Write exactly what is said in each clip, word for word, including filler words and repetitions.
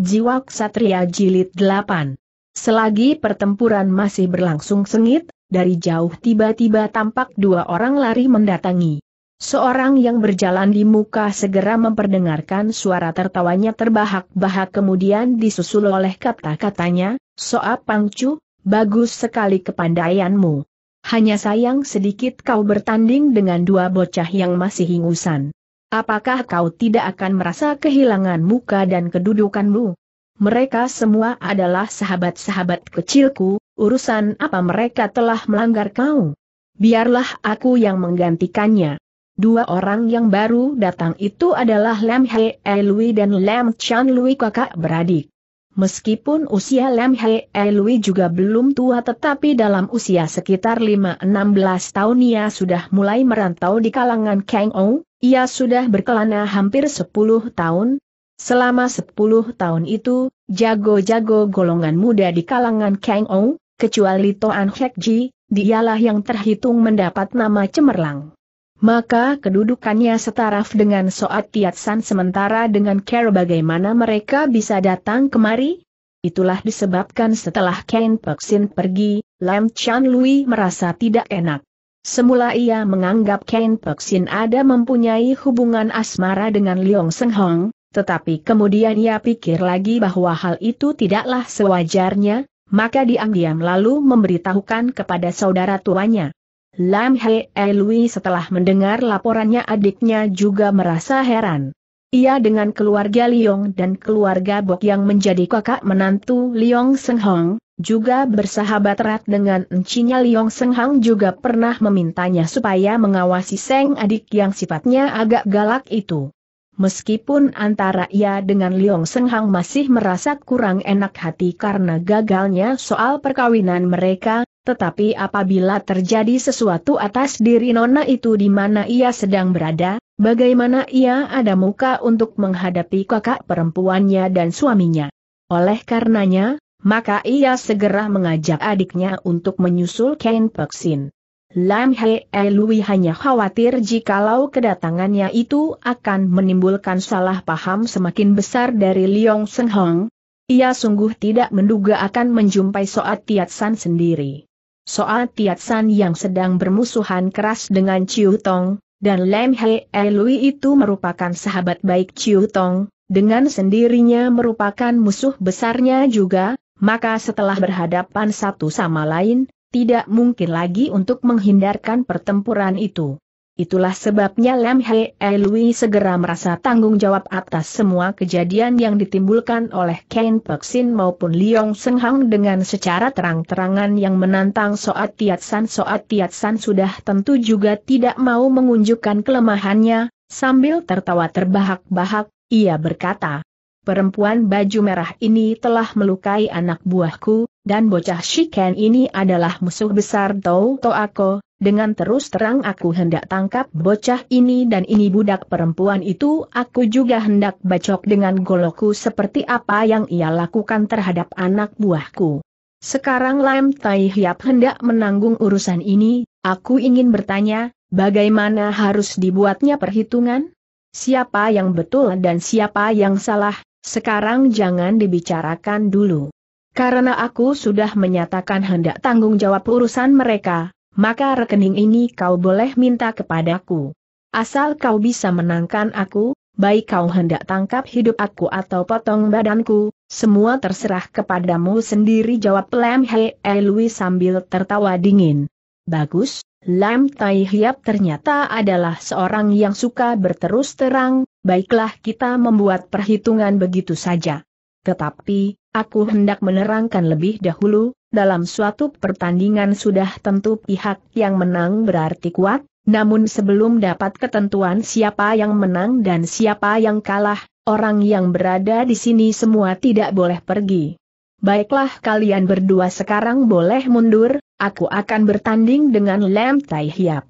Jiwa Ksatria Jilid delapan. Selagi pertempuran masih berlangsung sengit, dari jauh tiba-tiba tampak dua orang lari mendatangi. Seorang yang berjalan di muka segera memperdengarkan suara tertawanya terbahak-bahak, kemudian disusul oleh kata-katanya, "Soap Pangcu, bagus sekali kepandaianmu. Hanya sayang sedikit kau bertanding dengan dua bocah yang masih ingusan. Apakah kau tidak akan merasa kehilangan muka dan kedudukanmu? Mereka semua adalah sahabat-sahabat kecilku, urusan apa mereka telah melanggar kau? Biarlah aku yang menggantikannya." Dua orang yang baru datang itu adalah Lam He Elui dan Lam Chan Lui, kakak beradik. Meskipun usia Lam He Elui juga belum tua, tetapi dalam usia sekitar lima enam belas tahun ia sudah mulai merantau di kalangan Kang Ou. Ia sudah berkelana hampir sepuluh tahun. Selama sepuluh tahun itu, jago-jago golongan muda di kalangan Kang Ou, kecuali Toan Hek Ji, dialah yang terhitung mendapat nama cemerlang. Maka kedudukannya setaraf dengan Soat Tiat San, sementara dengan Care bagaimana mereka bisa datang kemari? Itulah disebabkan setelah Ken Pek Sin pergi, Lam Chan Lui merasa tidak enak. Semula ia menganggap Ken Pek Sin ada mempunyai hubungan asmara dengan Liong Seng Hong, tetapi kemudian ia pikir lagi bahwa hal itu tidaklah sewajarnya, maka diam-diam lalu memberitahukan kepada saudara tuanya. Lam He Elui setelah mendengar laporannya adiknya juga merasa heran. Ia dengan keluarga Liong dan keluarga Bok yang menjadi kakak menantu Liong Seng Hong, juga bersahabat erat dengan encinya Liong Seng Hong, juga pernah memintanya supaya mengawasi sang adik yang sifatnya agak galak itu. Meskipun antara ia dengan Liong Seng Hong masih merasa kurang enak hati karena gagalnya soal perkawinan mereka, tetapi apabila terjadi sesuatu atas diri nona itu di mana ia sedang berada, bagaimana ia ada muka untuk menghadapi kakak perempuannya dan suaminya. Oleh karenanya, maka ia segera mengajak adiknya untuk menyusul Ken Pek Sin. Lam He Elui hanya khawatir jikalau kedatangannya itu akan menimbulkan salah paham semakin besar dari Liong Seng Hong. Ia sungguh tidak menduga akan menjumpai Soat Tiat San sendiri. Soat Tiat San yang sedang bermusuhan keras dengan Chiu Tong, dan Lam He Elui itu merupakan sahabat baik Chiu Tong, dengan sendirinya merupakan musuh besarnya juga. Maka setelah berhadapan satu sama lain, tidak mungkin lagi untuk menghindarkan pertempuran itu. Itulah sebabnya Lam He Elui segera merasa tanggung jawab atas semua kejadian yang ditimbulkan oleh Ken Pek Sin maupun Liong Seng Hong dengan secara terang-terangan yang menantang Soat Tiat San. Soat Tiat San sudah tentu juga tidak mau mengunjukkan kelemahannya, sambil tertawa terbahak-bahak, ia berkata, "Perempuan baju merah ini telah melukai anak buahku, dan bocah Shiken ini adalah musuh besar Tau To aku. Dengan terus terang aku hendak tangkap bocah ini, dan ini budak perempuan itu aku juga hendak bacok dengan golokku seperti apa yang ia lakukan terhadap anak buahku. Sekarang Lam Tai Hiap hendak menanggung urusan ini, aku ingin bertanya, bagaimana harus dibuatnya perhitungan? Siapa yang betul dan siapa yang salah? Sekarang jangan dibicarakan dulu. Karena aku sudah menyatakan hendak tanggung jawab urusan mereka, maka rekening ini kau boleh minta kepadaku. Asal kau bisa menangkan aku, baik kau hendak tangkap hidup aku atau potong badanku, semua terserah kepadamu sendiri," jawab Lam He Elui sambil tertawa dingin. Bagus, Lam Tai Hiap ternyata adalah seorang yang suka berterus terang. Baiklah, kita membuat perhitungan begitu saja. Tetapi, aku hendak menerangkan lebih dahulu, dalam suatu pertandingan sudah tentu pihak yang menang berarti kuat, namun sebelum dapat ketentuan siapa yang menang dan siapa yang kalah, orang yang berada di sini semua tidak boleh pergi. Baiklah, kalian berdua sekarang boleh mundur, aku akan bertanding dengan Lam Tai Hiap.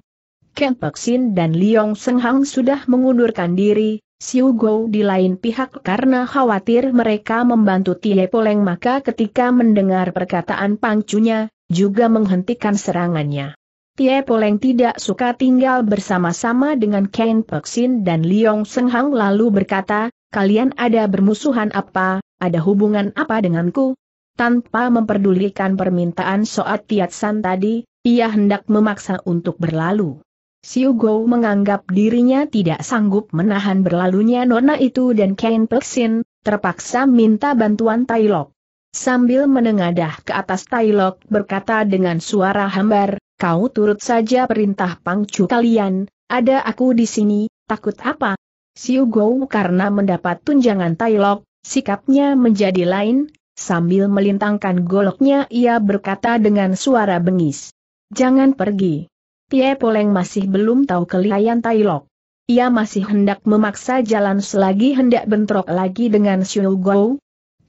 Ken Pek Sin dan Liong Seng Hong sudah mengundurkan diri. Siu Go di lain pihak karena khawatir mereka membantu Tie Poleng, maka ketika mendengar perkataan pangcunya, juga menghentikan serangannya. Tie Poleng tidak suka tinggal bersama-sama dengan Ken Pek Sin dan Liong Seng Hong lalu berkata, "Kalian ada bermusuhan apa? ada hubungan apa denganku? Tanpa memperdulikan permintaan Soat Tiat San tadi, ia hendak memaksa untuk berlalu. Xiu Gou menganggap dirinya tidak sanggup menahan berlalunya nona itu dan Ken Pek Sin, terpaksa minta bantuan Tai Lok. Sambil menengadah ke atas Tai Lok berkata dengan suara hambar, "Kau turut saja perintah pangcu kalian, ada aku di sini, takut apa?" Xiu Gou karena mendapat tunjangan Tai Lok, sikapnya menjadi lain. Sambil melintangkan goloknya ia berkata dengan suara bengis, "Jangan pergi." Tie Poleng masih belum tahu kelihayan Tai Lok. Ia masih hendak memaksa jalan selagi hendak bentrok lagi dengan Xiu Gou.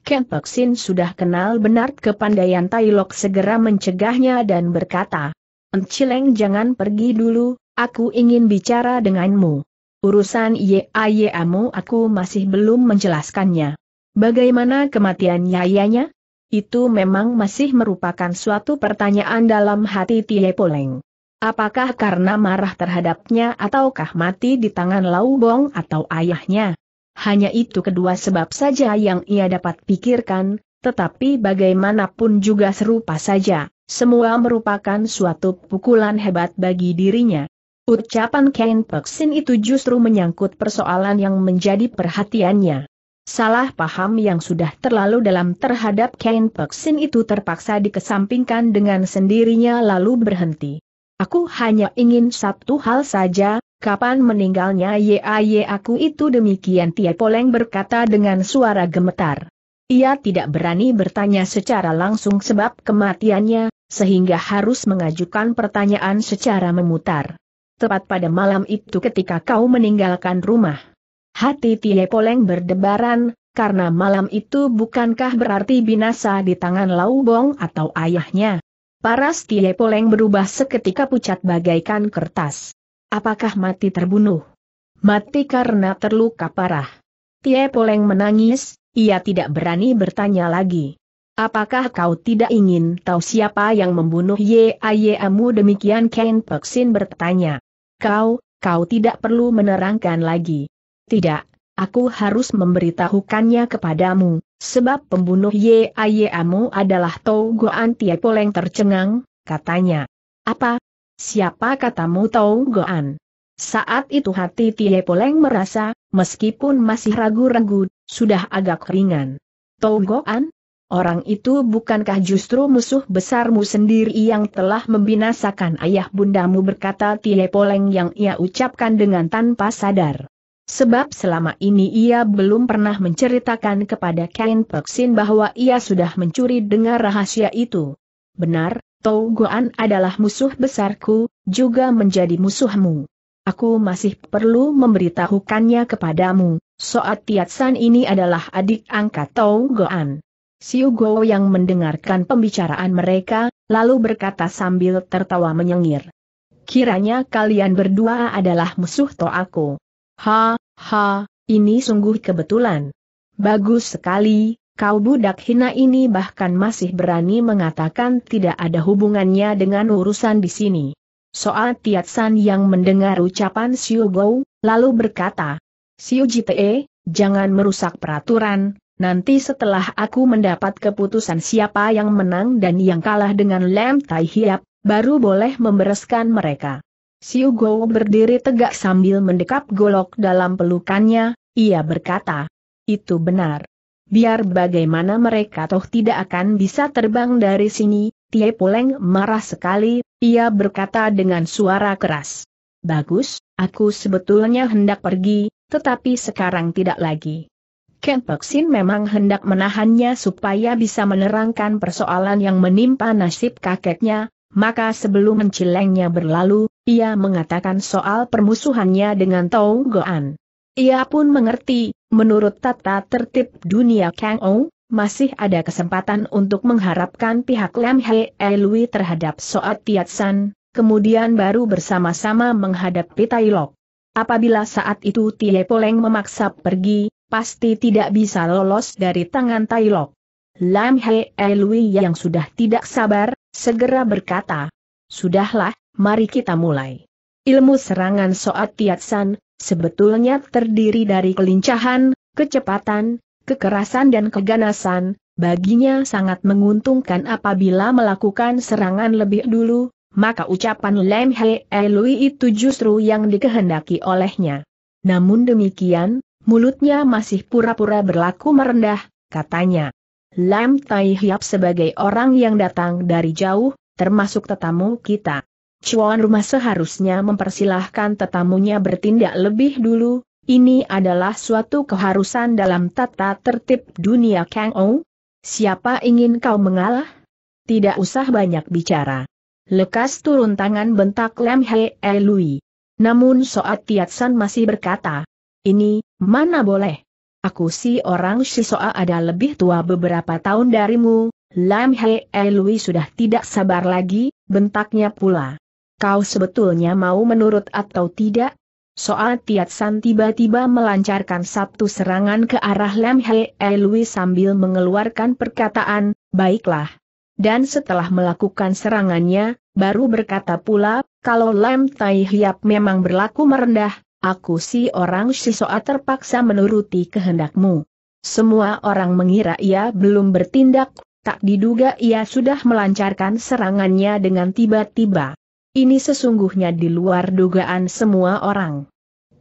Ken Pek Sin sudah kenal benar kepandaian Tai Lok, segera mencegahnya dan berkata, "Encileng, jangan pergi dulu, aku ingin bicara denganmu. Urusan Yaya-mu aku masih belum menjelaskannya. Bagaimana kematian Yayanya? Itu memang masih merupakan suatu pertanyaan dalam hati Tie Poleng. Apakah karena marah terhadapnya ataukah mati di tangan Laubong atau ayahnya? Hanya itu kedua sebab saja yang ia dapat pikirkan, tetapi bagaimanapun juga serupa saja, semua merupakan suatu pukulan hebat bagi dirinya." Ucapan Ken Pek Sin itu justru menyangkut persoalan yang menjadi perhatiannya. Salah paham yang sudah terlalu dalam terhadap Ken Pek Sin itu terpaksa dikesampingkan dengan sendirinya lalu berhenti. "Aku hanya ingin satu hal saja, kapan meninggalnya Yaya aku itu?" Demikian Tie Poleng berkata dengan suara gemetar. Ia tidak berani bertanya secara langsung sebab kematiannya, sehingga harus mengajukan pertanyaan secara memutar. "Tepat pada malam itu ketika kau meninggalkan rumah." Hati Tie Poleng berdebaran, karena malam itu bukankah berarti binasa di tangan Laubong atau ayahnya? Paras Tie Poleng berubah seketika pucat bagaikan kertas. "Apakah mati terbunuh?" "Mati karena terluka parah." Tie Poleng menangis, ia tidak berani bertanya lagi. "Apakah kau tidak ingin tahu siapa yang membunuh Yaya-mu?" Demikian Ken Pek Sin bertanya. Kau, kau tidak perlu menerangkan lagi." "Tidak, aku harus memberitahukannya kepadamu, sebab pembunuh Yaya-mu adalah Tau Goan." Tie Poleng tercengang, katanya, "Apa? Siapa katamu Tau Goan?" Saat itu hati Tie Poleng merasa, meskipun masih ragu-ragu, sudah agak ringan. "Tau Goan? Orang itu bukankah justru musuh besarmu sendiri yang telah membinasakan ayah bundamu?" berkata Tie Poleng yang ia ucapkan dengan tanpa sadar. Sebab selama ini ia belum pernah menceritakan kepada Ken Pek Sin bahwa ia sudah mencuri dengar rahasia itu. "Benar, Tau Goan adalah musuh besarku, juga menjadi musuhmu. Aku masih perlu memberitahukannya kepadamu, Soat Tiat San ini adalah adik angkat Tau Goan." Xiu Gou yang mendengarkan pembicaraan mereka, lalu berkata sambil tertawa menyengir, "Kiranya kalian berdua adalah musuh toaku. Ha, ha, ini sungguh kebetulan. Bagus sekali, kau budak hina ini bahkan masih berani mengatakan tidak ada hubungannya dengan urusan di sini." Soal Tiat San yang mendengar ucapan Xiu Gou, lalu berkata, "Xiu Jite, jangan merusak peraturan, nanti setelah aku mendapat keputusan siapa yang menang dan yang kalah dengan Lam Tai Hiap, baru boleh membereskan mereka." Xiu Gou berdiri tegak sambil mendekap golok dalam pelukannya, ia berkata, "Itu benar. Biar bagaimana mereka toh tidak akan bisa terbang dari sini." Tie Poleng marah sekali, ia berkata dengan suara keras, "Bagus, aku sebetulnya hendak pergi, tetapi sekarang tidak lagi." Ken Pek Sin memang hendak menahannya supaya bisa menerangkan persoalan yang menimpa nasib kakeknya, maka sebelum mencilengnya berlalu, ia mengatakan soal permusuhannya dengan Tau Goan. Ia pun mengerti, menurut tata tertib dunia Kang Ou, masih ada kesempatan untuk mengharapkan pihak Lam He Lui terhadap Soat Tiat San, kemudian baru bersama-sama menghadapi Tai Lok. Apabila saat itu Tie Poleng memaksa pergi, pasti tidak bisa lolos dari tangan Tai Lok. Lam He Lui yang sudah tidak sabar, segera berkata, "Sudahlah. Mari kita mulai. Ilmu serangan Soat Tiat San sebetulnya terdiri dari kelincahan, kecepatan, Kekerasan dan keganasan, baginya sangat menguntungkan apabila melakukan serangan lebih dulu, maka ucapan Lam Hei Lui itu justru yang dikehendaki olehnya. Namun demikian, mulutnya masih pura-pura berlaku merendah, katanya. Lam Tai Hiap sebagai orang yang datang dari jauh, termasuk tetamu kita. Tuan rumah seharusnya mempersilahkan tetamunya bertindak lebih dulu, ini adalah suatu keharusan dalam tata tertib dunia Kang Ou. Siapa ingin kau mengalah? Tidak usah banyak bicara. Lekas turun tangan, bentak Lam Hei Lui. Namun Soat Tiat San masih berkata, ini, mana boleh. Aku si orang Shisoa ada lebih tua beberapa tahun darimu. Lam Hei Lui sudah tidak sabar lagi, bentaknya pula. Kau sebetulnya mau menurut atau tidak? Soal Tiat San tiba-tiba melancarkan satu serangan ke arah Lam Hei Lui sambil mengeluarkan perkataan, baiklah. Dan setelah melakukan serangannya, baru berkata pula, kalau Lam Tai Hiap memang berlaku merendah, aku si orang Shisoa terpaksa menuruti kehendakmu. Semua orang mengira ia belum bertindak, tak diduga ia sudah melancarkan serangannya dengan tiba-tiba. Ini sesungguhnya di luar dugaan semua orang.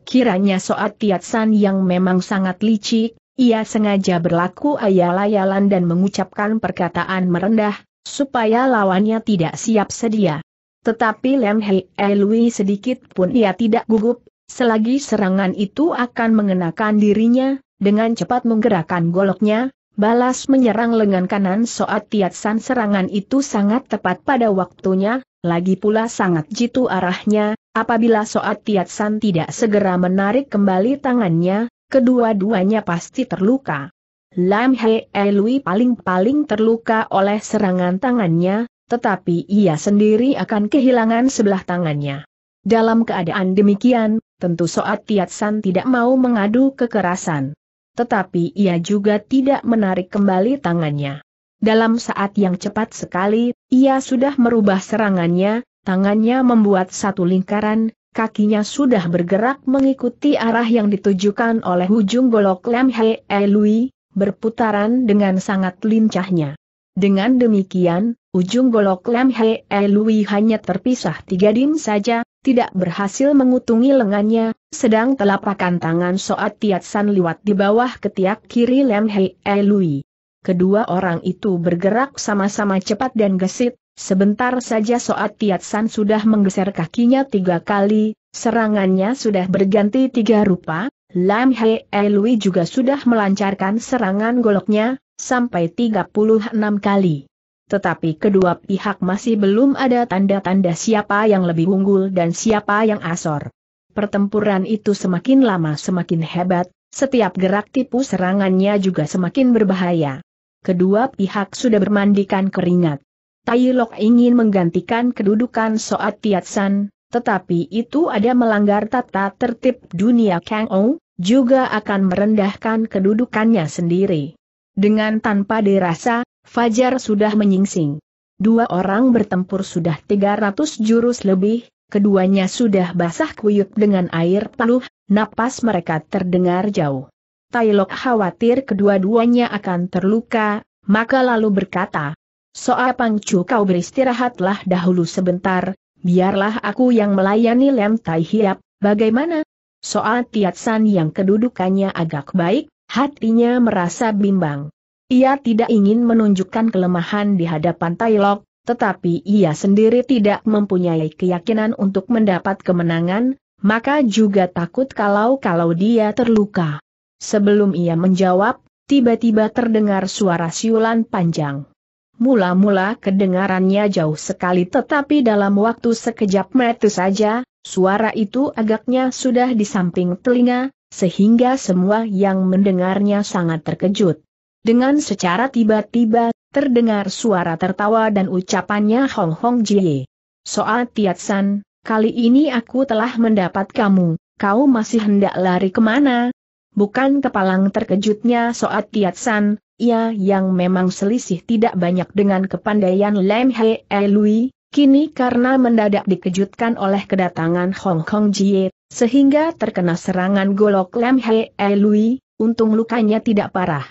Kiranya Soat Tiat San yang memang sangat licik, ia sengaja berlaku ayal-ayalan dan mengucapkan perkataan merendah, supaya lawannya tidak siap sedia. Tetapi Lam Hei Lui sedikit pun ia tidak gugup. Selagi serangan itu akan mengenakan dirinya, dengan cepat menggerakkan goloknya, balas menyerang lengan kanan Soat Tiat San. Serangan itu sangat tepat pada waktunya, lagi pula sangat jitu arahnya. Apabila Soat Tiat San tidak segera menarik kembali tangannya, kedua-duanya pasti terluka. Lam Hei Lui paling-paling terluka oleh serangan tangannya, tetapi ia sendiri akan kehilangan sebelah tangannya. Dalam keadaan demikian, tentu Soat Tiat San tidak mau mengadu kekerasan. Tetapi ia juga tidak menarik kembali tangannya. Dalam saat yang cepat sekali, ia sudah merubah serangannya, tangannya membuat satu lingkaran, kakinya sudah bergerak mengikuti arah yang ditujukan oleh ujung golok Lam Hei Lui, berputaran dengan sangat lincahnya. Dengan demikian, ujung golok Lam Hei Lui hanya terpisah tiga dim saja, tidak berhasil mengutungi lengannya, sedang telapakan tangan Soat Tiat San liwat di bawah ketiak kiri Lam Hei Lui. Kedua orang itu bergerak sama-sama cepat dan gesit, sebentar saja Soat Tiat San sudah menggeser kakinya tiga kali, serangannya sudah berganti tiga rupa, Lam Hei Lui juga sudah melancarkan serangan goloknya, sampai tiga puluh enam kali. Tetapi kedua pihak masih belum ada tanda-tanda siapa yang lebih unggul dan siapa yang asor. Pertempuran itu semakin lama semakin hebat, setiap gerak tipu serangannya juga semakin berbahaya. Kedua pihak sudah bermandikan keringat. Tai Lok ingin menggantikan kedudukan Soat Tiat San, tetapi itu ada melanggar tata tertib dunia Kang Ou, juga akan merendahkan kedudukannya sendiri. Dengan tanpa dirasa, fajar sudah menyingsing. Dua orang bertempur sudah tiga ratus jurus lebih, keduanya sudah basah kuyup dengan air peluh, napas mereka terdengar jauh. Tai Lok khawatir kedua-duanya akan terluka, maka lalu berkata, Soa Pangcu, kau beristirahatlah dahulu sebentar, biarlah aku yang melayani Lam Tai Hiap, bagaimana? Soa Tiat San yang kedudukannya agak baik, hatinya merasa bimbang. Ia tidak ingin menunjukkan kelemahan di hadapan Tai Lok, tetapi ia sendiri tidak mempunyai keyakinan untuk mendapat kemenangan, maka juga takut kalau-kalau dia terluka. Sebelum ia menjawab, tiba-tiba terdengar suara siulan panjang. Mula-mula kedengarannya jauh sekali, tetapi dalam waktu sekejap mata saja, suara itu agaknya sudah di samping telinga, sehingga semua yang mendengarnya sangat terkejut. Dengan secara tiba-tiba, terdengar suara tertawa dan ucapannya Hong Hong Jie. Soal Tiat San, kali ini aku telah mendapat kamu, kau masih hendak lari kemana? Bukan kepalang terkejutnya Soal Tiat San, ia yang memang selisih tidak banyak dengan kepandaian Lam Hei Lui, kini karena mendadak dikejutkan oleh kedatangan Hong Hong Jie, sehingga terkena serangan golok Lam Hei Lui. untung lukanya tidak parah.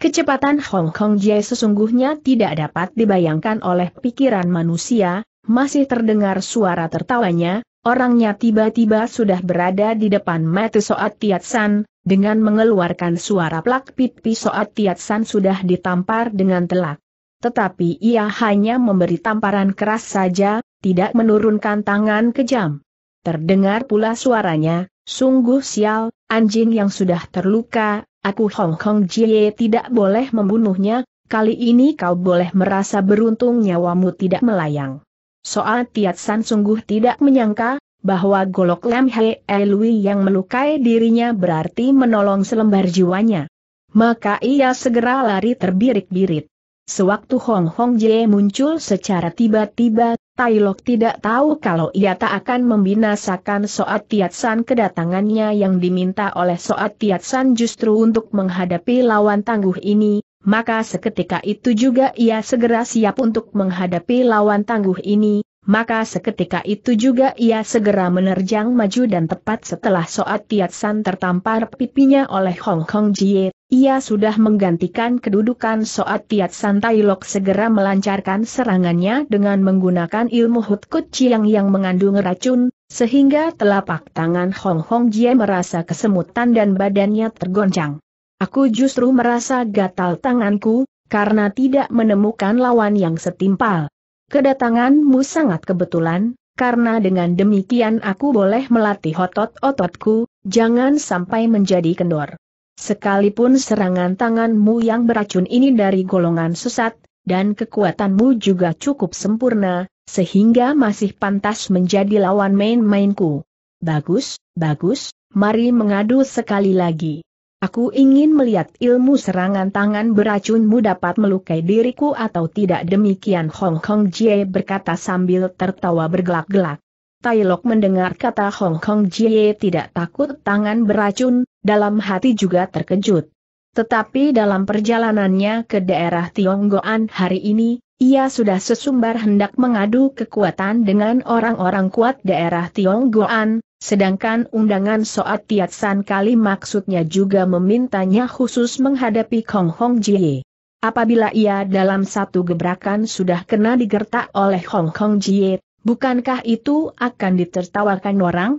Kecepatan Hong Kong Jie sesungguhnya tidak dapat dibayangkan oleh pikiran manusia, masih terdengar suara tertawanya, orangnya tiba-tiba sudah berada di depan mata Soat Tiat San, dengan mengeluarkan suara plak pipi Soat Tiat San sudah ditampar dengan telak. Tetapi ia hanya memberi tamparan keras saja, tidak menurunkan tangan kejam. Terdengar pula suaranya, "Sungguh sial, anjing yang sudah terluka, aku Hong Kong Jie tidak boleh membunuhnya, kali ini kau boleh merasa beruntung nyawamu tidak melayang." Soal Tiat San sungguh tidak menyangka, bahwa golok Lam He Lui yang melukai dirinya berarti menolong selembar jiwanya. Maka ia segera lari terbirit-birit. Sewaktu Hong Hong Jie muncul secara tiba-tiba, Tai Lok tidak tahu kalau ia tak akan membinasakan Soat Tiat San. Kedatangannya yang diminta oleh Soat Tiat San justru untuk menghadapi lawan tangguh ini, maka seketika itu juga ia segera siap untuk menghadapi lawan tangguh ini, maka seketika itu juga ia segera menerjang maju dan tepat setelah Soat Tiat San tertampar pipinya oleh Hong Kong Jie. Ia sudah menggantikan kedudukan Soat Tiat San. Tai Lok segera melancarkan serangannya dengan menggunakan ilmu Hut Kut Chiang yang mengandung racun, sehingga telapak tangan Hong Hong Jie merasa kesemutan dan badannya tergoncang. "Aku justru merasa gatal tanganku, karena tidak menemukan lawan yang setimpal. Kedatanganmu sangat kebetulan, karena dengan demikian aku boleh melatih otot-ototku, jangan sampai menjadi kendor. Sekalipun serangan tanganmu yang beracun ini dari golongan sesat, dan kekuatanmu juga cukup sempurna, sehingga masih pantas menjadi lawan main-mainku. Bagus, bagus, mari mengadu sekali lagi. Aku ingin melihat ilmu serangan tangan beracunmu dapat melukai diriku atau tidak." Demikian Hong Kong Jie berkata sambil tertawa bergelak-gelak. Tai Lok mendengar kata Hong Kong Jie tidak takut tangan beracun, dalam hati juga terkejut. Tetapi dalam perjalanannya ke daerah Tionggoan hari ini, ia sudah sesumbar hendak mengadu kekuatan dengan orang-orang kuat daerah Tionggoan, sedangkan undangan Soat Tiat San kali maksudnya juga memintanya khusus menghadapi Hong Kong Jie. Apabila ia dalam satu gebrakan sudah kena digertak oleh Hong Kong Jie, bukankah itu akan ditertawakan orang?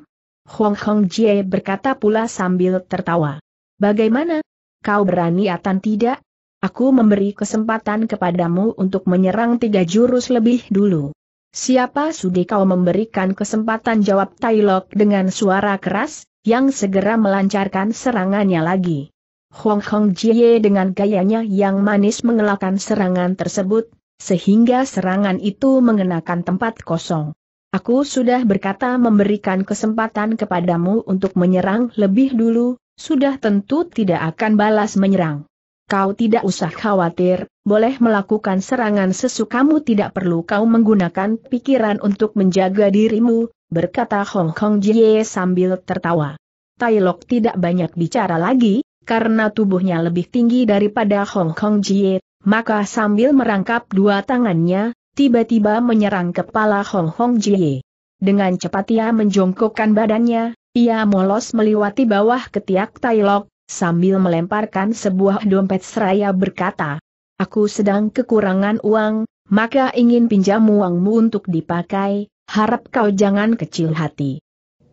Hong Hong Jie berkata pula sambil tertawa, "Bagaimana? Kau berani atau tidak? Aku memberi kesempatan kepadamu untuk menyerang tiga jurus lebih dulu. Siapa sudi kau memberikan kesempatan?" jawab Tai Lok dengan suara keras, yang segera melancarkan serangannya lagi. Hong Hong Jie dengan gayanya yang manis mengelakkan serangan tersebut, sehingga serangan itu mengenakan tempat kosong. "Aku sudah berkata memberikan kesempatan kepadamu untuk menyerang lebih dulu, sudah tentu tidak akan balas menyerang. Kau tidak usah khawatir, boleh melakukan serangan sesukamu, tidak perlu kau menggunakan pikiran untuk menjaga dirimu," berkata Hong Kong Jie sambil tertawa. Tai Lok tidak banyak bicara lagi, karena tubuhnya lebih tinggi daripada Hong Kong Jie. Maka sambil merangkap dua tangannya, tiba-tiba menyerang kepala Hong Hong Jie. Dengan cepat ia menjongkokkan badannya, ia molos meliwati bawah ketiak Tai Lok, sambil melemparkan sebuah dompet seraya berkata, "Aku sedang kekurangan uang, maka ingin pinjam uangmu untuk dipakai, harap kau jangan kecil hati."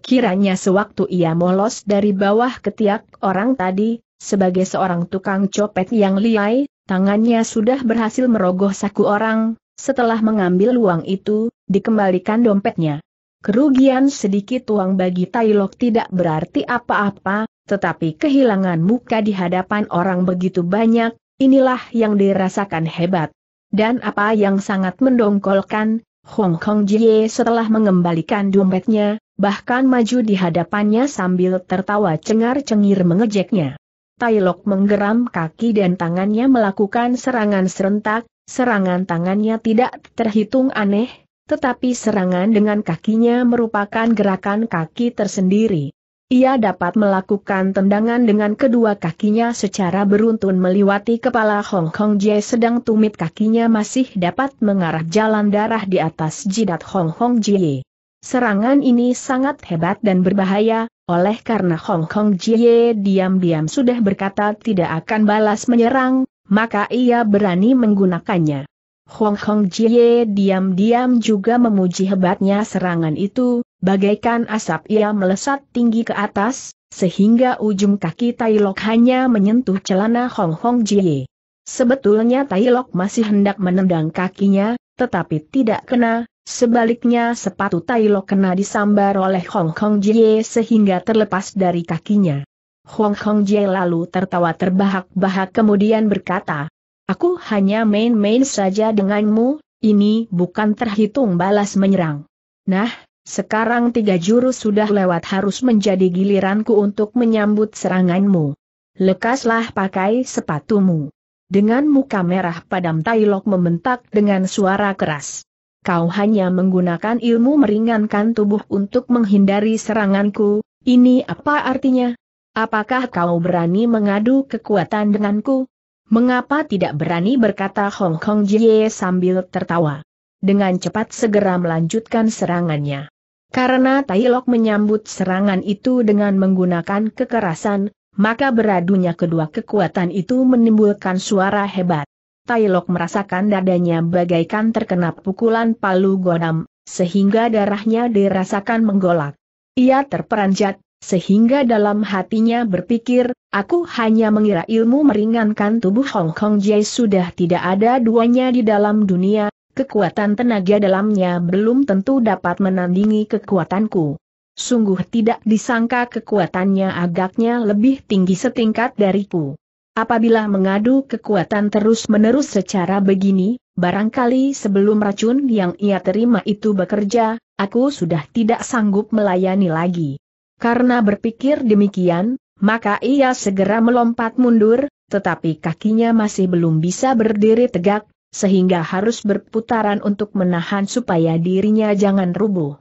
Kiranya sewaktu ia molos dari bawah ketiak orang tadi, sebagai seorang tukang copet yang lihai, tangannya sudah berhasil merogoh saku orang. Setelah mengambil uang itu, dikembalikan dompetnya. Kerugian sedikit uang bagi Tai Lok tidak berarti apa-apa, tetapi kehilangan muka di hadapan orang begitu banyak, inilah yang dirasakan hebat. Dan apa yang sangat mendongkolkan, Hong Kong Jie setelah mengembalikan dompetnya, bahkan maju di hadapannya sambil tertawa cengar-cengir mengejeknya. Tai Lok menggeram kaki dan tangannya melakukan serangan serentak, serangan tangannya tidak terhitung aneh, tetapi serangan dengan kakinya merupakan gerakan kaki tersendiri. Ia dapat melakukan tendangan dengan kedua kakinya secara beruntun meliwati kepala Hong Kong Jie, sedang tumit kakinya masih dapat mengarah jalan darah di atas jidat Hong Kong Jie. Serangan ini sangat hebat dan berbahaya, oleh karena Hong Kong Jie diam-diam sudah berkata tidak akan balas menyerang, maka ia berani menggunakannya. Hong Kong Jie diam-diam juga memuji hebatnya serangan itu, bagaikan asap ia melesat tinggi ke atas, sehingga ujung kaki Tai Lok hanya menyentuh celana Hong Kong Jie. Sebetulnya Tai Lok masih hendak menendang kakinya, tetapi tidak kena. Sebaliknya sepatu Tai Lok kena disambar oleh Hong Kong Jie sehingga terlepas dari kakinya. Hong Kong Jie lalu tertawa terbahak-bahak kemudian berkata, "Aku hanya main-main saja denganmu, ini bukan terhitung balas menyerang. Nah, sekarang tiga jurus sudah lewat, harus menjadi giliranku untuk menyambut seranganmu. Lekaslah pakai sepatumu." Dengan muka merah padam Tai Lok membentak dengan suara keras, "Kau hanya menggunakan ilmu meringankan tubuh untuk menghindari seranganku, ini apa artinya? Apakah kau berani mengadu kekuatan denganku?" "Mengapa tidak berani?" berkata Hong Kong Jie sambil tertawa. Dengan cepat segera melanjutkan serangannya. Karena Tai Lok menyambut serangan itu dengan menggunakan kekerasan, maka beradunya kedua kekuatan itu menimbulkan suara hebat. Tai Lok merasakan dadanya bagaikan terkena pukulan palu godam, sehingga darahnya dirasakan menggolak. Ia terperanjat, sehingga dalam hatinya berpikir, "Aku hanya mengira ilmu meringankan tubuh Hong Kong Jie sudah tidak ada duanya di dalam dunia, kekuatan tenaga dalamnya belum tentu dapat menandingi kekuatanku." Sungguh tidak disangka kekuatannya agaknya lebih tinggi setingkat dariku. Apabila mengadu kekuatan terus-menerus secara begini, barangkali sebelum racun yang ia terima itu bekerja, aku sudah tidak sanggup melayani lagi. Karena berpikir demikian, maka ia segera melompat mundur, tetapi kakinya masih belum bisa berdiri tegak, sehingga harus berputaran untuk menahan supaya dirinya jangan rubuh.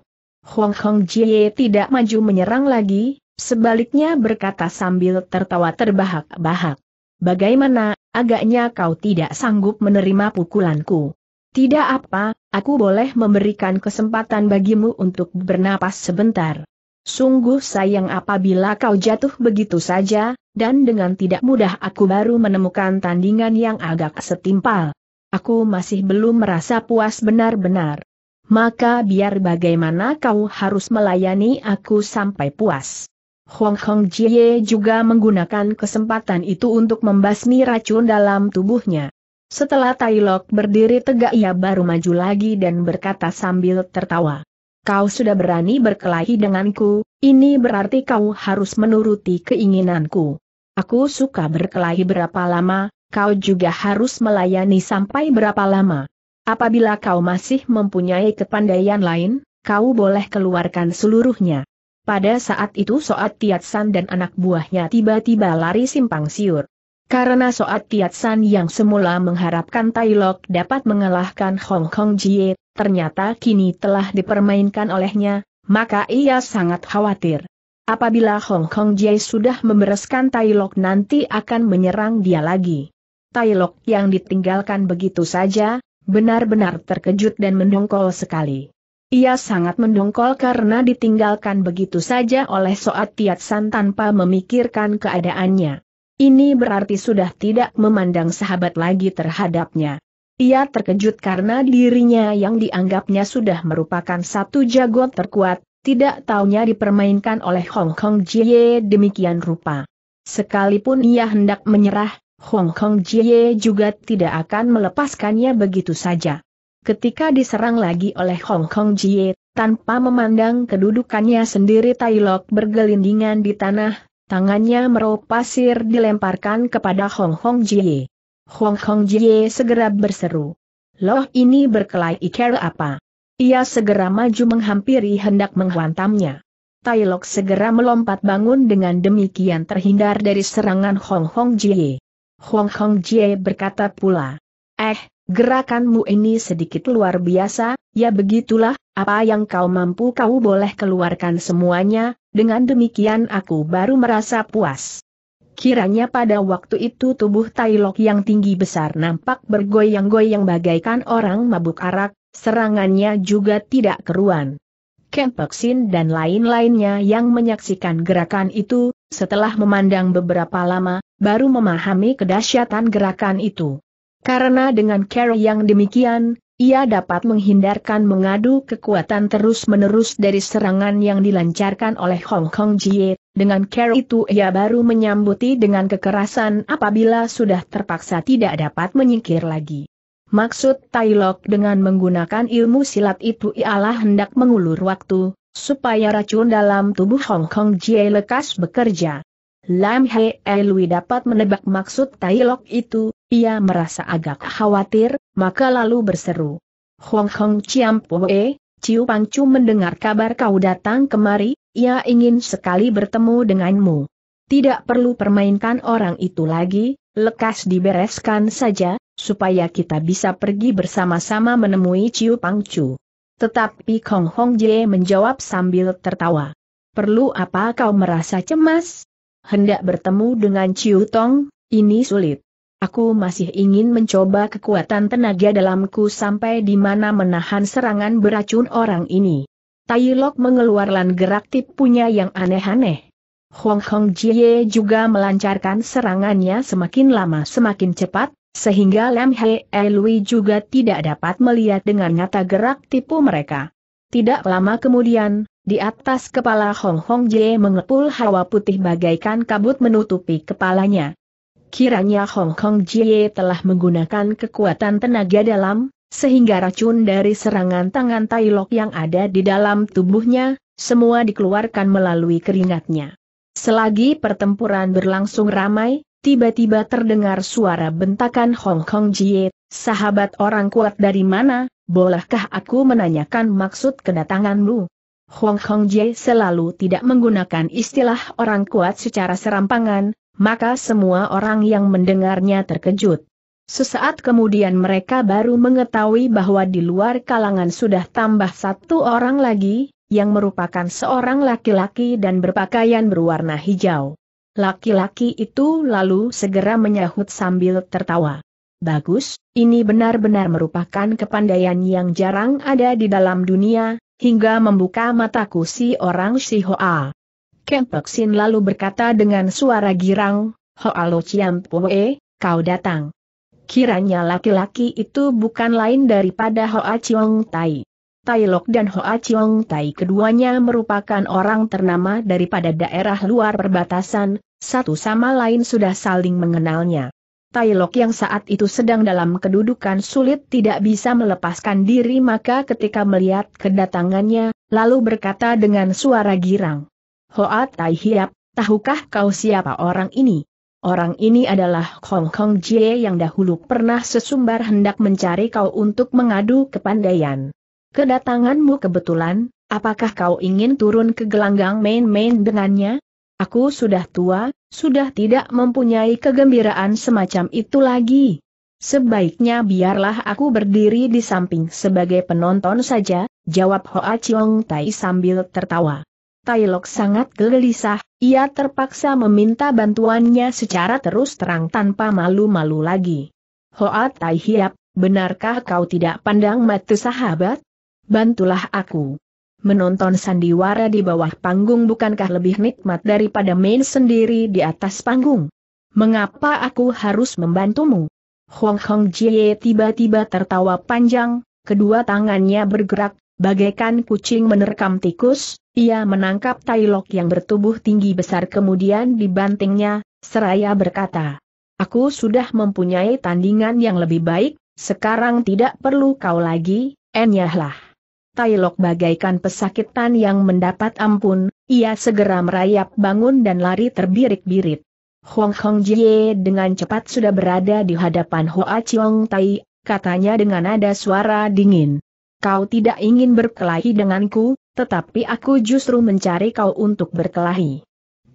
Hong Kong Jie tidak maju menyerang lagi, sebaliknya berkata sambil tertawa terbahak-bahak, "Bagaimana, agaknya kau tidak sanggup menerima pukulanku?" "Tidak apa, aku boleh memberikan kesempatan bagimu untuk bernapas sebentar. Sungguh sayang apabila kau jatuh begitu saja, dan dengan tidak mudah aku baru menemukan tandingan yang agak setimpal. Aku masih belum merasa puas benar-benar. Maka biar bagaimana kau harus melayani aku sampai puas." Hong Kong Jie juga menggunakan kesempatan itu untuk membasmi racun dalam tubuhnya. Setelah Tai Lok berdiri tegak ia baru maju lagi dan berkata sambil tertawa, "Kau sudah berani berkelahi denganku, ini berarti kau harus menuruti keinginanku. Aku suka berkelahi berapa lama, kau juga harus melayani sampai berapa lama. Apabila kau masih mempunyai kepandaian lain, kau boleh keluarkan seluruhnya." Pada saat itu Soat Tiat San dan anak buahnya tiba-tiba lari simpang siur. Karena Soat Tiat San yang semula mengharapkan Tai Lok dapat mengalahkan Hong Kong Jie, ternyata kini telah dipermainkan olehnya, maka ia sangat khawatir. Apabila Hong Kong Jie sudah membereskan Tai Lok nanti akan menyerang dia lagi. Tai Lok yang ditinggalkan begitu saja, benar-benar terkejut dan mendongkol sekali. Ia sangat mendongkol karena ditinggalkan begitu saja oleh Soat Tiat San tanpa memikirkan keadaannya. Ini berarti sudah tidak memandang sahabat lagi terhadapnya. Ia terkejut karena dirinya yang dianggapnya sudah merupakan satu jago terkuat, tidak taunya dipermainkan oleh Hong Kong Jie demikian rupa. Sekalipun ia hendak menyerah, Hong Kong Jie juga tidak akan melepaskannya begitu saja. Ketika diserang lagi oleh Hong Kong Jie, tanpa memandang kedudukannya sendiri Tai Lok bergelindingan di tanah, tangannya meraup pasir dilemparkan kepada Hong Kong Jie. Hong Kong Jie segera berseru, "Loh, ini berkelahi kira apa?" Ia segera maju menghampiri hendak menghantamnya. Tai Lok segera melompat bangun dengan demikian terhindar dari serangan Hong Kong Jie. Hong Kong Jie berkata pula, "Eh, gerakanmu ini sedikit luar biasa, ya begitulah, apa yang kau mampu kau boleh keluarkan semuanya, dengan demikian aku baru merasa puas." Kiranya pada waktu itu tubuh Tai Lok yang tinggi besar nampak bergoyang-goyang bagaikan orang mabuk arak, serangannya juga tidak keruan. Kenpeksin dan lain-lainnya yang menyaksikan gerakan itu, setelah memandang beberapa lama, baru memahami kedahsyatan gerakan itu. Karena dengan cara yang demikian, ia dapat menghindarkan mengadu kekuatan terus-menerus dari serangan yang dilancarkan oleh Hong Kong Jie. Dengan cara itu ia baru menyambuti dengan kekerasan apabila sudah terpaksa tidak dapat menyingkir lagi. Maksud Tai Lok dengan menggunakan ilmu silat itu ialah hendak mengulur waktu, supaya racun dalam tubuh Hong Kong Jie lekas bekerja. Lam He Elwi dapat menebak maksud Tai Lok itu, ia merasa agak khawatir, maka lalu berseru. Hong Kong Chiam Poe, Ciu Pangcu mendengar kabar kau datang kemari, ia ingin sekali bertemu denganmu. Tidak perlu permainkan orang itu lagi, lekas dibereskan saja, supaya kita bisa pergi bersama-sama menemui Ciu Pangcu. Tetapi Kong Hong Jie menjawab sambil tertawa. Perlu apa kau merasa cemas? Hendak bertemu dengan Ciu Tong, ini sulit. Aku masih ingin mencoba kekuatan tenaga dalamku sampai di mana menahan serangan beracun orang ini. Tai Lok mengeluarkan gerak tipunya yang aneh-aneh. Hong Kong Jie juga melancarkan serangannya semakin lama semakin cepat, sehingga Lam He Elwi juga tidak dapat melihat dengan nyata gerak tipu mereka. Tidak lama kemudian, di atas kepala Hong Kong Jie mengepul hawa putih bagaikan kabut menutupi kepalanya. Kiranya Hong Kong Jie telah menggunakan kekuatan tenaga dalam, sehingga racun dari serangan tangan Tai Lok yang ada di dalam tubuhnya, semua dikeluarkan melalui keringatnya. Selagi pertempuran berlangsung ramai, tiba-tiba terdengar suara bentakan Hong Kong Jie, sahabat orang kuat dari mana, bolehkah aku menanyakan maksud kedatanganmu? Hong Kong Jie selalu tidak menggunakan istilah orang kuat secara serampangan, maka semua orang yang mendengarnya terkejut. Sesaat kemudian mereka baru mengetahui bahwa di luar kalangan sudah tambah satu orang lagi, yang merupakan seorang laki-laki dan berpakaian berwarna hijau. Laki-laki itu lalu segera menyahut sambil tertawa. Bagus, ini benar-benar merupakan kepandaian yang jarang ada di dalam dunia, hingga membuka mataku si orang si Hoa. Kempeksin lalu berkata dengan suara girang, Hoa Lo Chiam Poe, kau datang. Kiranya laki-laki itu bukan lain daripada Hoa Chiong Tai. Tai Lok dan Hoa Chiong Tai keduanya merupakan orang ternama daripada daerah luar perbatasan, satu sama lain sudah saling mengenalnya. Tai Lok yang saat itu sedang dalam kedudukan sulit tidak bisa melepaskan diri, maka ketika melihat kedatangannya, lalu berkata dengan suara girang. Hoa Tai Hiap, tahukah kau siapa orang ini? Orang ini adalah Hong Kong Jie yang dahulu pernah sesumbar hendak mencari kau untuk mengadu kepandaian. Kedatanganmu kebetulan, apakah kau ingin turun ke gelanggang main-main dengannya? Aku sudah tua, sudah tidak mempunyai kegembiraan semacam itu lagi. Sebaiknya biarlah aku berdiri di samping sebagai penonton saja, jawab Hoa Chiong Tai sambil tertawa. Tai Lok sangat gelisah, ia terpaksa meminta bantuannya secara terus terang tanpa malu-malu lagi. Hoa Tai Hiap, benarkah kau tidak pandang mata sahabat? Bantulah aku. Menonton sandiwara di bawah panggung bukankah lebih nikmat daripada main sendiri di atas panggung? Mengapa aku harus membantumu? Hong Kong Jie tiba-tiba tertawa panjang, kedua tangannya bergerak, bagaikan kucing menerkam tikus, ia menangkap Tai Lok yang bertubuh tinggi besar kemudian dibantingnya, seraya berkata, aku sudah mempunyai tandingan yang lebih baik, sekarang tidak perlu kau lagi, enyahlah. Tai Lok bagaikan pesakitan yang mendapat ampun, ia segera merayap bangun dan lari terbirit-birit. Hong Kong Jie dengan cepat sudah berada di hadapan Hoa Chiong Tai, katanya dengan nada suara dingin. Kau tidak ingin berkelahi denganku, tetapi aku justru mencari kau untuk berkelahi.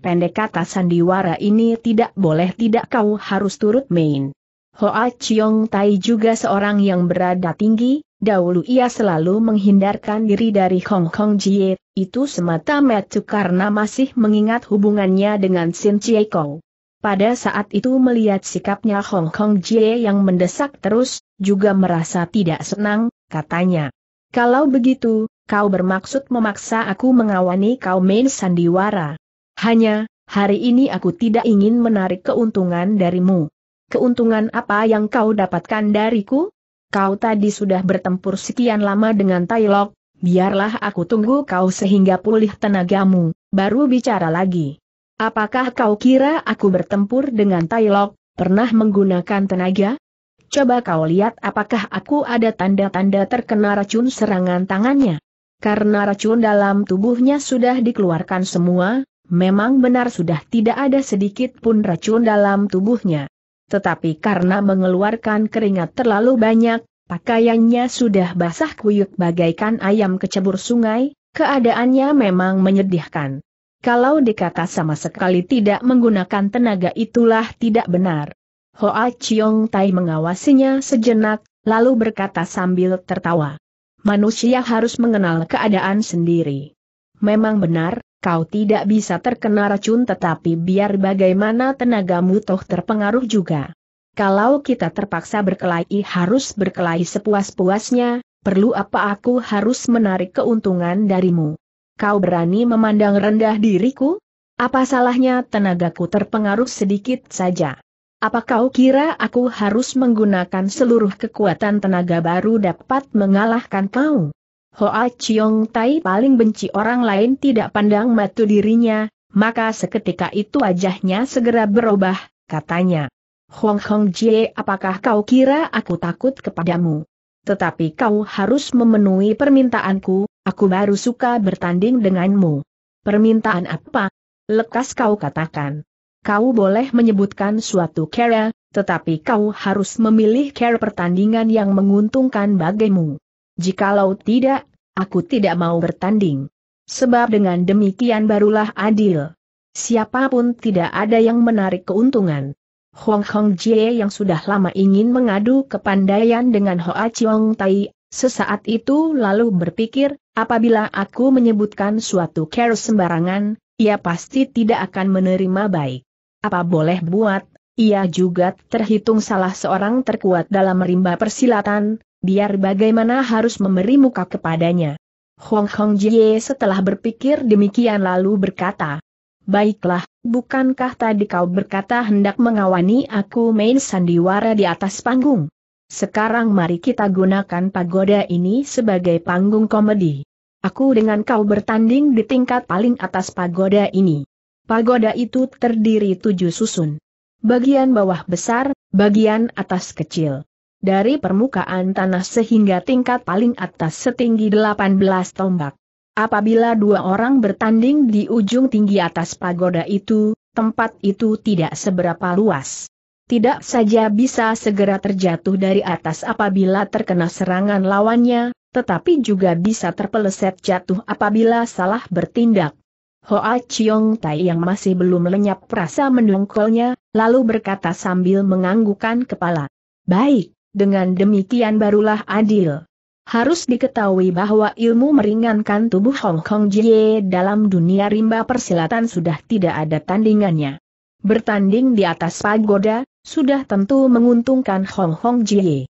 Pendek kata sandiwara ini tidak boleh tidak kau harus turut main. Hoa Chiong Tai juga seorang yang berada tinggi. Dahulu ia selalu menghindarkan diri dari Hong Kong Jie, itu semata-mata karena masih mengingat hubungannya dengan Sin Chie Kou. Pada saat itu melihat sikapnya Hong Kong Jie yang mendesak terus, juga merasa tidak senang, katanya. Kalau begitu, kau bermaksud memaksa aku mengawani kau main sandiwara. Hanya, hari ini aku tidak ingin menarik keuntungan darimu. Keuntungan apa yang kau dapatkan dariku? Kau tadi sudah bertempur sekian lama dengan Tai Lok, biarlah aku tunggu kau sehingga pulih tenagamu, baru bicara lagi. Apakah kau kira aku bertempur dengan Tai Lok, pernah menggunakan tenaga? Coba kau lihat apakah aku ada tanda-tanda terkena racun serangan tangannya. Karena racun dalam tubuhnya sudah dikeluarkan semua, memang benar sudah tidak ada sedikit pun racun dalam tubuhnya. Tetapi karena mengeluarkan keringat terlalu banyak, pakaiannya sudah basah kuyuk bagaikan ayam kecebur sungai, keadaannya memang menyedihkan. Kalau dikata sama sekali tidak menggunakan tenaga itulah tidak benar. Hoa Chiong Tai mengawasinya sejenak, lalu berkata sambil tertawa. Manusia harus mengenal keadaan sendiri. Memang benar, kau tidak bisa terkena racun tetapi biar bagaimana tenagamu toh terpengaruh juga. Kalau kita terpaksa berkelahi harus berkelahi sepuas-puasnya, perlu apa aku harus menarik keuntungan darimu? Kau berani memandang rendah diriku? Apa salahnya tenagaku terpengaruh sedikit saja? Apa kau kira aku harus menggunakan seluruh kekuatan tenaga baru dapat mengalahkan kau? Hoa Chiong Tai paling benci orang lain tidak pandang mata dirinya, maka seketika itu wajahnya segera berubah, katanya. Hong Hong Jie, apakah kau kira aku takut kepadamu? Tetapi kau harus memenuhi permintaanku, aku baru suka bertanding denganmu. Permintaan apa? Lekas kau katakan. Kau boleh menyebutkan suatu cara, tetapi kau harus memilih cara pertandingan yang menguntungkan bagimu. Jikalau tidak, aku tidak mau bertanding. Sebab dengan demikian barulah adil. Siapapun tidak ada yang menarik keuntungan. Hong Hong Jie yang sudah lama ingin mengadu kepandaian dengan Hoa Chiong Tai, sesaat itu lalu berpikir, apabila aku menyebutkan suatu cara sembarangan, ia pasti tidak akan menerima baik. Apa boleh buat, ia juga terhitung salah seorang terkuat dalam rimba persilatan, biar bagaimana harus memberi muka kepadanya. Hong Hong Jie setelah berpikir demikian lalu berkata, baiklah, bukankah tadi kau berkata hendak mengawani aku main sandiwara di atas panggung? Sekarang mari kita gunakan pagoda ini sebagai panggung komedi. Aku dengan kau bertanding di tingkat paling atas pagoda ini. Pagoda itu terdiri tujuh susun. Bagian bawah besar, bagian atas kecil. Dari permukaan tanah sehingga tingkat paling atas setinggi delapan belas tombak. Apabila dua orang bertanding di ujung tinggi atas pagoda itu, tempat itu tidak seberapa luas. Tidak saja bisa segera terjatuh dari atas apabila terkena serangan lawannya, tetapi juga bisa terpeleset jatuh apabila salah bertindak. Hoa Chiong Tai yang masih belum lenyap rasa mendongkolnya, lalu berkata sambil menganggukkan kepala. Baik, dengan demikian barulah adil. Harus diketahui bahwa ilmu meringankan tubuh Hong Hong Jie dalam dunia rimba persilatan sudah tidak ada tandingannya. Bertanding di atas pagoda, sudah tentu menguntungkan Hong Hong Jie.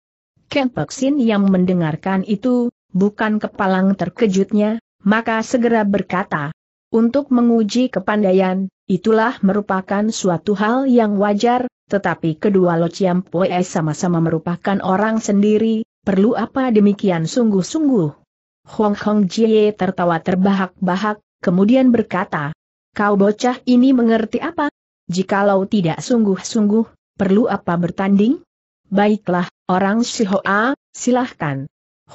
Ken Pek Sin yang mendengarkan itu, bukan kepalang terkejutnya, maka segera berkata, untuk menguji kepandaian, itulah merupakan suatu hal yang wajar, tetapi kedua Lo Chiam Poe sama-sama merupakan orang sendiri, perlu apa demikian sungguh-sungguh? Hong Hong Jie tertawa terbahak-bahak, kemudian berkata, kau bocah ini mengerti apa? Jikalau tidak sungguh-sungguh, perlu apa bertanding? Baiklah, orang Sihoa, silahkan.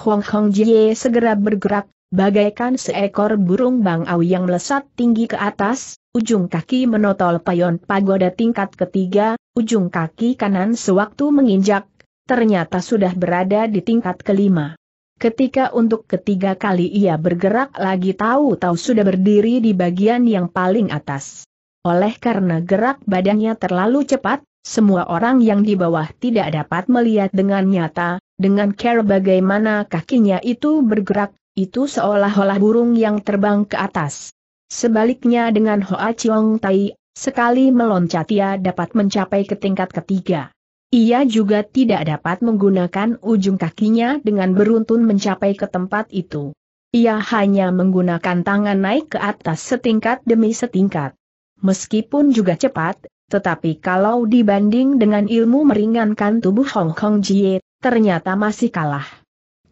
Hong Hong Jie segera bergerak, bagaikan seekor burung bangau yang melesat tinggi ke atas, ujung kaki menotol payon pagoda tingkat ketiga, ujung kaki kanan sewaktu menginjak, ternyata sudah berada di tingkat kelima. Ketika untuk ketiga kali ia bergerak lagi tahu-tahu sudah berdiri di bagian yang paling atas. Oleh karena gerak badannya terlalu cepat, semua orang yang di bawah tidak dapat melihat dengan nyata, dengan cara bagaimana kakinya itu bergerak, itu seolah-olah burung yang terbang ke atas. Sebaliknya dengan Hoa Chiong Tai, sekali meloncat ia dapat mencapai ke tingkat ketiga. Ia juga tidak dapat menggunakan ujung kakinya dengan beruntun mencapai ke tempat itu. Ia hanya menggunakan tangan naik ke atas setingkat demi setingkat. Meskipun juga cepat, tetapi kalau dibanding dengan ilmu meringankan tubuh Hong Kong Jie, ternyata masih kalah.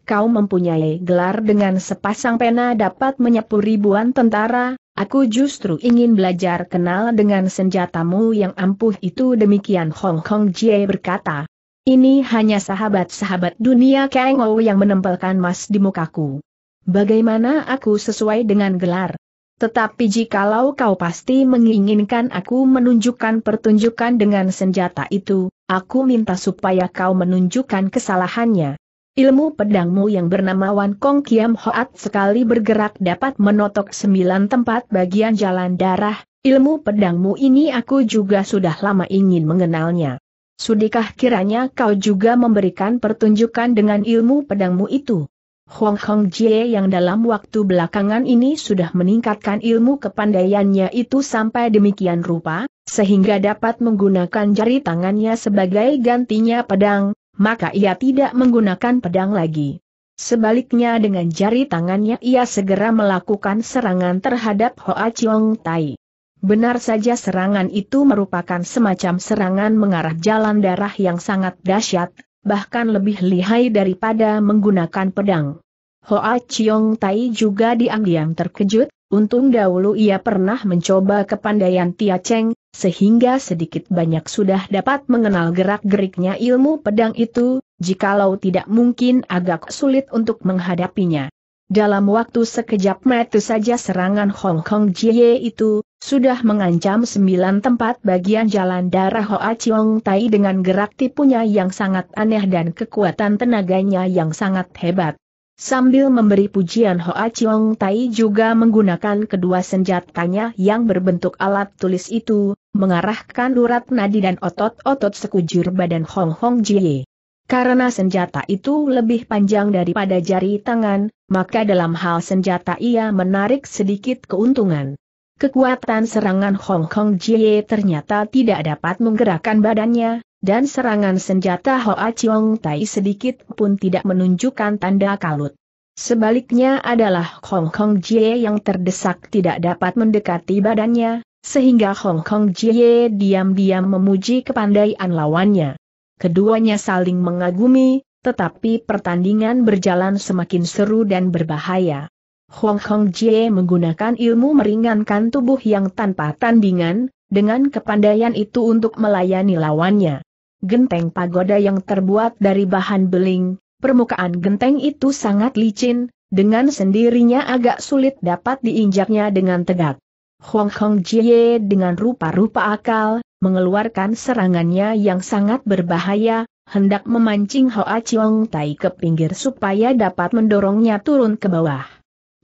Kau mempunyai gelar dengan sepasang pena dapat menyapu ribuan tentara, aku justru ingin belajar kenal dengan senjatamu yang ampuh itu. Demikian Hong Kong Jie berkata. Ini hanya sahabat-sahabat dunia Kang Ou yang menempelkan emas di mukaku. Bagaimana aku sesuai dengan gelar? Tetapi jikalau kau pasti menginginkan aku menunjukkan pertunjukan dengan senjata itu, aku minta supaya kau menunjukkan kesalahannya. Ilmu pedangmu yang bernama Wan Kong Kiam Hoat sekali bergerak dapat menotok sembilan tempat bagian jalan darah. Ilmu pedangmu ini aku juga sudah lama ingin mengenalnya. Sudikah kiranya kau juga memberikan pertunjukan dengan ilmu pedangmu itu? Hong Kong Jie yang dalam waktu belakangan ini sudah meningkatkan ilmu kepandaiannya itu sampai demikian rupa, sehingga dapat menggunakan jari tangannya sebagai gantinya pedang, maka ia tidak menggunakan pedang lagi. Sebaliknya dengan jari tangannya ia segera melakukan serangan terhadap Hoa Chiong Tai. Benar saja serangan itu merupakan semacam serangan mengarah jalan darah yang sangat dahsyat, bahkan lebih lihai daripada menggunakan pedang. Hoa Chiong Tai juga diam-diam terkejut, untung dahulu ia pernah mencoba kepandaian Tia Cheng, sehingga sedikit banyak sudah dapat mengenal gerak-geriknya ilmu pedang itu, jikalau tidak mungkin agak sulit untuk menghadapinya. Dalam waktu sekejap mata saja serangan Hong Kong Jie itu sudah mengancam sembilan tempat bagian jalan darah Hoa Chiong Tai dengan gerak tipunya yang sangat aneh dan kekuatan tenaganya yang sangat hebat. Sambil memberi pujian Hoa Chiong Tai juga menggunakan kedua senjatanya yang berbentuk alat tulis itu, mengarahkan urat nadi dan otot-otot sekujur badan Hong Kong Jie. Karena senjata itu lebih panjang daripada jari tangan, maka dalam hal senjata ia menarik sedikit keuntungan. Kekuatan serangan Hong Kong Jie ternyata tidak dapat menggerakkan badannya, dan serangan senjata Hoa Chiong Tai sedikit pun tidak menunjukkan tanda kalut. Sebaliknya adalah Hong Kong Jie yang terdesak tidak dapat mendekati badannya, sehingga Hong Kong Jie diam-diam memuji kepandaian lawannya. Keduanya saling mengagumi, tetapi pertandingan berjalan semakin seru dan berbahaya. Hong Kong Jie menggunakan ilmu meringankan tubuh yang tanpa tandingan, dengan kepandaian itu untuk melayani lawannya. Genteng pagoda yang terbuat dari bahan beling, permukaan genteng itu sangat licin, dengan sendirinya agak sulit dapat diinjaknya dengan tegak. Hong Kong Jie dengan rupa-rupa akal, mengeluarkan serangannya yang sangat berbahaya, hendak memancing Hoa Chiong Tai ke pinggir supaya dapat mendorongnya turun ke bawah.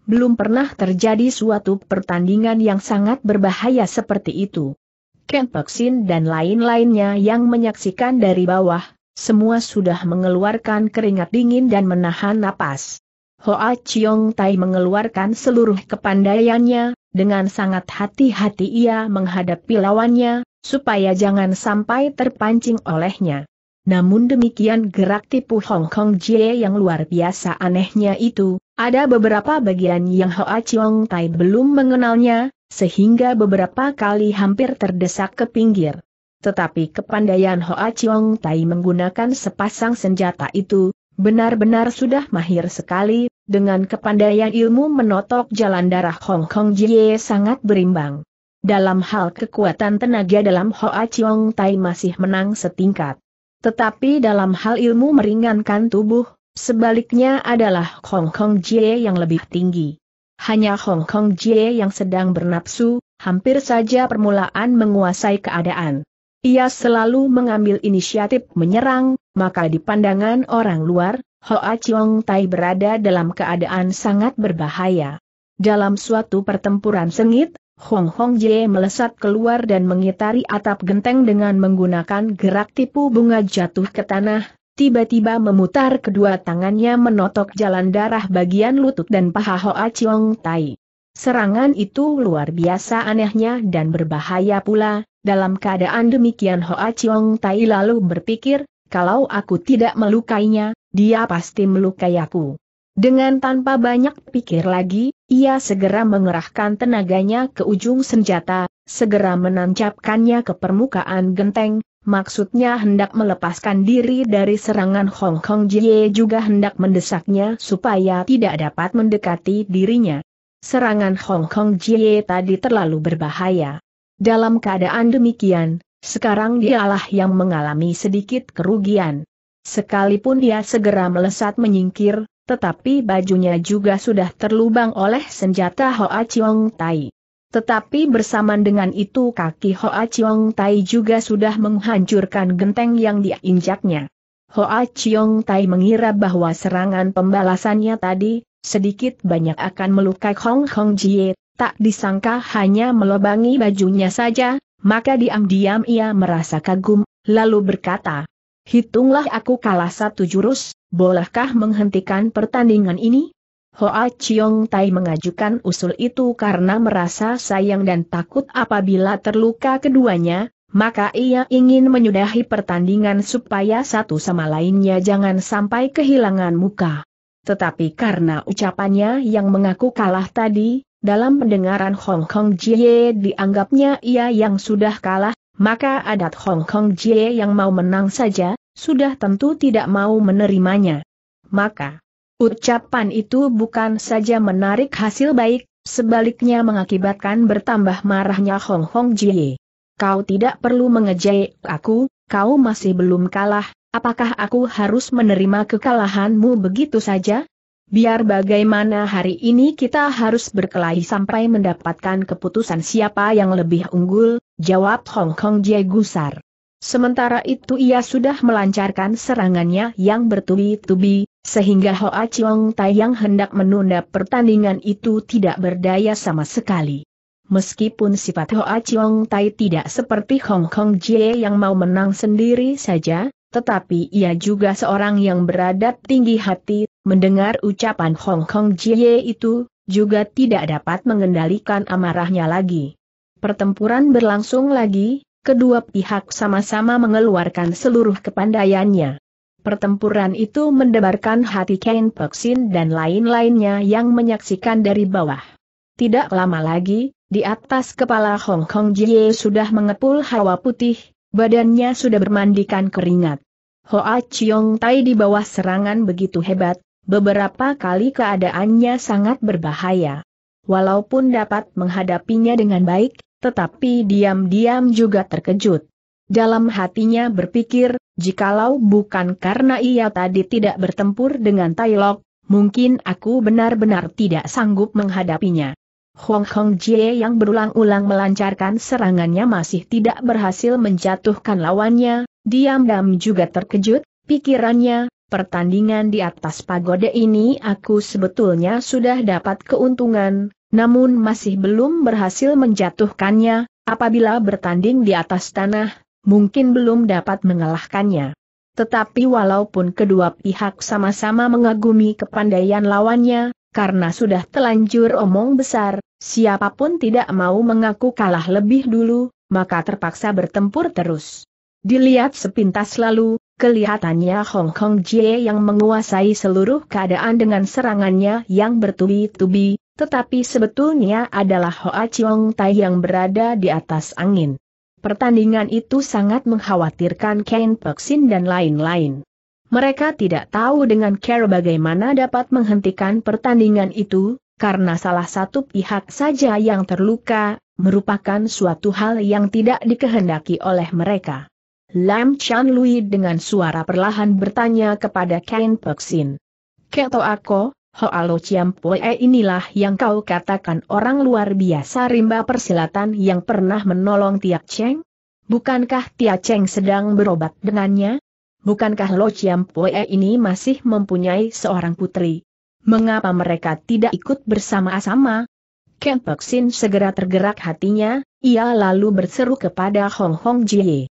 Belum pernah terjadi suatu pertandingan yang sangat berbahaya seperti itu. Ken Pek Sin dan lain-lainnya yang menyaksikan dari bawah, semua sudah mengeluarkan keringat dingin dan menahan napas. Hoa Chiong Tai mengeluarkan seluruh kepandaiannya, dengan sangat hati-hati ia menghadapi lawannya, supaya jangan sampai terpancing olehnya. Namun demikian gerak tipu Hong Kong Jie yang luar biasa anehnya itu, ada beberapa bagian yang Hoa Chiong Tai belum mengenalnya, sehingga beberapa kali hampir terdesak ke pinggir. Tetapi kepandaian Hoa Chiong Tai menggunakan sepasang senjata itu, benar-benar sudah mahir sekali, dengan kepandaian ilmu menotok jalan darah Hong Kong Jie sangat berimbang. Dalam hal kekuatan tenaga dalam Hoa Chiong Tai masih menang setingkat. Tetapi dalam hal ilmu meringankan tubuh, sebaliknya adalah Hong Kong Jie yang lebih tinggi. Hanya Hong Kong Jie yang sedang bernafsu, hampir saja permulaan menguasai keadaan. Ia selalu mengambil inisiatif menyerang, maka di pandangan orang luar, Hoa Chiong Tai berada dalam keadaan sangat berbahaya. Dalam suatu pertempuran sengit, Hong Kong Jie melesat keluar dan mengitari atap genteng dengan menggunakan gerak tipu bunga jatuh ke tanah, tiba-tiba memutar kedua tangannya menotok jalan darah bagian lutut dan paha Hoa Chiong Tai. Serangan itu luar biasa anehnya dan berbahaya pula, dalam keadaan demikian Hoa Chiong Tai lalu berpikir, kalau aku tidak melukainya, dia pasti melukai aku. Dengan tanpa banyak pikir lagi, ia segera mengerahkan tenaganya ke ujung senjata, segera menancapkannya ke permukaan genteng, maksudnya hendak melepaskan diri dari serangan Hong Kong Jie, juga hendak mendesaknya supaya tidak dapat mendekati dirinya. Serangan Hong Kong Jie tadi terlalu berbahaya. Dalam keadaan demikian, sekarang dialah yang mengalami sedikit kerugian. Sekalipun dia segera melesat menyingkir, tetapi bajunya juga sudah terlubang oleh senjata Hoa Chiong Tai. Tetapi bersamaan dengan itu kaki Hoa Chiong Tai juga sudah menghancurkan genteng yang diinjaknya. Hoa Chiong Tai mengira bahwa serangan pembalasannya tadi, sedikit banyak akan melukai Hong Kong Jie, tak disangka hanya melubangi bajunya saja, maka diam-diam ia merasa kagum, lalu berkata, "Hitunglah aku kalah satu jurus, bolehkah menghentikan pertandingan ini?" Hoa Chiong Tai mengajukan usul itu karena merasa sayang dan takut apabila terluka keduanya, maka ia ingin menyudahi pertandingan supaya satu sama lainnya jangan sampai kehilangan muka. Tetapi karena ucapannya yang mengaku kalah tadi, dalam pendengaran Hong Kong Jie dianggapnya ia yang sudah kalah, maka adat Hong Kong Jie yang mau menang saja, sudah tentu tidak mau menerimanya. Maka, ucapan itu bukan saja menarik hasil baik, sebaliknya mengakibatkan bertambah marahnya Hong Kong Jie. "Kau tidak perlu mengejek aku, kau masih belum kalah, apakah aku harus menerima kekalahanmu begitu saja? Biar bagaimana hari ini kita harus berkelahi sampai mendapatkan keputusan siapa yang lebih unggul," jawab Hong Kong Jie gusar. Sementara itu ia sudah melancarkan serangannya yang bertubi-tubi, sehingga Hoa Chiong Tai yang hendak menunda pertandingan itu tidak berdaya sama sekali. Meskipun sifat Hoa Chiong Tai tidak seperti Hong Kong Jie yang mau menang sendiri saja, tetapi ia juga seorang yang beradat tinggi hati, mendengar ucapan Hong Kong Jie itu, juga tidak dapat mengendalikan amarahnya lagi. Pertempuran berlangsung lagi, kedua pihak sama-sama mengeluarkan seluruh kepandaiannya. Pertempuran itu mendebarkan hati Ken Pek Sin dan lain-lainnya yang menyaksikan dari bawah. Tidak lama lagi, di atas kepala Hong Kong Jie sudah mengepul hawa putih, badannya sudah bermandikan keringat. Hoa Chiong Tai di bawah serangan begitu hebat, beberapa kali keadaannya sangat berbahaya. Walaupun dapat menghadapinya dengan baik, tetapi diam-diam juga terkejut. Dalam hatinya berpikir, jikalau bukan karena ia tadi tidak bertempur dengan Tai Lok, mungkin aku benar-benar tidak sanggup menghadapinya. Hong Kong Jie yang berulang-ulang melancarkan serangannya masih tidak berhasil menjatuhkan lawannya, diam-diam juga terkejut, pikirannya, pertandingan di atas pagode ini aku sebetulnya sudah dapat keuntungan, namun masih belum berhasil menjatuhkannya, apabila bertanding di atas tanah, mungkin belum dapat mengalahkannya. Tetapi walaupun kedua pihak sama-sama mengagumi kepandaian lawannya, karena sudah telanjur omong besar, siapapun tidak mau mengaku kalah lebih dulu, maka terpaksa bertempur terus. Dilihat sepintas lalu, kelihatannya Hong Kong Jie yang menguasai seluruh keadaan dengan serangannya yang bertubi-tubi, tetapi sebetulnya adalah Hoa Chiong Tai yang berada di atas angin. Pertandingan itu sangat mengkhawatirkan Ken Pek Sin dan lain-lain. Mereka tidak tahu dengan cara bagaimana dapat menghentikan pertandingan itu, karena salah satu pihak saja yang terluka, merupakan suatu hal yang tidak dikehendaki oleh mereka. Lam Chan Lui dengan suara perlahan bertanya kepada Ken Pek Sin, "Keto aku, Hoa Lo Chiam Poe inilah yang kau katakan orang luar biasa rimba persilatan yang pernah menolong Tia Cheng? Bukankah Tia Cheng sedang berobat dengannya? Bukankah Lo Chiam Poe ini masih mempunyai seorang putri? Mengapa mereka tidak ikut bersama-sama?" Ken Pek Sin segera tergerak hatinya, ia lalu berseru kepada Hong Kong Jie,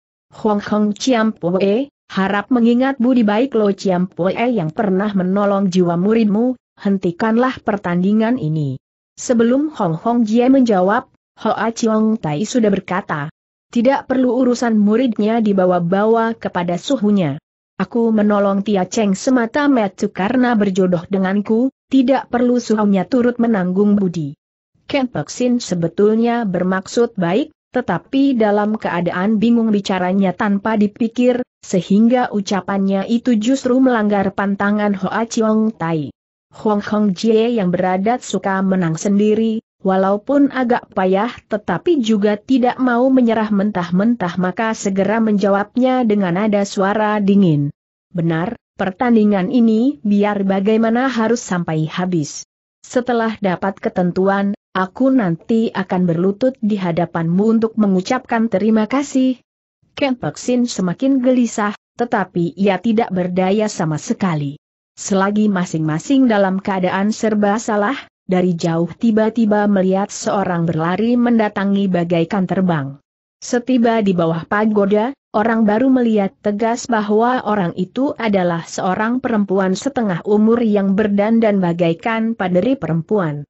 "Hong Kong Chiam Poe, harap mengingat budi baik Lo Chiam Poe yang pernah menolong jiwa muridmu, hentikanlah pertandingan ini." Sebelum Hong Kong Jie menjawab, Hoa Chiong Tai sudah berkata, "Tidak perlu urusan muridnya dibawa-bawa kepada suhunya. Aku menolong Tia Cheng semata-mata karena berjodoh denganku, tidak perlu suhunya turut menanggung budi. Ken Pek Sin sebetulnya bermaksud baik, tetapi dalam keadaan bingung bicaranya tanpa dipikir, sehingga ucapannya itu justru melanggar pantangan Hoa Chiong Tai. Hong Hong Jie yang beradat suka menang sendiri, walaupun agak payah tetapi juga tidak mau menyerah mentah-mentah, maka segera menjawabnya dengan nada suara dingin. Benar, pertandingan ini biar bagaimana harus sampai habis. Setelah dapat ketentuan, aku nanti akan berlutut di hadapanmu untuk mengucapkan terima kasih. Ken Pek Sin semakin gelisah, tetapi ia tidak berdaya sama sekali. Selagi masing-masing dalam keadaan serba salah, dari jauh tiba-tiba melihat seorang berlari mendatangi bagaikan terbang. Setiba di bawah pagoda, orang baru melihat tegas bahwa orang itu adalah seorang perempuan setengah umur yang berdandan bagaikan paderi perempuan.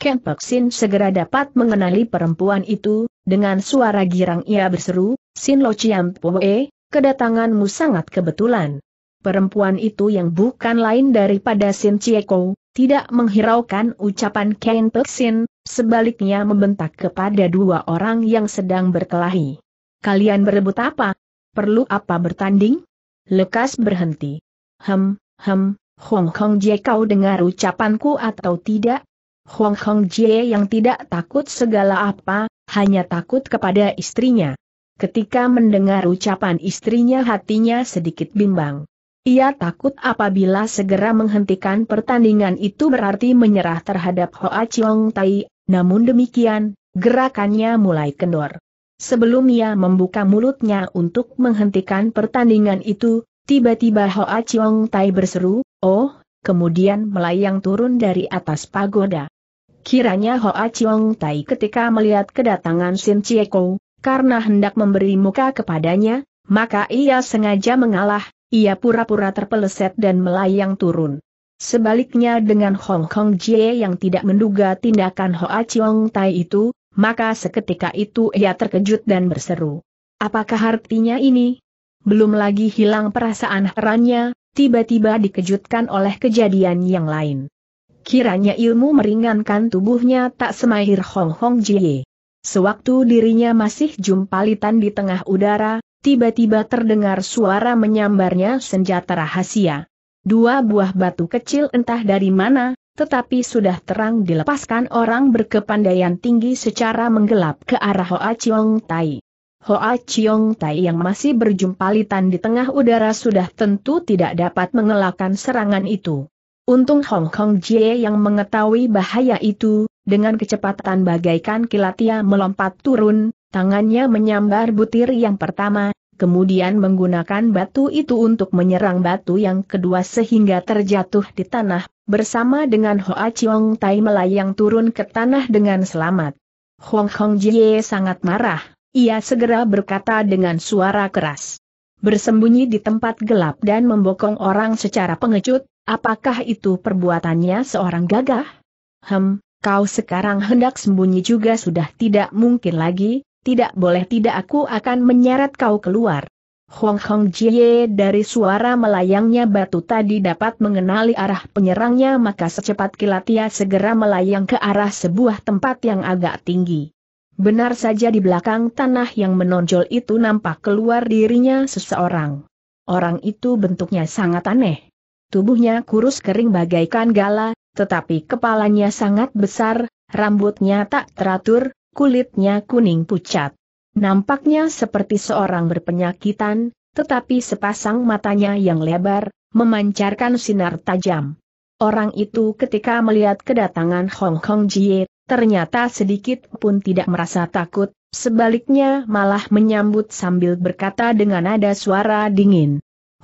Ken Pek Sin segera dapat mengenali perempuan itu, dengan suara girang ia berseru, "Sin Lo Chiam Poe, kedatanganmu sangat kebetulan." Perempuan itu yang bukan lain daripada Sin Cieko, tidak menghiraukan ucapan Ken Pek Sin, sebaliknya membentak kepada dua orang yang sedang berkelahi. "Kalian berebut apa? Perlu apa bertanding? Lekas berhenti." Hem, hem, Hong Hong Jie, kau dengar ucapanku atau tidak? Hong Hong Jie yang tidak takut segala apa, hanya takut kepada istrinya. Ketika mendengar ucapan istrinya hatinya sedikit bimbang. Ia takut apabila segera menghentikan pertandingan itu berarti menyerah terhadap Hoa Chiong Tai, namun demikian, gerakannya mulai kendor. Sebelum ia membuka mulutnya untuk menghentikan pertandingan itu, tiba-tiba Hoa Chiong Tai berseru, "Oh!" kemudian melayang turun dari atas pagoda. Kiranya Hoa Chiong Tai ketika melihat kedatangan Sin Cieko, karena hendak memberi muka kepadanya, maka ia sengaja mengalah, ia pura-pura terpeleset dan melayang turun. Sebaliknya dengan Hong Hong Jie yang tidak menduga tindakan Hoa Chiong Tai itu, maka seketika itu ia terkejut dan berseru, "Apakah artinya ini?" Belum lagi hilang perasaan herannya, tiba-tiba dikejutkan oleh kejadian yang lain. Kiranya ilmu meringankan tubuhnya tak semahir Hong Hong Jie. Sewaktu dirinya masih jumpalitan di tengah udara, tiba-tiba terdengar suara menyambarnya senjata rahasia. Dua buah batu kecil entah dari mana, tetapi sudah terang dilepaskan orang berkepandaian tinggi secara menggelap ke arah Hoa Chiong Tai. Hoa Chiong Tai yang masih berjumpalitan di tengah udara sudah tentu tidak dapat mengelakkan serangan itu. Untung Hong Hong Jie yang mengetahui bahaya itu, dengan kecepatan bagaikan kilat ia melompat turun, tangannya menyambar butir yang pertama, kemudian menggunakan batu itu untuk menyerang batu yang kedua sehingga terjatuh di tanah, bersama dengan Hoa Chiong Tai melayang turun ke tanah dengan selamat. Hong Hong Jie sangat marah, ia segera berkata dengan suara keras, "Bersembunyi di tempat gelap dan membokong orang secara pengecut, apakah itu perbuatannya seorang gagah? Hem, kau sekarang hendak sembunyi juga sudah tidak mungkin lagi. Tidak boleh tidak aku akan menyeret kau keluar." Hong Hong Jie dari suara melayangnya batu tadi dapat mengenali arah penyerangnya, maka secepat kilat ia segera melayang ke arah sebuah tempat yang agak tinggi. Benar saja di belakang tanah yang menonjol itu nampak keluar dirinya seseorang. Orang itu bentuknya sangat aneh. Tubuhnya kurus kering bagaikan gala, tetapi kepalanya sangat besar, rambutnya tak teratur, kulitnya kuning pucat. Nampaknya seperti seorang berpenyakitan, tetapi sepasang matanya yang lebar, memancarkan sinar tajam. Orang itu ketika melihat kedatangan Hong Hong Jie, ternyata sedikit pun tidak merasa takut, sebaliknya malah menyambut sambil berkata dengan nada suara dingin,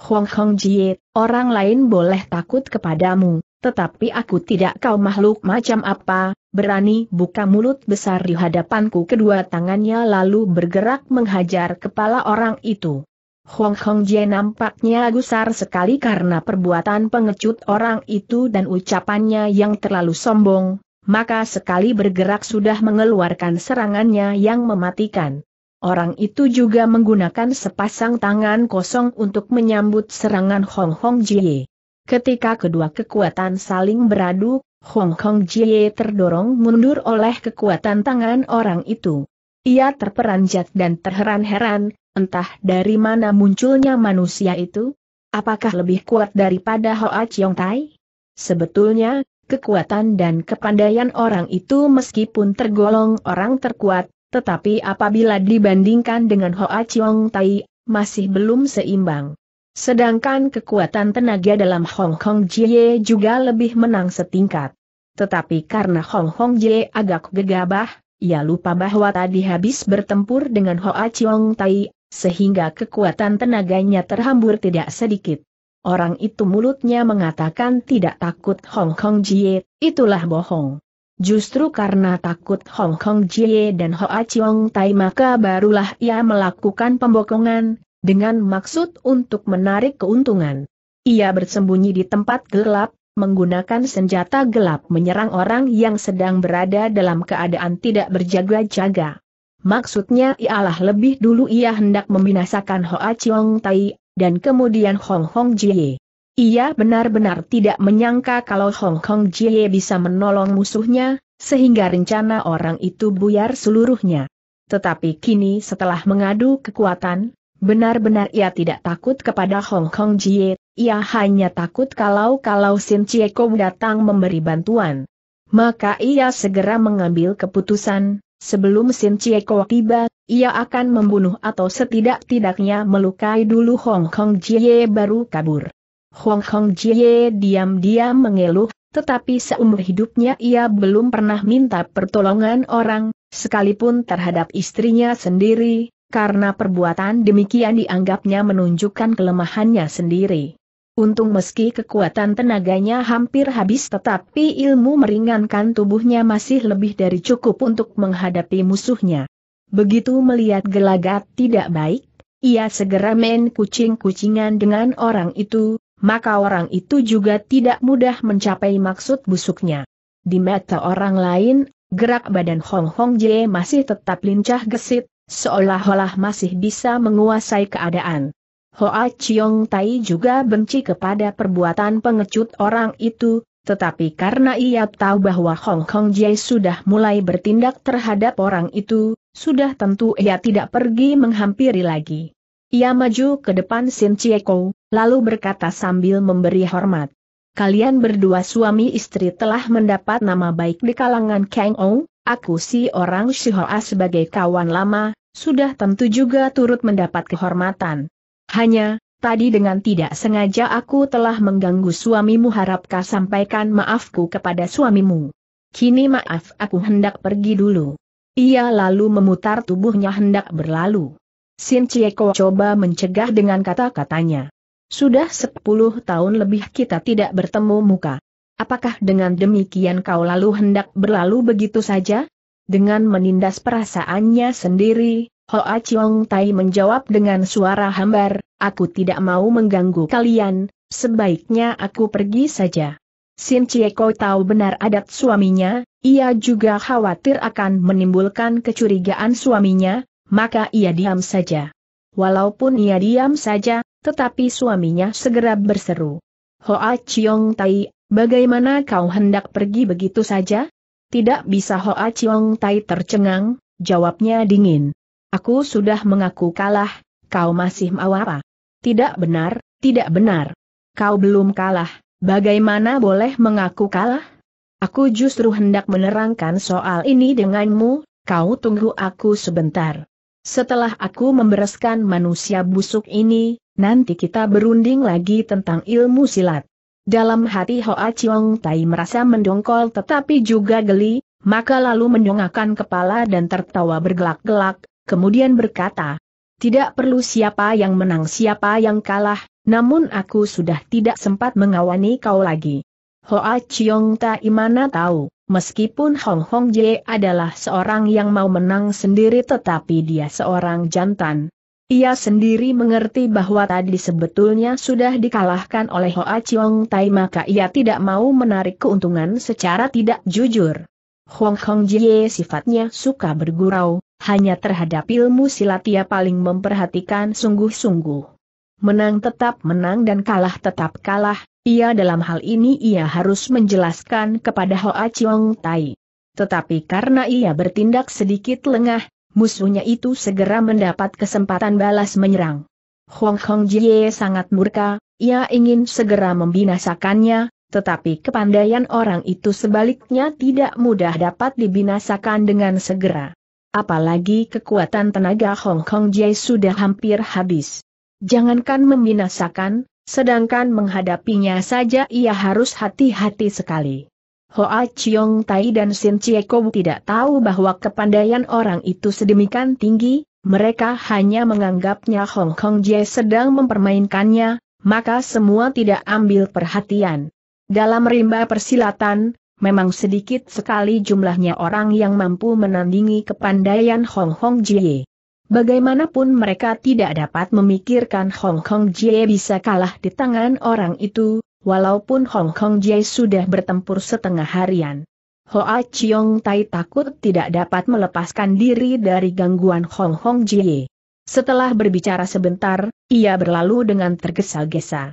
"Hong Hong Jie, orang lain boleh takut kepadamu, tetapi aku tidak. Kau makhluk macam apa, berani buka mulut besar di hadapanku?" Kedua tangannya lalu bergerak menghajar kepala orang itu. Hong Hong Jie nampaknya gusar sekali karena perbuatan pengecut orang itu dan ucapannya yang terlalu sombong, maka sekali bergerak sudah mengeluarkan serangannya yang mematikan. Orang itu juga menggunakan sepasang tangan kosong untuk menyambut serangan Hong Hong Jie. Ketika kedua kekuatan saling beradu, Hong Hong Jie terdorong mundur oleh kekuatan tangan orang itu. Ia terperanjat dan terheran-heran, entah dari mana munculnya manusia itu? Apakah lebih kuat daripada Hoa Chiong Tai? Sebetulnya, kekuatan dan kepandaian orang itu meskipun tergolong orang terkuat, tetapi apabila dibandingkan dengan Hoa Chiong Tai, masih belum seimbang. Sedangkan kekuatan tenaga dalam Hong Hong Jie juga lebih menang setingkat. Tetapi karena Hong Hong Jie agak gegabah, ia lupa bahwa tadi habis bertempur dengan Hoa Chiong Tai, sehingga kekuatan tenaganya terhambur tidak sedikit. Orang itu mulutnya mengatakan tidak takut Hong Hong Jie, itulah bohong. Justru karena takut Hong Hong Jie dan Hoa Chiong Tai maka barulah ia melakukan pembokongan, dengan maksud untuk menarik keuntungan. Ia bersembunyi di tempat gelap, menggunakan senjata gelap menyerang orang yang sedang berada dalam keadaan tidak berjaga-jaga. Maksudnya ialah lebih dulu ia hendak membinasakan Hoa Chiong Tai, dan kemudian Hong Hong Jie. Ia benar-benar tidak menyangka kalau Hong Hong Jie bisa menolong musuhnya, sehingga rencana orang itu buyar seluruhnya. Tetapi kini setelah mengadu kekuatan, benar-benar ia tidak takut kepada Hong Hong Jie. Ia hanya takut kalau-kalau Sin Chie Kong datang memberi bantuan. Maka ia segera mengambil keputusan, sebelum Sin Chie Kong tiba, ia akan membunuh atau setidak-tidaknya melukai dulu Hong Hong Jie baru kabur. Hong Hong Jie diam-diam mengeluh, tetapi seumur hidupnya ia belum pernah minta pertolongan orang, sekalipun terhadap istrinya sendiri, karena perbuatan demikian dianggapnya menunjukkan kelemahannya sendiri. Untung meski kekuatan tenaganya hampir habis tetapi ilmu meringankan tubuhnya masih lebih dari cukup untuk menghadapi musuhnya. Begitu melihat gelagat tidak baik, ia segera main kucing-kucingan dengan orang itu, maka orang itu juga tidak mudah mencapai maksud busuknya. Di mata orang lain, gerak badan Hong Hong Jie masih tetap lincah gesit, seolah-olah masih bisa menguasai keadaan. Hoa Chiong Tai juga benci kepada perbuatan pengecut orang itu, tetapi karena ia tahu bahwa Hong Hong Jie sudah mulai bertindak terhadap orang itu, sudah tentu ia tidak pergi menghampiri lagi. Ia maju ke depan Sin Chie Kong, lalu berkata sambil memberi hormat, "Kalian berdua suami istri telah mendapat nama baik di kalangan Kang Ou, aku si orang Shihoa sebagai kawan lama, sudah tentu juga turut mendapat kehormatan. Hanya, tadi dengan tidak sengaja aku telah mengganggu suamimu, harapkah sampaikan maafku kepada suamimu. Kini maaf, aku hendak pergi dulu." Ia lalu memutar tubuhnya hendak berlalu. Sin Chie Kong coba mencegah dengan kata-katanya, "Sudah sepuluh tahun lebih kita tidak bertemu muka. Apakah dengan demikian kau lalu hendak berlalu begitu saja?" Dengan menindas perasaannya sendiri, Hoa Chiong Tai menjawab dengan suara hambar, "Aku tidak mau mengganggu kalian, sebaiknya aku pergi saja." Sin Chie Kong tahu benar adat suaminya, ia juga khawatir akan menimbulkan kecurigaan suaminya, maka ia diam saja. Walaupun ia diam saja, tetapi suaminya segera berseru, "Hoa Chiong Tai, bagaimana kau hendak pergi begitu saja?" "Tidak bisa," Hoa Chiong Tai tercengang, jawabnya dingin. "Aku sudah mengaku kalah, kau masih mau apa?" "Tidak benar, tidak benar. Kau belum kalah, bagaimana boleh mengaku kalah? Aku justru hendak menerangkan soal ini denganmu, kau tunggu aku sebentar. Setelah aku membereskan manusia busuk ini, nanti kita berunding lagi tentang ilmu silat." Dalam hati Hoa Chiong Tai merasa mendongkol tetapi juga geli, maka lalu mendongakkan kepala dan tertawa bergelak-gelak. Kemudian berkata, "Tidak perlu siapa yang menang siapa yang kalah, namun aku sudah tidak sempat mengawani kau lagi." Hoa Chiong Tai mana tahu, meskipun Hong Hong Jie adalah seorang yang mau menang sendiri tetapi dia seorang jantan. Ia sendiri mengerti bahwa tadi sebetulnya sudah dikalahkan oleh Hoa Chiong Tai maka ia tidak mau menarik keuntungan secara tidak jujur. Hong Kong Jie sifatnya suka bergurau, hanya terhadap ilmu silat ia paling memperhatikan sungguh-sungguh. Menang tetap menang dan kalah tetap kalah, ia dalam hal ini ia harus menjelaskan kepada Hoa Chiong Tai. Tetapi karena ia bertindak sedikit lengah, musuhnya itu segera mendapat kesempatan balas menyerang. Hong Kong Jie sangat murka, ia ingin segera membinasakannya, tetapi kepandaian orang itu sebaliknya tidak mudah dapat dibinasakan dengan segera. Apalagi kekuatan tenaga Hong Kong Jie sudah hampir habis. Jangankan membinasakan, sedangkan menghadapinya saja ia harus hati-hati sekali. Hoa Chiong Tai dan Sin Chie Kou tidak tahu bahwa kepandaian orang itu sedemikian tinggi, mereka hanya menganggapnya Hong Kong Jie sedang mempermainkannya, maka semua tidak ambil perhatian. Dalam rimba persilatan, memang sedikit sekali jumlahnya orang yang mampu menandingi kepandaian Hong Kong Jie. Bagaimanapun mereka tidak dapat memikirkan Hong Kong Jie bisa kalah di tangan orang itu, walaupun Hong Kong Jie sudah bertempur setengah harian. Hoa Chiong Tai takut tidak dapat melepaskan diri dari gangguan Hong Kong Jie. Setelah berbicara sebentar, ia berlalu dengan tergesa-gesa.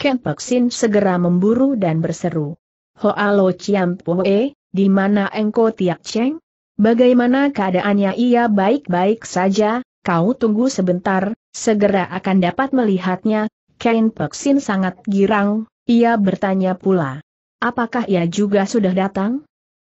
Ken Pek Sin segera memburu dan berseru, "Hoa Lo Chiam Poe, di mana engkau Tiak Cheng? Bagaimana keadaannya?" "Ia baik-baik saja, kau tunggu sebentar, segera akan dapat melihatnya." Ken Pek Sin sangat girang. Ia bertanya pula, "Apakah ia juga sudah datang?"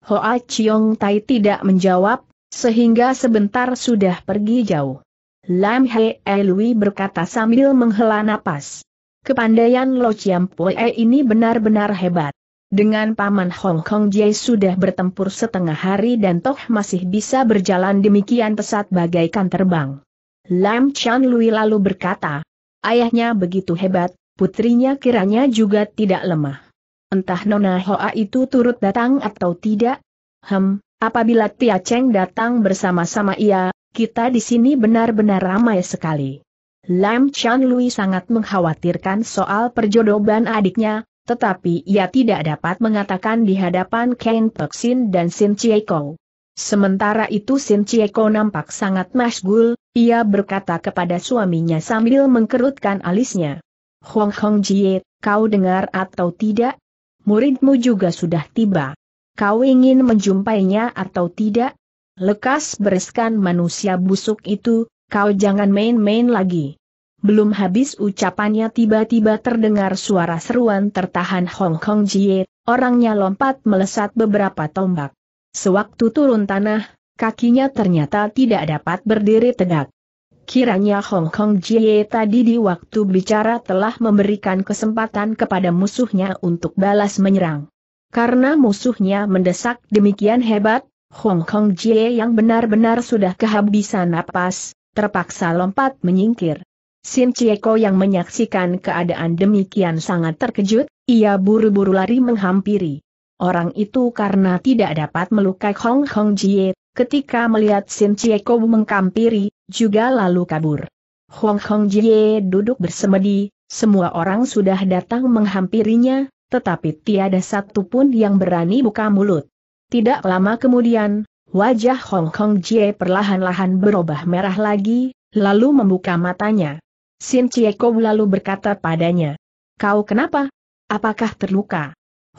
Hoa Chiong Tai tidak menjawab, sehingga sebentar sudah pergi jauh. Lam He Elui berkata sambil menghela napas, "Kepandaian Lo Chiam Poe ini benar-benar hebat. Dengan paman Hong Kong Jie sudah bertempur setengah hari dan toh masih bisa berjalan demikian pesat bagaikan terbang." Lam Chan Lui lalu berkata, "Ayahnya begitu hebat, putrinya kiranya juga tidak lemah. Entah Nona Hoa itu turut datang atau tidak? Hem, apabila Tia Cheng datang bersama-sama ia, kita di sini benar-benar ramai sekali." Lam Chan Lui sangat mengkhawatirkan soal perjodohan adiknya, tetapi ia tidak dapat mengatakan di hadapan Ken Pek Sin dan Sin Chie Kou. Sementara itu Sin Chie Kou nampak sangat masyghul, ia berkata kepada suaminya sambil mengkerutkan alisnya, "Hong Kong Jie, kau dengar atau tidak? Muridmu juga sudah tiba. Kau ingin menjumpainya atau tidak? Lekas bereskan manusia busuk itu, kau jangan main-main lagi." Belum habis ucapannya tiba-tiba terdengar suara seruan tertahan Hong Kong Jie, orangnya lompat melesat beberapa tombak. Sewaktu turun tanah, kakinya ternyata tidak dapat berdiri tegak. Kiranya Hong Kong Jie tadi di waktu bicara telah memberikan kesempatan kepada musuhnya untuk balas menyerang. Karena musuhnya mendesak demikian hebat, Hong Kong Jie yang benar-benar sudah kehabisan napas, terpaksa lompat menyingkir. Sin Chie Kou yang menyaksikan keadaan demikian sangat terkejut, ia buru-buru lari menghampiri orang itu karena tidak dapat melukai Hong Kong Jie. Ketika melihat Sin Chie Kou menghampiri, juga lalu kabur. Hong Kong Jie duduk bersemedi, semua orang sudah datang menghampirinya, tetapi tiada satupun yang berani buka mulut. Tidak lama kemudian, wajah Hong Kong Jie perlahan-lahan berubah merah lagi, lalu membuka matanya. Sin Chie Kou lalu berkata padanya, "Kau kenapa? Apakah terluka?"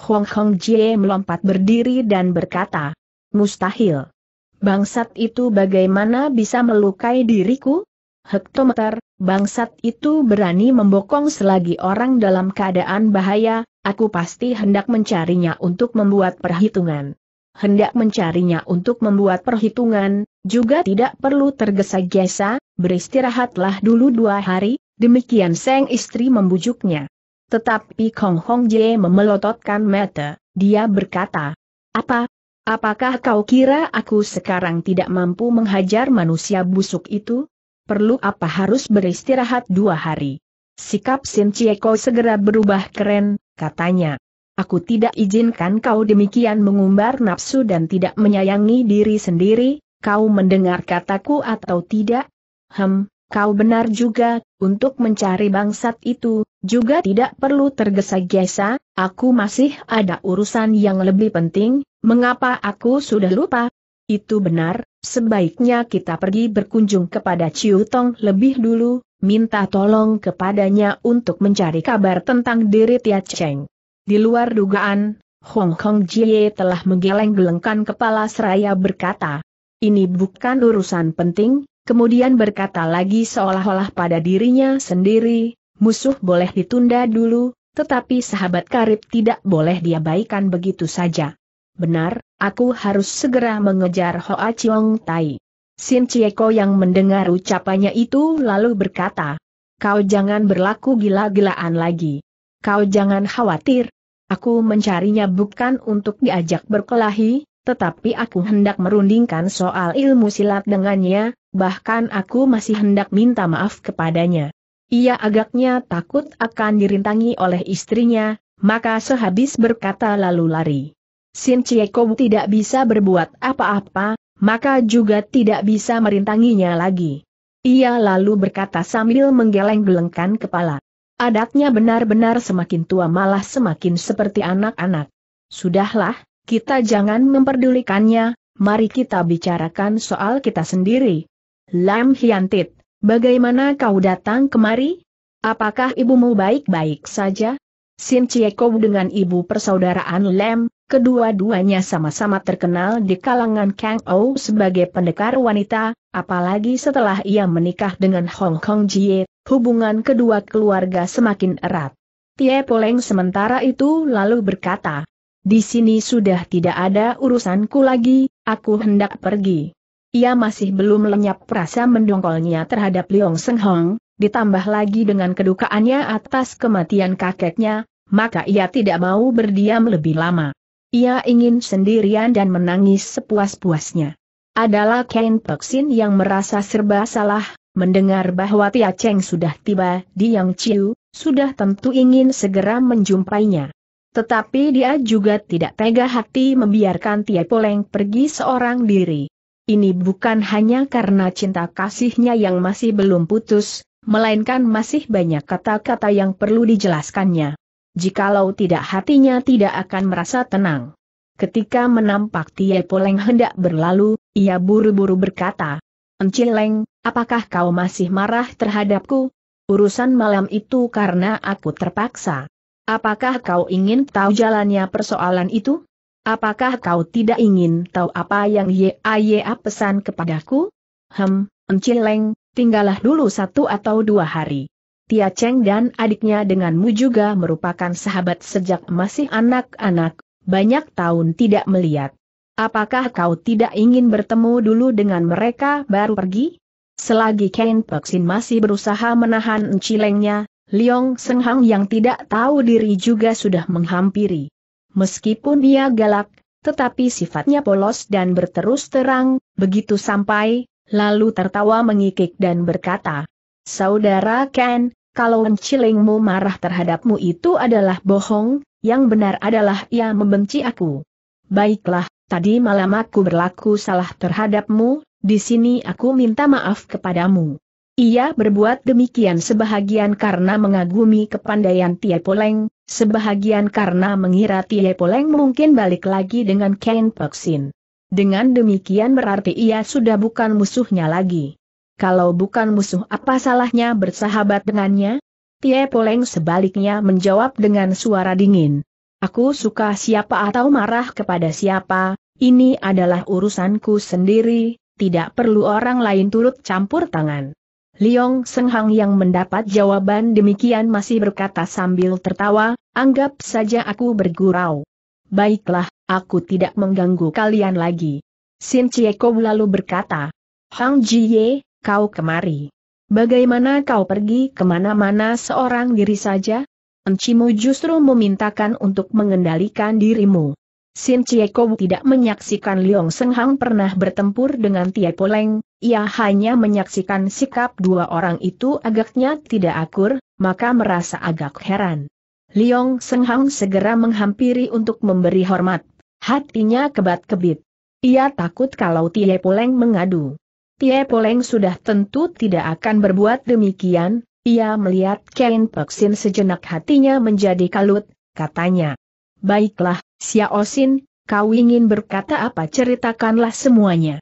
Hong Kong Jie melompat berdiri dan berkata, "Mustahil. Bangsat itu bagaimana bisa melukai diriku? Hektometer, bangsat itu berani membokong selagi orang dalam keadaan bahaya, aku pasti hendak mencarinya untuk membuat perhitungan. Hendak mencarinya untuk membuat perhitungan, juga tidak perlu tergesa-gesa, beristirahatlah dulu dua hari," demikian sang istri membujuknya. Tetapi Hong Kong Jie memelototkan mata, dia berkata, "Apa? Apakah kau kira aku sekarang tidak mampu menghajar manusia busuk itu? Perlu apa harus beristirahat dua hari?" Sikap Sin Chie Kou segera berubah keren, katanya, "Aku tidak izinkan kau demikian mengumbar nafsu dan tidak menyayangi diri sendiri, kau mendengar kataku atau tidak? Hem, kau benar juga, untuk mencari bangsat itu, juga tidak perlu tergesa-gesa, aku masih ada urusan yang lebih penting, Mengapa aku sudah lupa? Itu benar, sebaiknya kita pergi berkunjung kepada Ciu Tong lebih dulu, minta tolong kepadanya untuk mencari kabar tentang diri Tia Cheng. Di luar dugaan, Hong Kong Jie telah menggeleng-gelengkan kepala seraya berkata, ini bukan urusan penting, kemudian berkata lagi seolah-olah pada dirinya sendiri, musuh boleh ditunda dulu, tetapi sahabat karib tidak boleh diabaikan begitu saja. Benar, aku harus segera mengejar Hoa Chiong Tai. Sin Cieko yang mendengar ucapannya itu lalu berkata, kau jangan berlaku gila-gilaan lagi. Kau jangan khawatir. Aku mencarinya bukan untuk diajak berkelahi, tetapi aku hendak merundingkan soal ilmu silat dengannya, bahkan aku masih hendak minta maaf kepadanya. Ia agaknya takut akan dirintangi oleh istrinya, maka sehabis berkata lalu lari. Sin Cieko tidak bisa berbuat apa-apa, maka juga tidak bisa merintanginya lagi. Ia lalu berkata sambil menggeleng-gelengkan kepala. Adatnya benar-benar semakin tua malah semakin seperti anak-anak. Sudahlah, kita jangan memperdulikannya, mari kita bicarakan soal kita sendiri. Lam Hiantit, bagaimana kau datang kemari? Apakah ibumu baik-baik saja? Sin Cieko dengan ibu persaudaraan Lam, kedua-duanya sama-sama terkenal di kalangan Kang Ou sebagai pendekar wanita, apalagi setelah ia menikah dengan Hong Kong Jie, hubungan kedua keluarga semakin erat. Tie Poleng sementara itu lalu berkata, di sini sudah tidak ada urusanku lagi, aku hendak pergi. Ia masih belum lenyap rasa mendongkolnya terhadap Liong Seng Hong, ditambah lagi dengan kedukaannya atas kematian kakeknya, maka ia tidak mau berdiam lebih lama. Ia ingin sendirian dan menangis sepuas-puasnya. Adalah Ken Pek Sin yang merasa serba salah, mendengar bahwa Tia Cheng sudah tiba di Yang Chiu, sudah tentu ingin segera menjumpainya. Tetapi dia juga tidak tega hati membiarkan Tie Poleng pergi seorang diri. Ini bukan hanya karena cinta kasihnya yang masih belum putus, melainkan masih banyak kata-kata yang perlu dijelaskannya. Jikalau tidak hatinya tidak akan merasa tenang. Ketika menampak Tie Poleng hendak berlalu, ia buru-buru berkata, Encileng, apakah kau masih marah terhadapku? Urusan malam itu karena aku terpaksa. Apakah kau ingin tahu jalannya persoalan itu? Apakah kau tidak ingin tahu apa yang Yaya pesan kepadaku? Hem, Encileng, tinggallah dulu satu atau dua hari. Tia Cheng dan adiknya denganmu juga merupakan sahabat sejak masih anak-anak, banyak tahun tidak melihat. Apakah kau tidak ingin bertemu dulu dengan mereka baru pergi? Selagi Ken Pek Sin masih berusaha menahan Encilengnya, Liong Seng Hang yang tidak tahu diri juga sudah menghampiri. Meskipun dia galak, tetapi sifatnya polos dan berterus terang, begitu sampai, lalu tertawa mengikik dan berkata, Saudara Ken, kalau Encilengmu marah terhadapmu itu adalah bohong, yang benar adalah ia membenci aku. Baiklah, tadi malam aku berlaku salah terhadapmu, di sini aku minta maaf kepadamu. Ia berbuat demikian sebahagian karena mengagumi kepandaian Tie Poleng, sebahagian karena mengira Tie Poleng mungkin balik lagi dengan Ken Pek Sin. Dengan demikian berarti ia sudah bukan musuhnya lagi. Kalau bukan musuh apa salahnya bersahabat dengannya? Tie Poleng sebaliknya menjawab dengan suara dingin. Aku suka siapa atau marah kepada siapa, ini adalah urusanku sendiri, tidak perlu orang lain turut campur tangan. Liong Seng Hang yang mendapat jawaban demikian masih berkata sambil tertawa, anggap saja aku bergurau. Baiklah, aku tidak mengganggu kalian lagi. Sin Cieko lalu berkata, Hang Jie, kau kemari. Bagaimana kau pergi kemana-mana seorang diri saja? Encimu justru memintakan untuk mengendalikan dirimu. Sin Cieko tidak menyaksikan Liong Seng Hang pernah bertempur dengan Tie Poleng, ia hanya menyaksikan sikap dua orang itu agaknya tidak akur, maka merasa agak heran. Liong Seng Hang segera menghampiri untuk memberi hormat. Hatinya kebat-kebit. Ia takut kalau Tie Poleng mengadu. Tie Poleng sudah tentu tidak akan berbuat demikian, ia melihat Ken Pek Sin sejenak hatinya menjadi kalut, katanya. Baiklah, Xiao Sin, Kau ingin berkata apa? Ceritakanlah semuanya.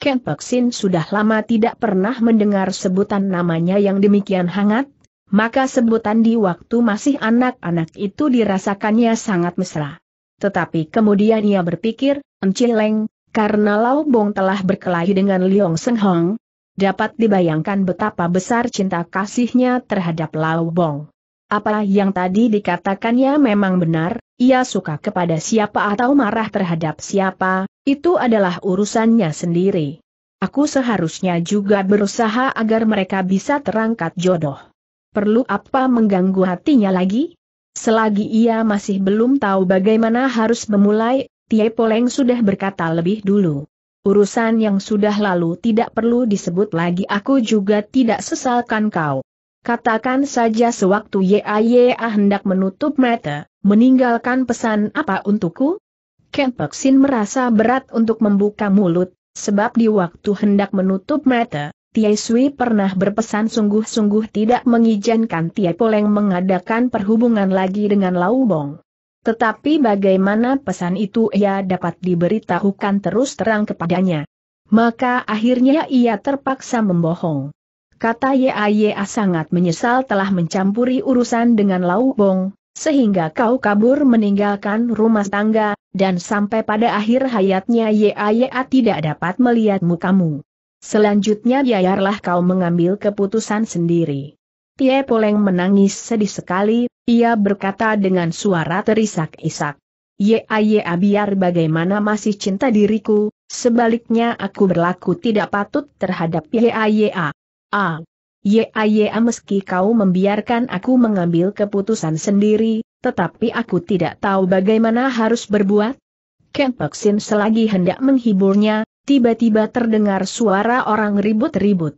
Ken Peksin sudah lama tidak pernah mendengar sebutan namanya yang demikian hangat, maka sebutan di waktu masih anak-anak itu dirasakannya sangat mesra. Tetapi kemudian ia berpikir, encileng, karena Lau Bong telah berkelahi dengan Liong Seng Hong. Dapat dibayangkan betapa besar cinta kasihnya terhadap Lau Bong. Apa yang tadi dikatakannya memang benar, ia suka kepada siapa atau marah terhadap siapa, itu adalah urusannya sendiri. Aku seharusnya juga berusaha agar mereka bisa terangkat jodoh. Perlu apa mengganggu hatinya lagi? Selagi ia masih belum tahu bagaimana harus memulai, Tie Poleng sudah berkata lebih dulu. Urusan yang sudah lalu tidak perlu disebut lagi. Aku juga tidak sesalkan kau. Katakan saja sewaktu Yaya hendak menutup mata, meninggalkan pesan apa untukku? Ken Peksin merasa berat untuk membuka mulut, sebab di waktu hendak menutup mata, Tie Sui pernah berpesan sungguh-sungguh tidak mengizinkan Tie Poleng mengadakan perhubungan lagi dengan Lau Bong. Tetapi bagaimana pesan itu ia dapat diberitahukan terus terang kepadanya. Maka akhirnya ia terpaksa membohong. Kata Yaya sangat menyesal telah mencampuri urusan dengan Lau Bong, sehingga kau kabur meninggalkan rumah tangga, dan sampai pada akhir hayatnya Yaya tidak dapat melihat mukamu. Selanjutnya biarlah kau mengambil keputusan sendiri. Tie Poleng menangis sedih sekali. Ia berkata dengan suara terisak-isak. Yaya biar bagaimana masih cinta diriku, sebaliknya aku berlaku tidak patut terhadap Yaya. Ah, Yaya meski kau membiarkan aku mengambil keputusan sendiri, tetapi aku tidak tahu bagaimana harus berbuat. Ken Peksin selagi hendak menghiburnya, tiba-tiba terdengar suara orang ribut-ribut.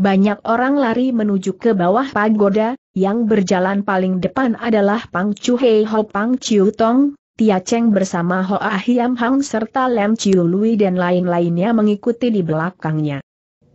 Banyak orang lari menuju ke bawah pagoda, yang berjalan paling depan adalah Pang Chu Hei Ho Pang Chiu Tong, Tia Cheng bersama Ho Ah Hiam Hang serta Lam Chiu Lui dan lain-lainnya mengikuti di belakangnya.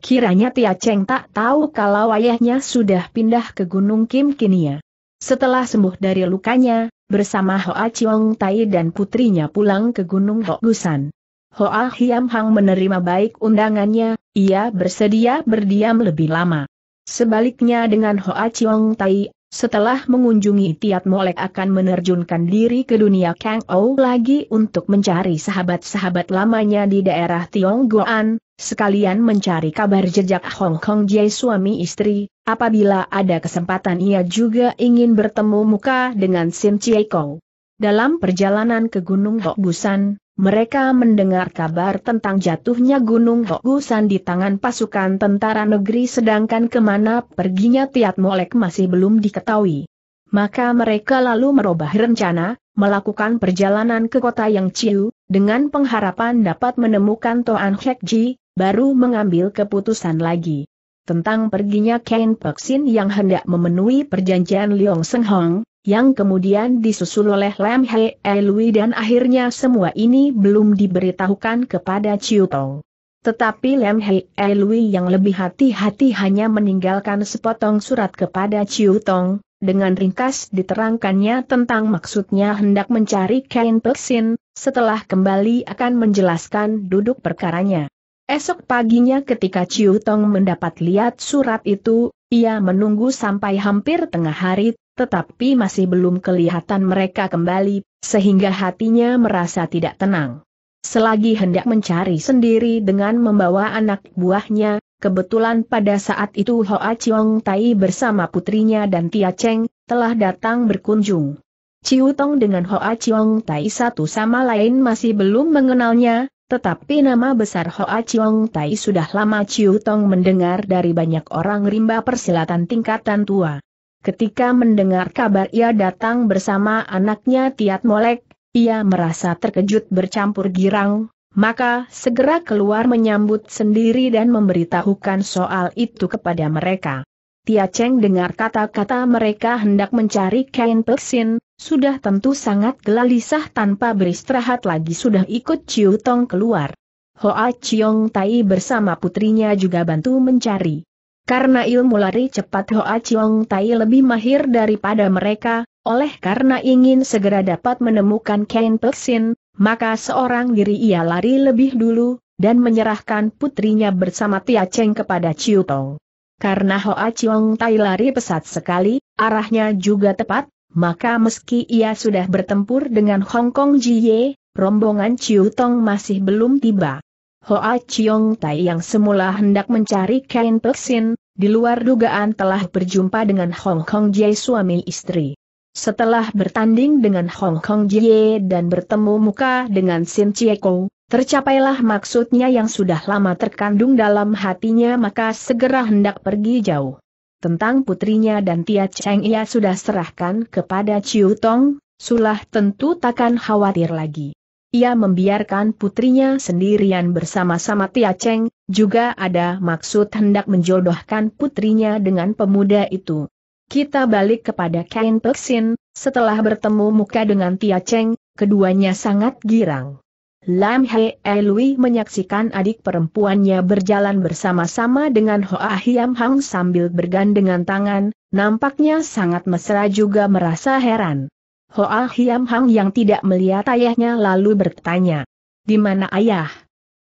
Kiranya Tia Cheng tak tahu kalau ayahnya sudah pindah ke Gunung Kim Kinia. Setelah sembuh dari lukanya, bersama Ho Ah Chiong Tai dan putrinya pulang ke Gunung Ho Gusan. Ho Ah Hiam Hang menerima baik undangannya, ia bersedia berdiam lebih lama. Sebaliknya dengan Ho Ah Chiong Tai, setelah mengunjungi Tiat Molek akan menerjunkan diri ke dunia Kang Ou lagi untuk mencari sahabat-sahabat lamanya di daerah Tionggoan, sekalian mencari kabar jejak Hong Kong Jie suami istri, apabila ada kesempatan ia juga ingin bertemu muka dengan Sim Chie Kou. Dalam perjalanan ke Gunung Ho Gusan, mereka mendengar kabar tentang jatuhnya Gunung Ho Gusan di tangan pasukan tentara negeri, sedangkan kemana perginya Tiat Molek masih belum diketahui. Maka mereka lalu merubah rencana, melakukan perjalanan ke kota Yang Chiu, dengan pengharapan dapat menemukan Toan Hek Ji, baru mengambil keputusan lagi. Tentang perginya Ken Peksin yang hendak memenuhi perjanjian Liong Seng Hong, yang kemudian disusul oleh Lam Hei Lui dan akhirnya semua ini belum diberitahukan kepada Chiu Tong. Tetapi Lam Hei Lui yang lebih hati-hati hanya meninggalkan sepotong surat kepada Chiu Tong, dengan ringkas diterangkannya tentang maksudnya hendak mencari Ken Peksin, setelah kembali akan menjelaskan duduk perkaranya. Esok paginya ketika Chiu Tong mendapat lihat surat itu, ia menunggu sampai hampir tengah hari, tetapi masih belum kelihatan mereka kembali, sehingga hatinya merasa tidak tenang. Selagi hendak mencari sendiri dengan membawa anak buahnya, kebetulan pada saat itu Ho Ah Chiong Tai bersama putrinya dan Tia Cheng telah datang berkunjung. Chiu Tong dengan Ho Ah Chiong Tai satu sama lain masih belum mengenalnya, tetapi nama besar Ho Ah Chiong Tai sudah lama Chiu Tong mendengar dari banyak orang rimba persilatan tingkatan tua. Ketika mendengar kabar ia datang bersama anaknya Tiat Molek, ia merasa terkejut bercampur girang, maka segera keluar menyambut sendiri dan memberitahukan soal itu kepada mereka. Tia Cheng dengar kata-kata mereka hendak mencari Ken Peksin, sudah tentu sangat gelisah tanpa beristirahat lagi sudah ikut Chiu Tong keluar. Ho Ah Chiong Tai bersama putrinya juga bantu mencari. Karena ilmu lari cepat Ho Ah Chiong Tai lebih mahir daripada mereka, Oleh karena ingin segera dapat menemukan Ken Peksin, maka seorang diri ia lari lebih dulu, dan menyerahkan putrinya bersama Tia Cheng kepada Chiu Tong. Karena Hoa Chiong Tai lari pesat sekali, arahnya juga tepat, maka meski ia sudah bertempur dengan Hong Kong Jiye, rombongan Chiu Tong masih belum tiba. Hoa Chiong Tai yang semula hendak mencari Ken Peksin, di luar dugaan telah berjumpa dengan Hong Kong Jiye suami istri. Setelah bertanding dengan Hong Kong Jiye dan bertemu muka dengan Sin Cieko, tercapailah maksudnya yang sudah lama terkandung dalam hatinya, maka segera hendak pergi jauh. Tentang putrinya dan Tia Cheng ia sudah serahkan kepada Chiu Tong, sulah tentu takkan khawatir lagi. Ia membiarkan putrinya sendirian bersama-sama Tia Cheng, juga ada maksud hendak menjodohkan putrinya dengan pemuda itu. Kita balik kepada Ken Peksin. Setelah bertemu muka dengan Tia Cheng, keduanya sangat girang. Lam He Elui menyaksikan adik perempuannya berjalan bersama-sama dengan Hoa Hiam Hang sambil bergandengan tangan, nampaknya sangat mesra juga merasa heran. Hoa Hiam Hang yang tidak melihat ayahnya lalu bertanya, "Di mana ayah?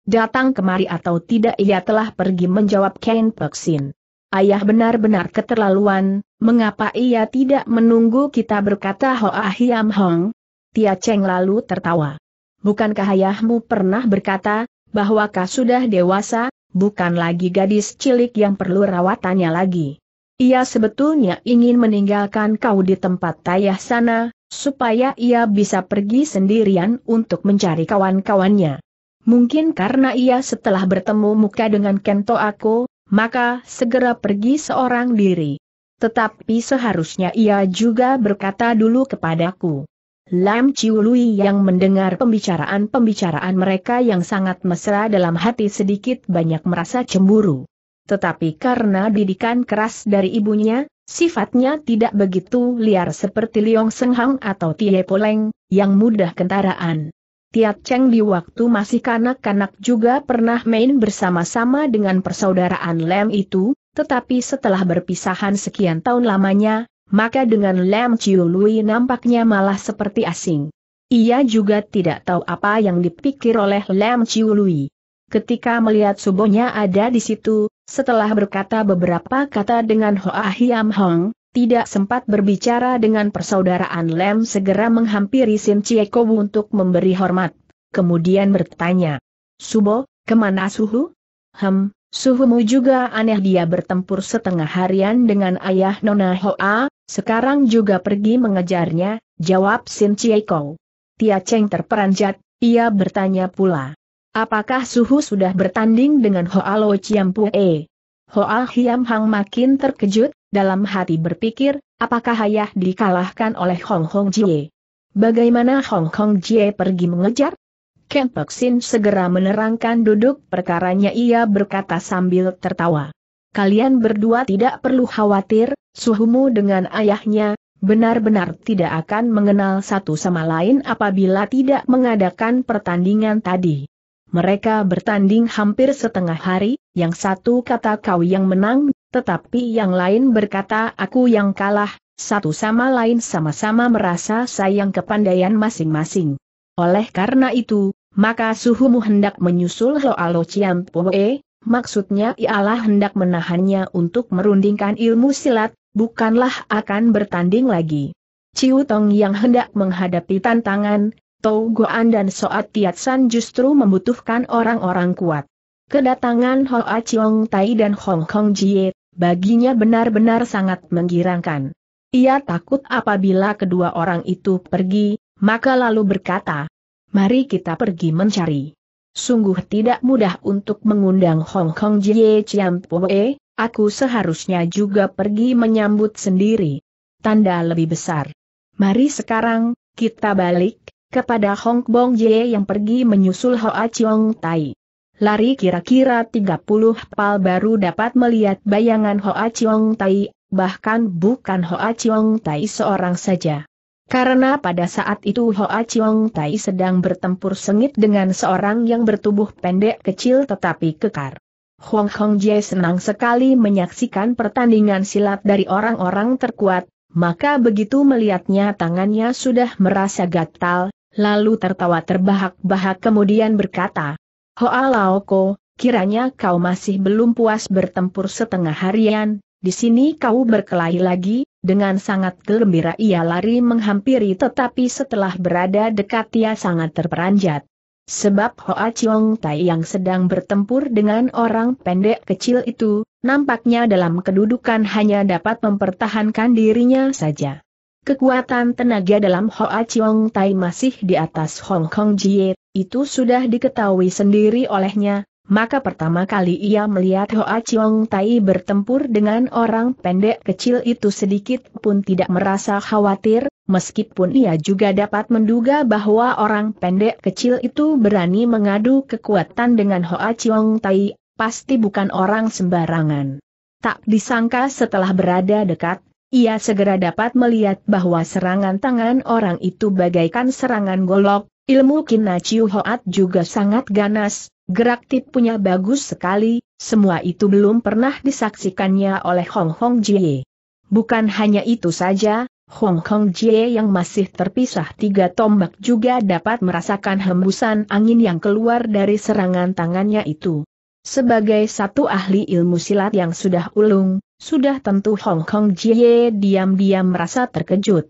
Datang kemari atau tidak?" Ia telah pergi, menjawab Ken Peksin. "Ayah benar-benar keterlaluan, mengapa ia tidak menunggu kita?" berkata Hoa Hiam Hong. Tia Cheng lalu tertawa. "Bukankah ayahmu pernah berkata, bahwa kau sudah dewasa, bukan lagi gadis cilik yang perlu rawatannya lagi? Ia sebetulnya ingin meninggalkan kau di tempat ayah sana, supaya ia bisa pergi sendirian untuk mencari kawan-kawannya. Mungkin karena ia setelah bertemu muka dengan Kento aku, maka segera pergi seorang diri. Tetapi seharusnya ia juga berkata dulu kepadaku." Lam Chiu Lui yang mendengar pembicaraan-pembicaraan mereka yang sangat mesra dalam hati sedikit banyak merasa cemburu. Tetapi karena didikan keras dari ibunya, sifatnya tidak begitu liar seperti Liong Seng Hang atau Tie Po Leng, yang mudah kentaraan. Tia Cheng di waktu masih kanak-kanak juga pernah main bersama-sama dengan persaudaraan Lam itu, tetapi setelah berpisahan sekian tahun lamanya, maka dengan Lam Chiu Lui nampaknya malah seperti asing. Ia juga tidak tahu apa yang dipikir oleh Lam Chiu Lui. Ketika melihat subonya ada di situ, setelah berkata beberapa kata dengan Hoa Hiam Hong, tidak sempat berbicara dengan persaudaraan Lam, segera menghampiri Sin Cieko untuk memberi hormat. Kemudian bertanya, "Subo, kemana Suhu?" "Hem, Suhumu juga aneh, dia bertempur setengah harian dengan ayah Nona Hoa, sekarang juga pergi mengejarnya," jawab Sin Cieko. Tia Cheng terperanjat, ia bertanya pula, "Apakah Suhu sudah bertanding dengan Hoa Lo Chiam Pue?" Hoa Hiam Hang makin terkejut, dalam hati berpikir, apakah ayah dikalahkan oleh Hong Kong Jiye? Bagaimana Hong Kong Jiye pergi mengejar? Ken Peksin segera menerangkan duduk perkaranya. Ia berkata sambil tertawa, "Kalian berdua tidak perlu khawatir, Suhumu dengan ayahnya benar-benar tidak akan mengenal satu sama lain apabila tidak mengadakan pertandingan tadi. Mereka bertanding hampir setengah hari, yang satu kata kau yang menang, tetapi yang lain berkata aku yang kalah." Satu sama lain sama-sama merasa sayang kepandaian masing-masing. Oleh karena itu, maka Suhumu hendak menyusul Hoa Lo Chiam Pue, maksudnya ialah hendak menahannya untuk merundingkan ilmu silat, bukanlah akan bertanding lagi. Chiu Tong yang hendak menghadapi tantangan Tau Goan dan Soat Tiat San justru membutuhkan orang-orang kuat. Kedatangan Hoa Chiong Tai dan Hong Kong Jiye baginya benar-benar sangat menggirangkan. Ia takut apabila kedua orang itu pergi, maka lalu berkata, "Mari kita pergi mencari." Sungguh tidak mudah untuk mengundang Hong Kong Jiye Chiam Pue, aku seharusnya juga pergi menyambut sendiri. Tanda lebih besar. Mari sekarang, kita balik kepada Hong Kong Jiye yang pergi menyusul Hoa Chiong Tai. Lari kira-kira tiga puluh pal baru dapat melihat bayangan Hoa Chiong Tai, bahkan bukan Hoa Chiong Tai seorang saja. Karena pada saat itu Hoa Chiong Tai sedang bertempur sengit dengan seorang yang bertubuh pendek kecil tetapi kekar. Hong Kong Jiye senang sekali menyaksikan pertandingan silat dari orang-orang terkuat, maka begitu melihatnya tangannya sudah merasa gatal, lalu tertawa terbahak-bahak kemudian berkata, "Hoa Laoko, kiranya kau masih belum puas bertempur setengah harian, di sini kau berkelahi lagi." Dengan sangat gembira ia lari menghampiri, tetapi setelah berada dekat ia sangat terperanjat. Sebab Hoa Chiong Tai yang sedang bertempur dengan orang pendek kecil itu, nampaknya dalam kedudukan hanya dapat mempertahankan dirinya saja. Kekuatan tenaga dalam Hoa Chiong Tai masih di atas Hong Kong Jie, itu sudah diketahui sendiri olehnya, maka pertama kali ia melihat Hoa Chiong Tai bertempur dengan orang pendek kecil itu sedikit pun tidak merasa khawatir. Meskipun ia juga dapat menduga bahwa orang pendek kecil itu berani mengadu kekuatan dengan Hoa Chiong Tai, pasti bukan orang sembarangan. Tak disangka setelah berada dekat, ia segera dapat melihat bahwa serangan tangan orang itu bagaikan serangan golok, ilmu Kina Chiu Hoat juga sangat ganas, gerak tipunya bagus sekali, semua itu belum pernah disaksikannya oleh Hong Hong Jie. Bukan hanya itu saja, Hong Kong Jie yang masih terpisah tiga tombak juga dapat merasakan hembusan angin yang keluar dari serangan tangannya itu. Sebagai satu ahli ilmu silat yang sudah ulung, sudah tentu Hong Kong Jie diam-diam merasa terkejut.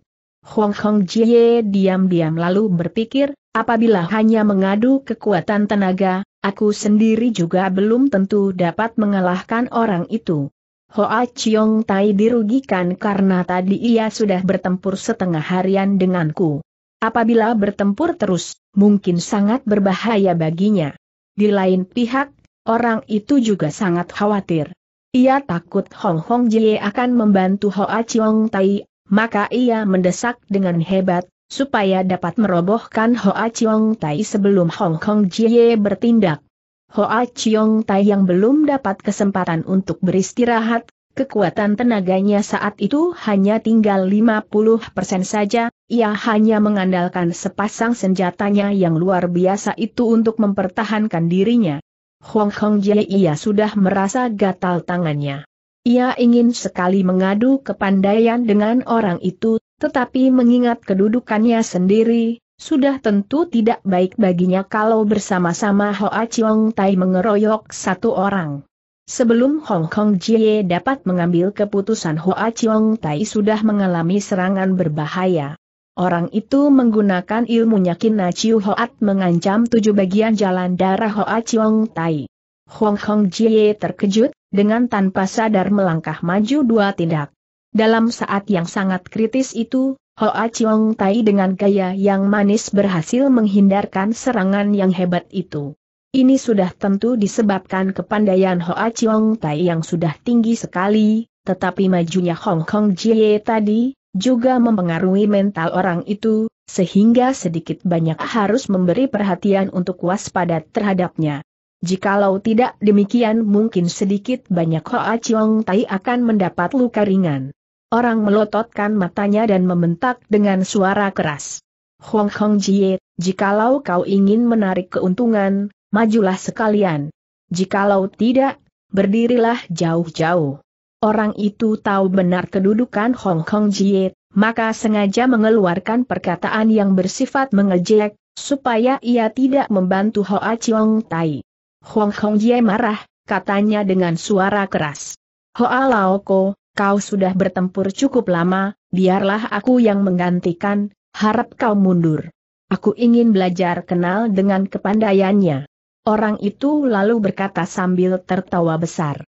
Hong Kong Jie diam-diam lalu berpikir, apabila hanya mengadu kekuatan tenaga, aku sendiri juga belum tentu dapat mengalahkan orang itu. Hoa Chiong Tai dirugikan karena tadi ia sudah bertempur setengah harian denganku. Apabila bertempur terus, mungkin sangat berbahaya baginya. Di lain pihak, orang itu juga sangat khawatir. Ia takut Hong Hong Jie akan membantu Hoa Chiong Tai, maka ia mendesak dengan hebat, supaya dapat merobohkan Hoa Chiong Tai sebelum Hong Hong Jie bertindak. Hoa Chiong Tai yang belum dapat kesempatan untuk beristirahat, kekuatan tenaganya saat itu hanya tinggal lima puluh persen saja, ia hanya mengandalkan sepasang senjatanya yang luar biasa itu untuk mempertahankan dirinya. Hong Hong Jie ia sudah merasa gatal tangannya. Ia ingin sekali mengadu kepandaian dengan orang itu, tetapi mengingat kedudukannya sendiri, sudah tentu tidak baik baginya kalau bersama-sama Hoa Chiong Tai mengeroyok satu orang. Sebelum Hong Kong Jie dapat mengambil keputusan, Hoa Chiong Tai sudah mengalami serangan berbahaya. Orang itu menggunakan ilmunya Kina Chiu Hoat mengancam tujuh bagian jalan darah Hoa Chiong Tai. Hong Kong Jie terkejut, dengan tanpa sadar melangkah maju dua tindak. Dalam saat yang sangat kritis itu, Hoa Chiong Tai dengan gaya yang manis berhasil menghindarkan serangan yang hebat itu. Ini sudah tentu disebabkan kepandaian Hoa Chiong Tai yang sudah tinggi sekali, tetapi majunya Hong Kong Jie tadi juga mempengaruhi mental orang itu, sehingga sedikit banyak harus memberi perhatian untuk waspada terhadapnya. Jikalau tidak demikian, mungkin sedikit banyak Hoa Chiong Tai akan mendapat luka ringan. Orang melototkan matanya dan membentak dengan suara keras. Hong Hong Jie, jikalau kau ingin menarik keuntungan, majulah sekalian. Jikalau tidak, berdirilah jauh-jauh. Orang itu tahu benar kedudukan Hong Hong Jie, maka sengaja mengeluarkan perkataan yang bersifat mengejek, supaya ia tidak membantu Hoa Chiong Tai. Hong Hong Jie marah, katanya dengan suara keras. Hoa Laoko, kau sudah bertempur cukup lama, biarlah aku yang menggantikan, harap kau mundur. Aku ingin belajar kenal dengan kepandaiannya. Orang itu lalu berkata sambil tertawa besar.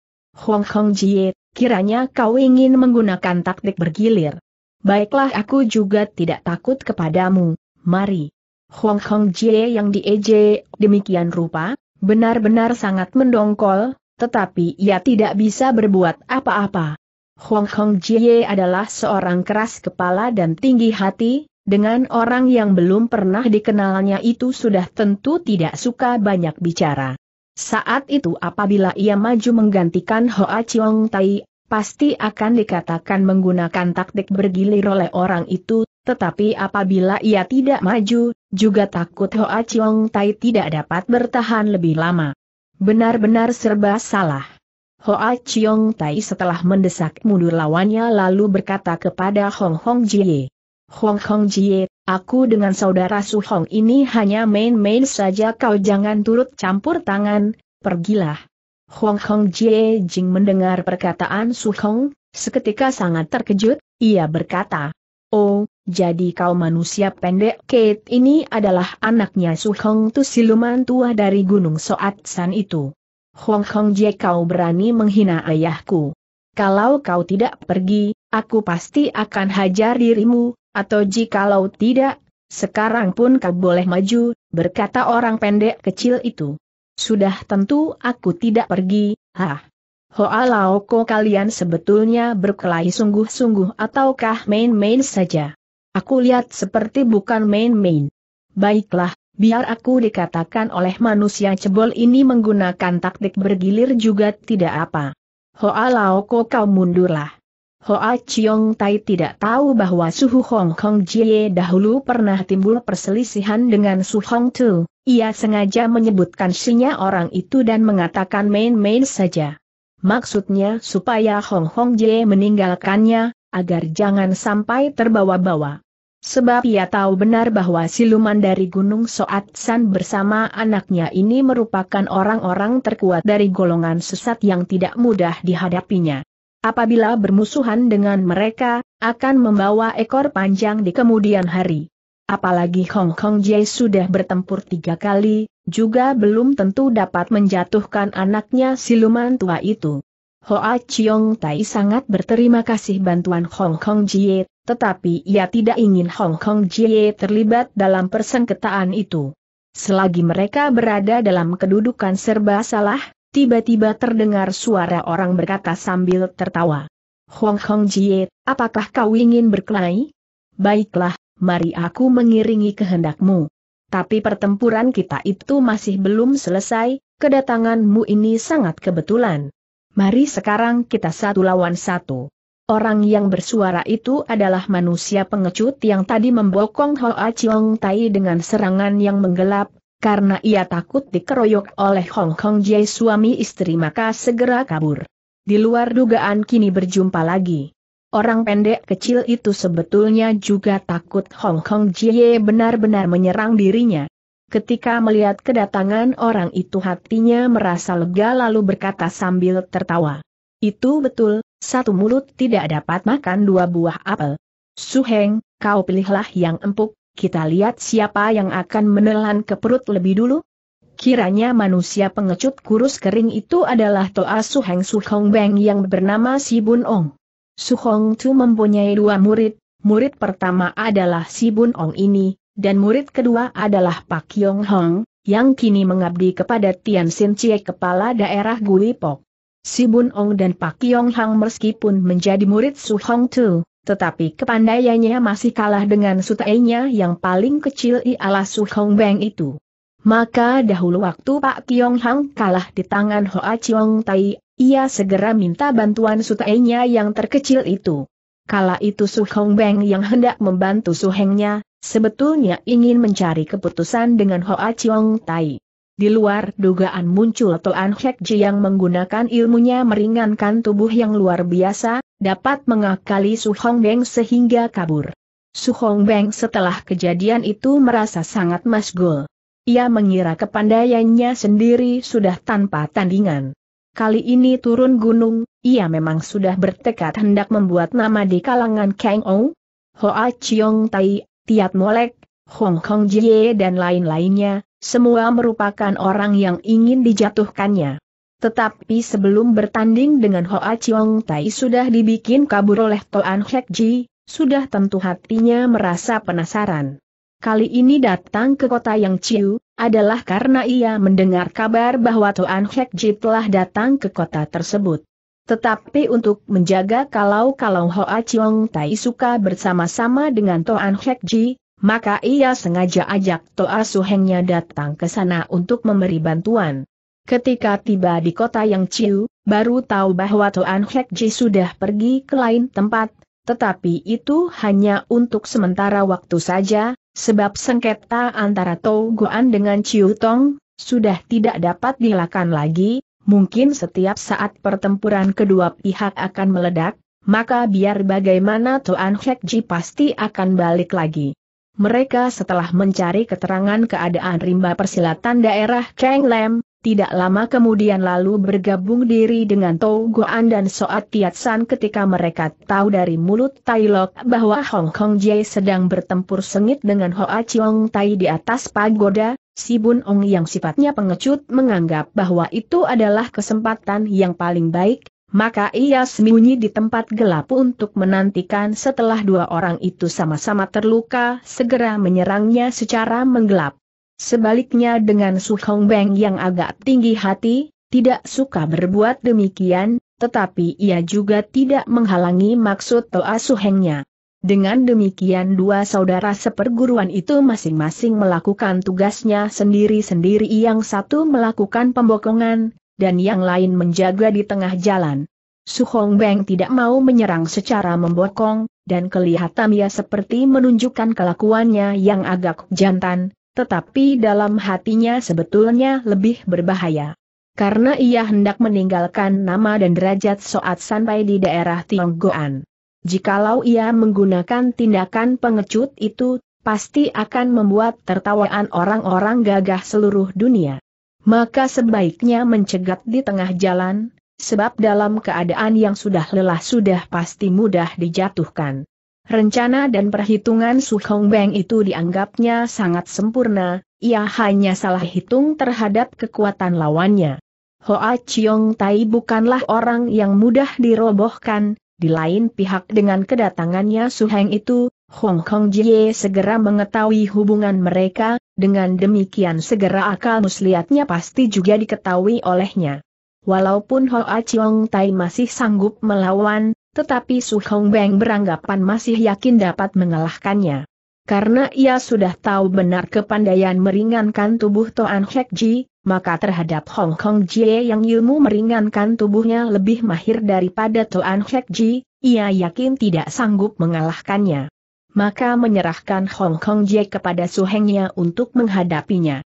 Hong Hong Jie, kiranya kau ingin menggunakan taktik bergilir. Baiklah, aku juga tidak takut kepadamu, mari. Hong Hong Jie yang diejek demikian rupa, benar-benar sangat mendongkol, tetapi ia tidak bisa berbuat apa-apa. Hong Kong Jie adalah seorang keras kepala dan tinggi hati, dengan orang yang belum pernah dikenalnya itu sudah tentu tidak suka banyak bicara. Saat itu apabila ia maju menggantikan Hoa Chiong Tai, pasti akan dikatakan menggunakan taktik bergilir oleh orang itu, tetapi apabila ia tidak maju, juga takut Hoa Chiong Tai tidak dapat bertahan lebih lama. Benar-benar serba salah. Hoa Chiong Tai setelah mendesak mundur lawannya lalu berkata kepada Hong Hong Jie. Hong Hong Jie, aku dengan saudara Su Hong ini hanya main-main saja, kau jangan turut campur tangan, pergilah. Hong Hong Jie Jing mendengar perkataan Su Hong, seketika sangat terkejut, ia berkata. Oh, jadi kau manusia pendek Kate ini adalah anaknya Su Hong Tu siluman tua dari Gunung Soat San itu. Hong Hong Jie, kau berani menghina ayahku. Kalau kau tidak pergi, aku pasti akan hajar dirimu, atau jikalau tidak, sekarang pun kau boleh maju, berkata orang pendek kecil itu. Sudah tentu aku tidak pergi, hah. Hoa Lao Ko, kalian sebetulnya berkelahi sungguh-sungguh ataukah main-main saja? Aku lihat seperti bukan main-main. Baiklah. Biar aku dikatakan oleh manusia cebol ini menggunakan taktik bergilir juga tidak apa. Hoa Lao Ko, kau mundurlah. Hoa Chiong Tai tidak tahu bahwa Su Hong Hong Jie dahulu pernah timbul perselisihan dengan Su Hong Tu. Ia sengaja menyebutkan sinya orang itu dan mengatakan main-main saja. Maksudnya supaya Hong Hong Jie meninggalkannya, agar jangan sampai terbawa-bawa. Sebab ia tahu benar bahwa siluman dari Gunung Soat San bersama anaknya ini merupakan orang-orang terkuat dari golongan sesat yang tidak mudah dihadapinya. Apabila bermusuhan dengan mereka, akan membawa ekor panjang di kemudian hari. Apalagi Hong Hong Jie sudah bertempur tiga kali, juga belum tentu dapat menjatuhkan anaknya siluman tua itu. Hoa Chiong Tai sangat berterima kasih bantuan Hong Hong Jie. Tetapi ia tidak ingin Hong Hong Jie terlibat dalam persengketaan itu. Selagi mereka berada dalam kedudukan serba salah, tiba-tiba terdengar suara orang berkata sambil tertawa. Hong Hong Jie, apakah kau ingin berkelahi? Baiklah, mari aku mengiringi kehendakmu. Tapi pertempuran kita itu masih belum selesai, kedatanganmu ini sangat kebetulan. Mari sekarang kita satu lawan satu. Orang yang bersuara itu adalah manusia pengecut yang tadi membokong Hoa Chiong Tai dengan serangan yang menggelap, karena ia takut dikeroyok oleh Hong Hong Jie suami istri maka segera kabur. Di luar dugaan kini berjumpa lagi. Orang pendek kecil itu sebetulnya juga takut Hong Hong Jie benar-benar menyerang dirinya. Ketika melihat kedatangan orang itu hatinya merasa lega lalu berkata sambil tertawa. Itu betul, satu mulut tidak dapat makan dua buah apel. Su Heng, kau pilihlah yang empuk, kita lihat siapa yang akan menelan ke perut lebih dulu. Kiranya manusia pengecut kurus kering itu adalah Toa Su Heng Su Hong Beng yang bernama Si Bun Ong. Su Hong Tu mempunyai dua murid, murid pertama adalah Si Bun Ong ini, dan murid kedua adalah Pak Yong Hong, yang kini mengabdi kepada Tian Sin Cie kepala daerah Gui Pok. Si Bun Ong dan Pak Yong Hang meskipun menjadi murid Su Hong Tu, tetapi kepandaiannya masih kalah dengan sutainya yang paling kecil ialah Su Hong Beng itu. Maka dahulu waktu Pak Yong Hang kalah di tangan Hoa Chiong Tai, ia segera minta bantuan sutainya yang terkecil itu. Kala itu Su Hong Beng yang hendak membantu Su Hengnya, sebetulnya ingin mencari keputusan dengan Hoa Chiong Tai. Di luar dugaan muncul Toan Hek Ji yang menggunakan ilmunya meringankan tubuh yang luar biasa, dapat mengakali Su Hong Beng sehingga kabur. Su Hong Beng setelah kejadian itu merasa sangat masgul. Ia mengira kepandaiannya sendiri sudah tanpa tandingan. Kali ini turun gunung, ia memang sudah bertekad hendak membuat nama di kalangan Kang Ou, Hoa Chiong Tai, Tiat Molek, Hong Hong Jie dan lain-lainnya. Semua merupakan orang yang ingin dijatuhkannya. Tetapi sebelum bertanding dengan Hoa Chiong Tai sudah dibikin kabur oleh Toan Hek Ji, sudah tentu hatinya merasa penasaran. Kali ini datang ke kota yang Ciu, adalah karena ia mendengar kabar bahwa Toan Hek Ji telah datang ke kota tersebut. Tetapi untuk menjaga kalau-kalau Hoa Chiong Tai suka bersama-sama dengan Toan Hek Ji, maka ia sengaja ajak Toa Su Hengnya datang ke sana untuk memberi bantuan. Ketika tiba di kota yang Ciu, baru tahu bahwa Toan Hek Ji sudah pergi ke lain tempat, tetapi itu hanya untuk sementara waktu saja, sebab sengketa antara Tou Guan dengan Ciu Tong sudah tidak dapat dilakukan lagi, mungkin setiap saat pertempuran kedua pihak akan meledak, maka biar bagaimana Toan Hek Ji pasti akan balik lagi. Mereka setelah mencari keterangan keadaan rimba persilatan daerah Kang Lam, tidak lama kemudian lalu bergabung diri dengan Tau Goan dan Soat Tiat San ketika mereka tahu dari mulut Tai Lok bahwa Hong Kong Jie sedang bertempur sengit dengan Hoa Chiong Tai di atas pagoda. Si Bun Ong yang sifatnya pengecut menganggap bahwa itu adalah kesempatan yang paling baik, maka ia sembunyi di tempat gelap untuk menantikan setelah dua orang itu sama-sama terluka segera menyerangnya secara menggelap. Sebaliknya dengan Su Hong Beng yang agak tinggi hati, tidak suka berbuat demikian, tetapi ia juga tidak menghalangi maksud Toa Su Hengnya. Dengan demikian dua saudara seperguruan itu masing-masing melakukan tugasnya sendiri-sendiri, yang satu melakukan pembokongan, dan yang lain menjaga di tengah jalan. Su Hong Beng tidak mau menyerang secara membokong, dan kelihatan ia seperti menunjukkan kelakuannya yang agak jantan, tetapi dalam hatinya sebetulnya lebih berbahaya. Karena ia hendak meninggalkan nama dan derajat Soat Sanpai di daerah Tionggoan. Jikalau ia menggunakan tindakan pengecut itu, pasti akan membuat tertawaan orang-orang gagah seluruh dunia. Maka sebaiknya mencegat di tengah jalan, sebab dalam keadaan yang sudah lelah sudah pasti mudah dijatuhkan. Rencana dan perhitungan Su Hong Beng itu dianggapnya sangat sempurna, ia hanya salah hitung terhadap kekuatan lawannya. Hoa Chiong Tai bukanlah orang yang mudah dirobohkan. Di lain pihak dengan kedatangannya Su Heng itu, Hong Kong Jie segera mengetahui hubungan mereka, dengan demikian segera akal muslihatnya pasti juga diketahui olehnya. Walaupun Hoa Chiong Tai masih sanggup melawan, tetapi Su Hong Beng beranggapan masih yakin dapat mengalahkannya. Karena ia sudah tahu benar kepandaian meringankan tubuh Toan Hek Ji, maka terhadap Hong Kong Jie yang ilmu meringankan tubuhnya lebih mahir daripada Toan Hek Ji, ia yakin tidak sanggup mengalahkannya. Maka menyerahkan Hong Kong Jie kepada Su Hengnya untuk menghadapinya.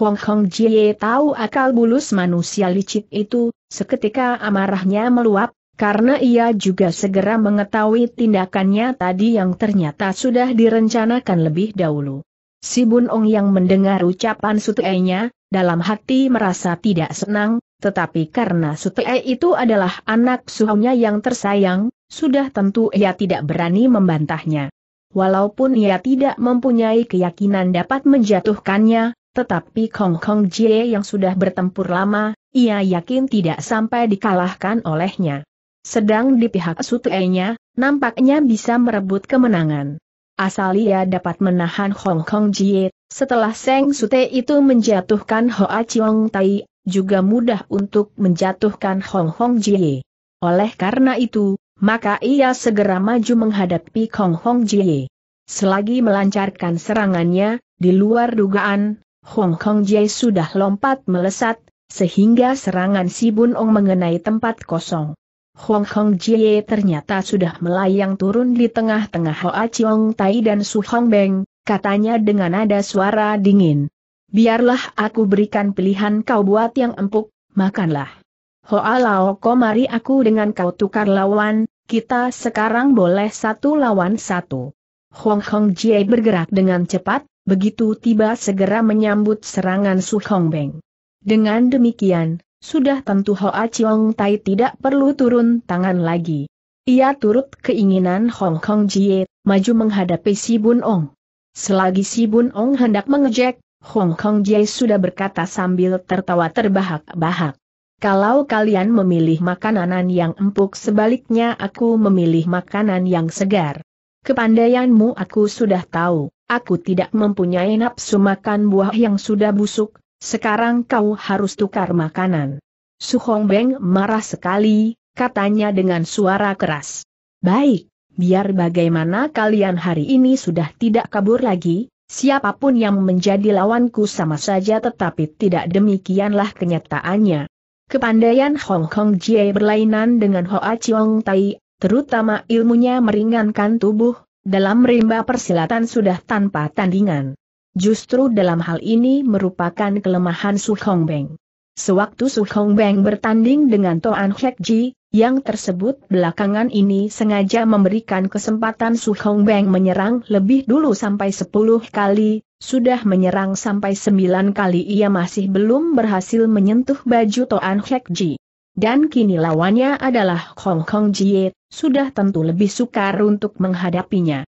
Hong Kong Jie tahu akal bulus manusia licik itu, seketika amarahnya meluap, karena ia juga segera mengetahui tindakannya tadi yang ternyata sudah direncanakan lebih dahulu. Si Bun Ong yang mendengar ucapan sutenya, dalam hati merasa tidak senang, tetapi karena Su Te itu adalah anak suhunya yang tersayang, sudah tentu ia tidak berani membantahnya. Walaupun ia tidak mempunyai keyakinan dapat menjatuhkannya, tetapi Hong Kong Jie yang sudah bertempur lama, ia yakin tidak sampai dikalahkan olehnya. Sedang di pihak Su Te-nya, nampaknya bisa merebut kemenangan. Asal ia dapat menahan Hong Kong Jie, setelah Seng Su Te itu menjatuhkan Hoa Chiong Tai, juga mudah untuk menjatuhkan Hong Kong Jie. Oleh karena itu, maka ia segera maju menghadapi Hong Kong Jie. Selagi melancarkan serangannya, di luar dugaan, Hong Kong Jie sudah lompat melesat, sehingga serangan Si Bun Ong mengenai tempat kosong. Hong Kong Jie ternyata sudah melayang turun di tengah-tengah Hoa Chiong Tai dan Su Hong Beng, katanya dengan nada suara dingin. "Biarlah aku berikan pilihan kau buat yang empuk, makanlah. Hoa Lao Ko, mari aku dengan kau tukar lawan, kita sekarang boleh satu lawan satu." Hong Kong Jie bergerak dengan cepat, begitu tiba segera menyambut serangan Su Hong Beng. Dengan demikian, sudah tentu Hoa Chiong Tai tidak perlu turun tangan lagi. Ia turut keinginan Hong Kong Jie, maju menghadapi Si Bun Ong. Selagi Si Bun Ong hendak mengejek, Hong Kong Jie sudah berkata sambil tertawa terbahak-bahak, "Kalau kalian memilih makanan yang empuk, sebaliknya aku memilih makanan yang segar. Kepandaianmu aku sudah tahu, aku tidak mempunyai nafsu makan buah yang sudah busuk. Sekarang kau harus tukar makanan." Su Hong Beng marah sekali, katanya dengan suara keras, "Baik, biar bagaimana kalian hari ini sudah tidak kabur lagi, siapapun yang menjadi lawanku sama saja." Tetapi tidak demikianlah kenyataannya. Kepandaian Hong Kong Jie berlainan dengan Hoa Chiong Tai, terutama ilmunya meringankan tubuh, dalam rimba persilatan sudah tanpa tandingan. Justru dalam hal ini merupakan kelemahan Su Hong Beng. Sewaktu Su Hongbaeng bertanding dengan Toan Hek Ji, yang tersebut belakangan ini sengaja memberikan kesempatan Su Hongbaeng menyerang lebih dulu sampai sepuluh kali, sudah menyerang sampai sembilan kali ia masih belum berhasil menyentuh baju Toan Hek Ji. Dan kini lawannya adalah Hong Hong Jie, sudah tentu lebih sukar untuk menghadapinya.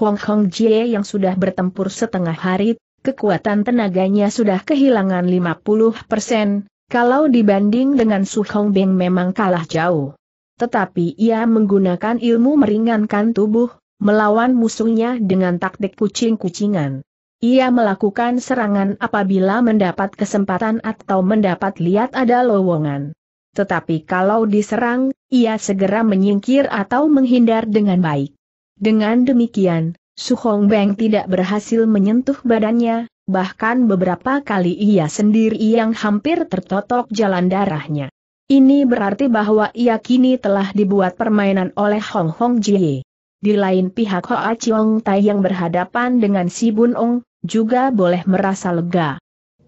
Hong Hong Jie yang sudah bertempur setengah hari, kekuatan tenaganya sudah kehilangan lima puluh persen, kalau dibanding dengan Su Hongbaeng memang kalah jauh. Tetapi ia menggunakan ilmu meringankan tubuh, melawan musuhnya dengan taktik kucing-kucingan. Ia melakukan serangan apabila mendapat kesempatan atau mendapat lihat ada lowongan. Tetapi kalau diserang, ia segera menyingkir atau menghindar dengan baik. Dengan demikian, Su Hongbaeng tidak berhasil menyentuh badannya, bahkan beberapa kali ia sendiri yang hampir tertotok jalan darahnya. Ini berarti bahwa ia kini telah dibuat permainan oleh Hong Hong Jie. Di lain pihak Hoa Chiong Tai yang berhadapan dengan Si Bun Ong, juga boleh merasa lega.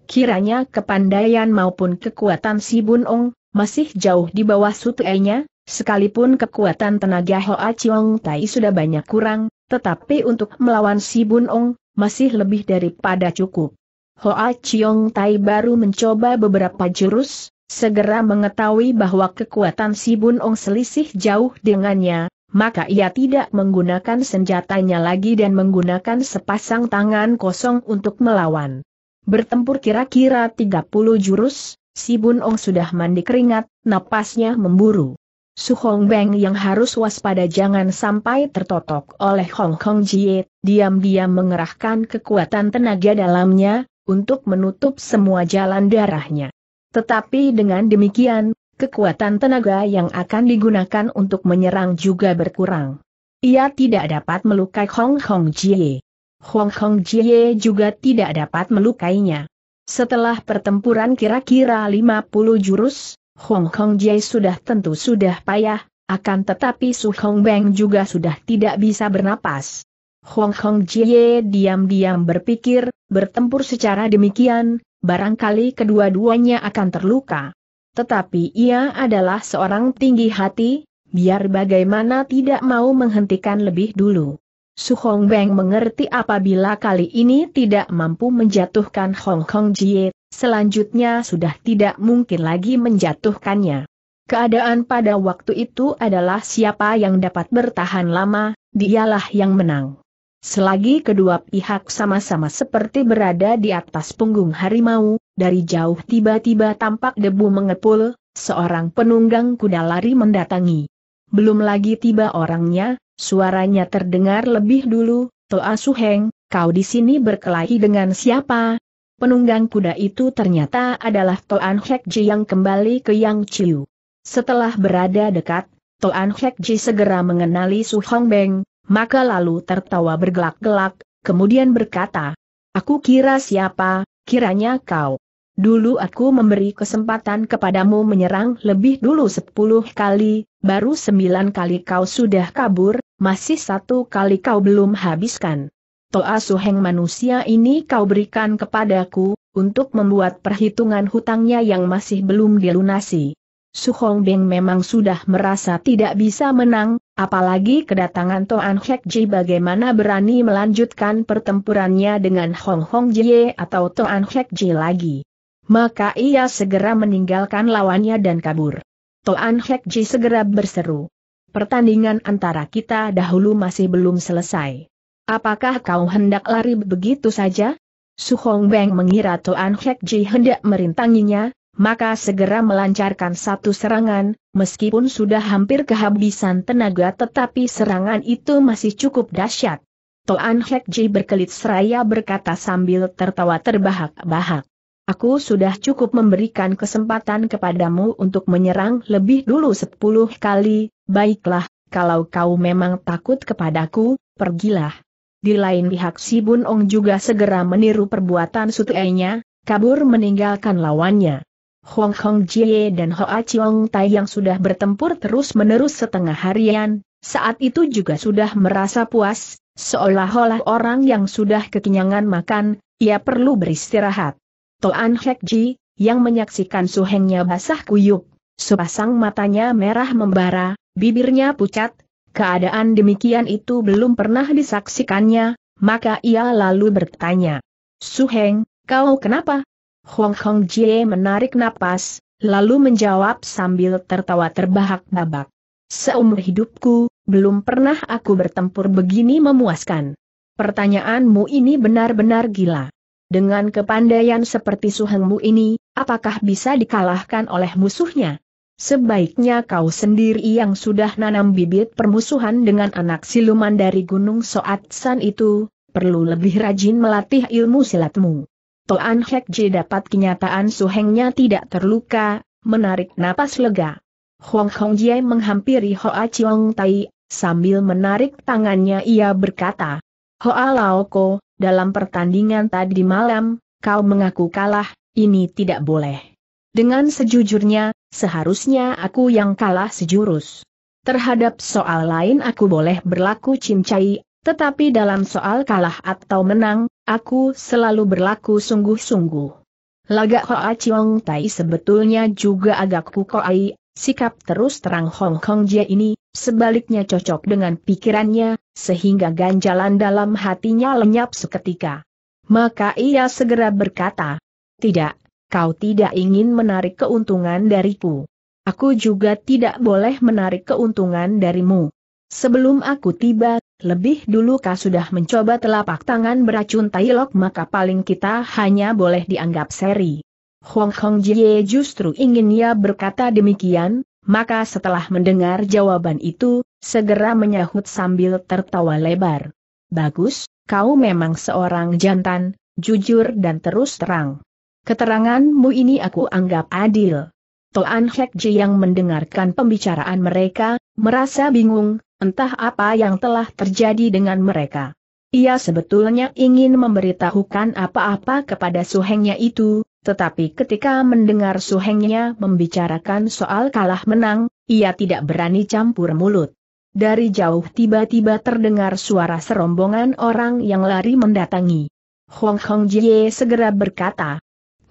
Kiranya kepandaian maupun kekuatan Si Bun Ong masih jauh di bawah Sutei-nya, sekalipun kekuatan tenaga Hoa Chiong Tai sudah banyak kurang, tetapi untuk melawan Si Bun Ong, masih lebih daripada cukup. Hoa Chiong Tai baru mencoba beberapa jurus, segera mengetahui bahwa kekuatan Si Bun Ong selisih jauh dengannya, maka ia tidak menggunakan senjatanya lagi dan menggunakan sepasang tangan kosong untuk melawan. Bertempur kira-kira tiga puluh jurus, Si Bun Ong sudah mandi keringat, napasnya memburu. Su Hongbaeng yang harus waspada jangan sampai tertotok oleh Hong Hong Jie, diam-diam mengerahkan kekuatan tenaga dalamnya, untuk menutup semua jalan darahnya. Tetapi dengan demikian, kekuatan tenaga yang akan digunakan untuk menyerang juga berkurang. Ia tidak dapat melukai Hong Hong Jie. Hong Hong Jie juga tidak dapat melukainya. Setelah pertempuran kira-kira lima puluh jurus, Hong Hong Jie sudah tentu sudah payah, akan tetapi Su Hongbaeng juga sudah tidak bisa bernapas. Hong Hong Jie diam-diam berpikir, bertempur secara demikian, barangkali kedua-duanya akan terluka. Tetapi ia adalah seorang tinggi hati, biar bagaimana tidak mau menghentikan lebih dulu. Su Hongbaeng mengerti apabila kali ini tidak mampu menjatuhkan Hong Hong Jie, selanjutnya sudah tidak mungkin lagi menjatuhkannya. Keadaan pada waktu itu adalah siapa yang dapat bertahan lama, dialah yang menang. Selagi kedua pihak sama-sama seperti berada di atas punggung harimau, dari jauh tiba-tiba tampak debu mengepul, seorang penunggang kuda lari mendatangi. Belum lagi tiba orangnya, suaranya terdengar lebih dulu, "Toa Suheng, kau di sini berkelahi dengan siapa?" Penunggang kuda itu ternyata adalah Toan Hek Ji yang kembali ke Yang Chiu. Setelah berada dekat, Toan Hek Ji segera mengenali Su Hongbaeng, maka lalu tertawa bergelak-gelak, kemudian berkata, "Aku kira siapa, kiranya kau. Dulu aku memberi kesempatan kepadamu menyerang lebih dulu sepuluh kali, baru sembilan kali kau sudah kabur, masih satu kali kau belum habiskan. Toa Suheng, manusia ini kau berikan kepadaku, untuk membuat perhitungan hutangnya yang masih belum dilunasi." Su Hongbaeng memang sudah merasa tidak bisa menang, apalagi kedatangan Toan Hek Ji bagaimana berani melanjutkan pertempurannya dengan Hong Hong Jie atau Toan Hek Ji lagi. Maka ia segera meninggalkan lawannya dan kabur. Toan Hek Ji segera berseru, "Pertandingan antara kita dahulu masih belum selesai. Apakah kau hendak lari begitu saja?" Su Hongbaeng mengira Toan Hek Ji hendak merintanginya, maka segera melancarkan satu serangan, meskipun sudah hampir kehabisan tenaga tetapi serangan itu masih cukup dahsyat. Toan Hek Ji berkelit seraya berkata sambil tertawa terbahak-bahak, "Aku sudah cukup memberikan kesempatan kepadamu untuk menyerang lebih dulu sepuluh kali, baiklah, kalau kau memang takut kepadaku, pergilah." Di lain pihak Si Bun Ong juga segera meniru perbuatan suteinya, kabur meninggalkan lawannya. Hong Hong Jie dan Hoa Chiong Tai yang sudah bertempur terus-menerus setengah harian, saat itu juga sudah merasa puas, seolah-olah orang yang sudah kekenyangan makan, ia perlu beristirahat. Toan Hek Ji, yang menyaksikan Su Hengnya basah kuyup, sepasang matanya merah membara, bibirnya pucat. Keadaan demikian itu belum pernah disaksikannya, maka ia lalu bertanya, "Su Heng, kau kenapa?" Hong Hong Jie menarik napas, lalu menjawab sambil tertawa terbahak-babak, "Seumur hidupku, belum pernah aku bertempur begini memuaskan. Pertanyaanmu ini benar-benar gila. Dengan kepandaian seperti Su Hengmu ini, apakah bisa dikalahkan oleh musuhnya? Sebaiknya kau sendiri yang sudah nanam bibit permusuhan dengan anak siluman dari Gunung Soat San itu, perlu lebih rajin melatih ilmu silatmu." Toan Hek Ji dapat kenyataan Su Hengnya tidak terluka, menarik napas lega. Hong Hong Jie menghampiri Hoa Chiong Tai, sambil menarik tangannya ia berkata, "Hoa Laoko, dalam pertandingan tadi malam, kau mengaku kalah, ini tidak boleh. Dengan sejujurnya, seharusnya aku yang kalah sejurus. Terhadap soal lain aku boleh berlaku cincai, tetapi dalam soal kalah atau menang, aku selalu berlaku sungguh-sungguh." Lagak Hoa Chiong Tai sebetulnya juga agak kukoai, sikap terus terang Hong Hong Jie ini, sebaliknya cocok dengan pikirannya, sehingga ganjalan dalam hatinya lenyap seketika. Maka ia segera berkata, "Tidak. Kau tidak ingin menarik keuntungan dariku. Aku juga tidak boleh menarik keuntungan darimu. Sebelum aku tiba, lebih dulu kau sudah mencoba telapak tangan beracun Tai Lok, maka paling kita hanya boleh dianggap seri." Hong Hong Jie justru ingin ia berkata demikian, maka setelah mendengar jawaban itu, segera menyahut sambil tertawa lebar, "Bagus, kau memang seorang jantan, jujur dan terus terang. Keteranganmu ini aku anggap adil." Toan Hek Ji yang mendengarkan pembicaraan mereka, merasa bingung, entah apa yang telah terjadi dengan mereka. Ia sebetulnya ingin memberitahukan apa-apa kepada Su Hengnya itu, tetapi ketika mendengar Su Hengnya membicarakan soal kalah menang, ia tidak berani campur mulut. Dari jauh tiba-tiba terdengar suara serombongan orang yang lari mendatangi. Hong Hong Jie segera berkata,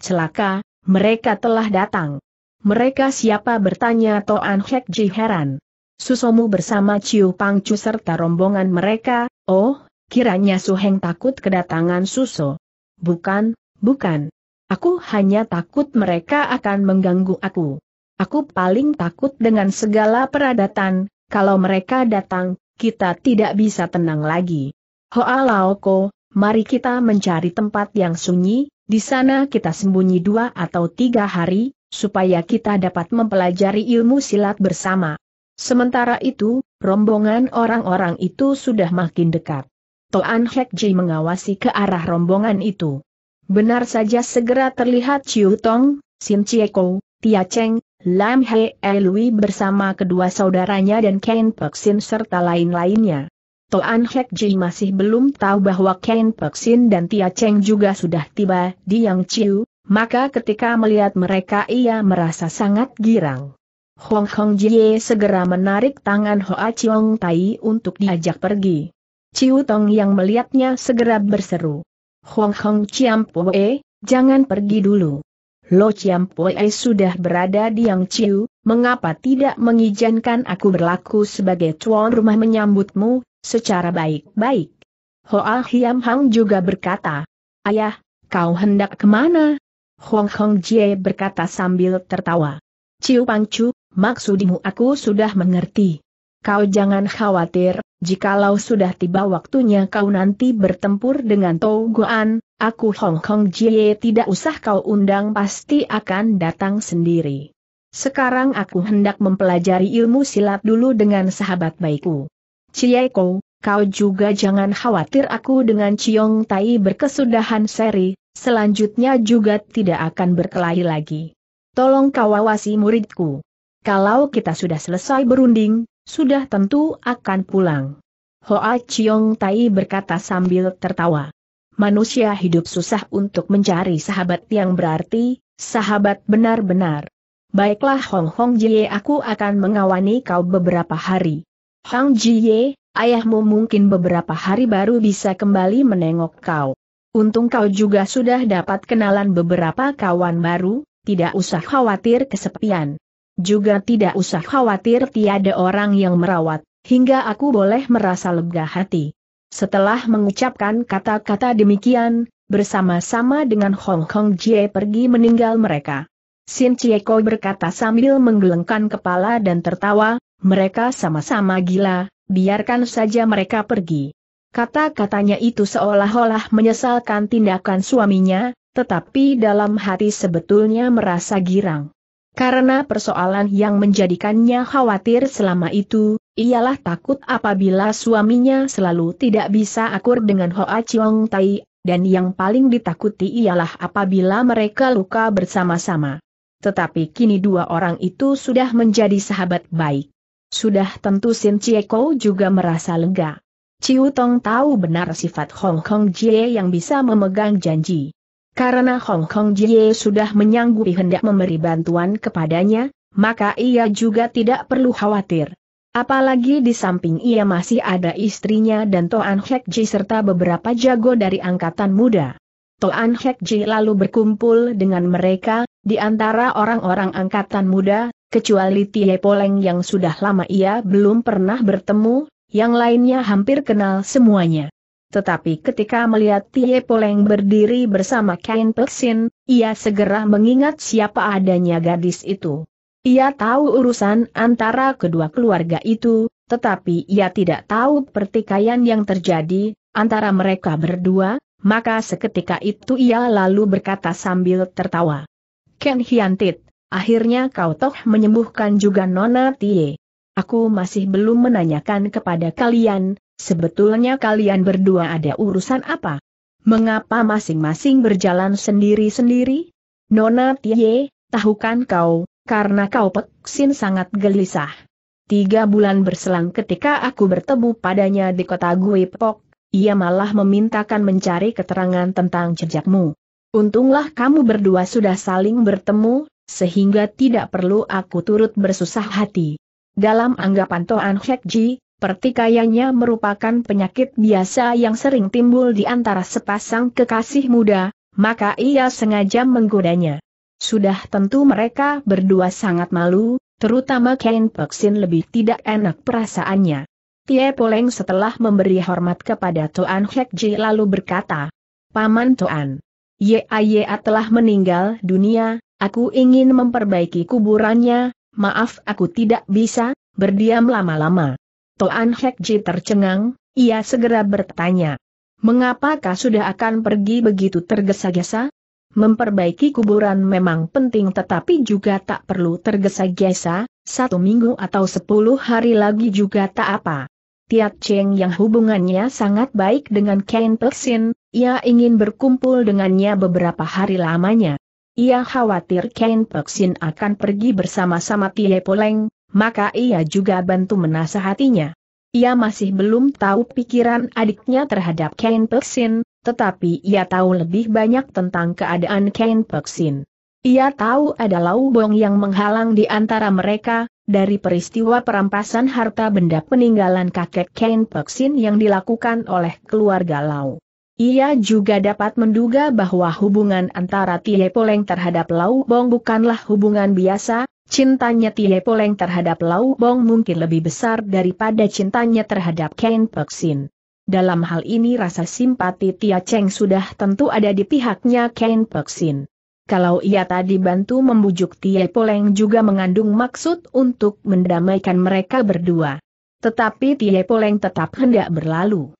"Celaka, mereka telah datang." "Mereka siapa?" bertanya Toan Hek Ji heran. "Susomu bersama Ciu Pangcu serta rombongan mereka." "Oh, kiranya Su Heng takut kedatangan Suso." "Bukan, bukan. Aku hanya takut mereka akan mengganggu aku. Aku paling takut dengan segala peradatan, kalau mereka datang, kita tidak bisa tenang lagi. Hoa Laoko, mari kita mencari tempat yang sunyi. Di sana kita sembunyi dua atau tiga hari, supaya kita dapat mempelajari ilmu silat bersama." Sementara itu, rombongan orang-orang itu sudah makin dekat. Toan Hek Ji mengawasi ke arah rombongan itu. Benar saja segera terlihat Ciu Tong, Sin Chie Ko, Tia Cheng, Lam He Elui bersama kedua saudaranya dan Ken Pek Sin serta lain-lainnya. Toan Hek Ji masih belum tahu bahwa Ken Pek Sin dan Tia Cheng juga sudah tiba di Yang Chiu, maka ketika melihat mereka ia merasa sangat girang. Hong Hong Jie segera menarik tangan Hoa Chiong Tai untuk diajak pergi. Ciu Tong yang melihatnya segera berseru, "Hong Hong Chiam Poe, jangan pergi dulu. Lo Chiam Poe sudah berada di Yang Chiu, mengapa tidak mengizinkan aku berlaku sebagai tuan rumah menyambutmu secara baik-baik?" Hoa Hiam Hang juga berkata, "Ayah, kau hendak kemana?" Hong Hong Jie berkata sambil tertawa, "Ciu Pangcu, maksudmu aku sudah mengerti. Kau jangan khawatir, jikalau sudah tiba waktunya kau nanti bertempur dengan Tou Guan, aku Hong Hong Jie tidak usah kau undang pasti akan datang sendiri. Sekarang aku hendak mempelajari ilmu silat dulu dengan sahabat baikku. Cieko, kau juga jangan khawatir, aku dengan Ciong Tai berkesudahan seri, selanjutnya juga tidak akan berkelahi lagi. Tolong kau awasi muridku. Kalau kita sudah selesai berunding, sudah tentu akan pulang." Hoa Ciong Tai berkata sambil tertawa, "Manusia hidup susah untuk mencari sahabat yang berarti, sahabat benar-benar. Baiklah Hong Hong Jie, aku akan mengawani kau beberapa hari. Hang Jie, ayahmu mungkin beberapa hari baru bisa kembali menengok kau. Untung kau juga sudah dapat kenalan beberapa kawan baru, tidak usah khawatir kesepian. Juga tidak usah khawatir tiada orang yang merawat, hingga aku boleh merasa lega hati." Setelah mengucapkan kata-kata demikian, bersama-sama dengan Hong Kong Jie pergi meninggal mereka. Sin Cieko berkata sambil menggelengkan kepala dan tertawa, "Mereka sama-sama gila, biarkan saja mereka pergi." Kata-katanya itu seolah-olah menyesalkan tindakan suaminya, tetapi dalam hati sebetulnya merasa girang. Karena persoalan yang menjadikannya khawatir selama itu, ialah takut apabila suaminya selalu tidak bisa akur dengan Hoa Chiong Tai, dan yang paling ditakuti ialah apabila mereka luka bersama-sama. Tetapi kini dua orang itu sudah menjadi sahabat baik. Sudah tentu Sin Cieko juga merasa lega. Ciu Tong tahu benar sifat Hong Kong Jie yang bisa memegang janji. Karena Hong Kong Jie sudah menyanggupi hendak memberi bantuan kepadanya, maka ia juga tidak perlu khawatir. Apalagi di samping ia masih ada istrinya dan Toan Hek Ji serta beberapa jago dari angkatan muda. Toan Hek Ji lalu berkumpul dengan mereka, di antara orang-orang angkatan muda, kecuali Tie Poleng yang sudah lama ia belum pernah bertemu, yang lainnya hampir kenal semuanya. Tetapi ketika melihat Tie Poleng berdiri bersama Kain Pek Sin, ia segera mengingat siapa adanya gadis itu. Ia tahu urusan antara kedua keluarga itu, tetapi ia tidak tahu pertikaian yang terjadi antara mereka berdua. Maka seketika itu ia lalu berkata sambil tertawa, "Ken Hiantit, akhirnya kau toh menyembuhkan juga Nona Tie. Aku masih belum menanyakan kepada kalian, sebetulnya kalian berdua ada urusan apa? Mengapa masing-masing berjalan sendiri-sendiri? Nona Tie, tahukan kau, karena kau Pek Sin sangat gelisah. Tiga bulan berselang ketika aku bertemu padanya di kota Gui Pok, ia malah memintakan mencari keterangan tentang jejakmu. Untunglah kamu berdua sudah saling bertemu, sehingga tidak perlu aku turut bersusah hati." Dalam anggapan Toan Hek Ji, pertikaiannya merupakan penyakit biasa yang sering timbul di antara sepasang kekasih muda, maka ia sengaja menggodanya. Sudah tentu mereka berdua sangat malu, terutama Kain Pek Sin lebih tidak enak perasaannya. Tie Poleng setelah memberi hormat kepada Toan Hek Ji lalu berkata, "Paman Toan, Yaya telah meninggal dunia, aku ingin memperbaiki kuburannya, maaf aku tidak bisa berdiam lama-lama." Toan Hek Ji tercengang, ia segera bertanya, "Mengapakah sudah akan pergi begitu tergesa-gesa? Memperbaiki kuburan memang penting tetapi juga tak perlu tergesa-gesa, satu minggu atau sepuluh hari lagi juga tak apa." Tiat Cheng yang hubungannya sangat baik dengan Kain Pek Sin, ia ingin berkumpul dengannya beberapa hari lamanya. Ia khawatir Kain Pek Sin akan pergi bersama-sama Tie Poleng, maka ia juga bantu menasihatinya. Ia masih belum tahu pikiran adiknya terhadap Kain Pek Sin, tetapi ia tahu lebih banyak tentang keadaan Kain Pek Sin. Ia tahu ada laubong yang menghalang di antara mereka, dari peristiwa perampasan harta benda peninggalan kakek Kain Pek Sin yang dilakukan oleh keluarga Lau. Ia juga dapat menduga bahwa hubungan antara Tie Poleng terhadap laubong bukanlah hubungan biasa, cintanya Tie Poleng terhadap laubong mungkin lebih besar daripada cintanya terhadap Kain Pek Sin. Dalam hal ini rasa simpati Tia Cheng sudah tentu ada di pihaknya Kain Pek Sin. Kalau ia tadi bantu membujuk Tie Poleng juga mengandung maksud untuk mendamaikan mereka berdua. Tetapi Tie Poleng tetap hendak berlalu.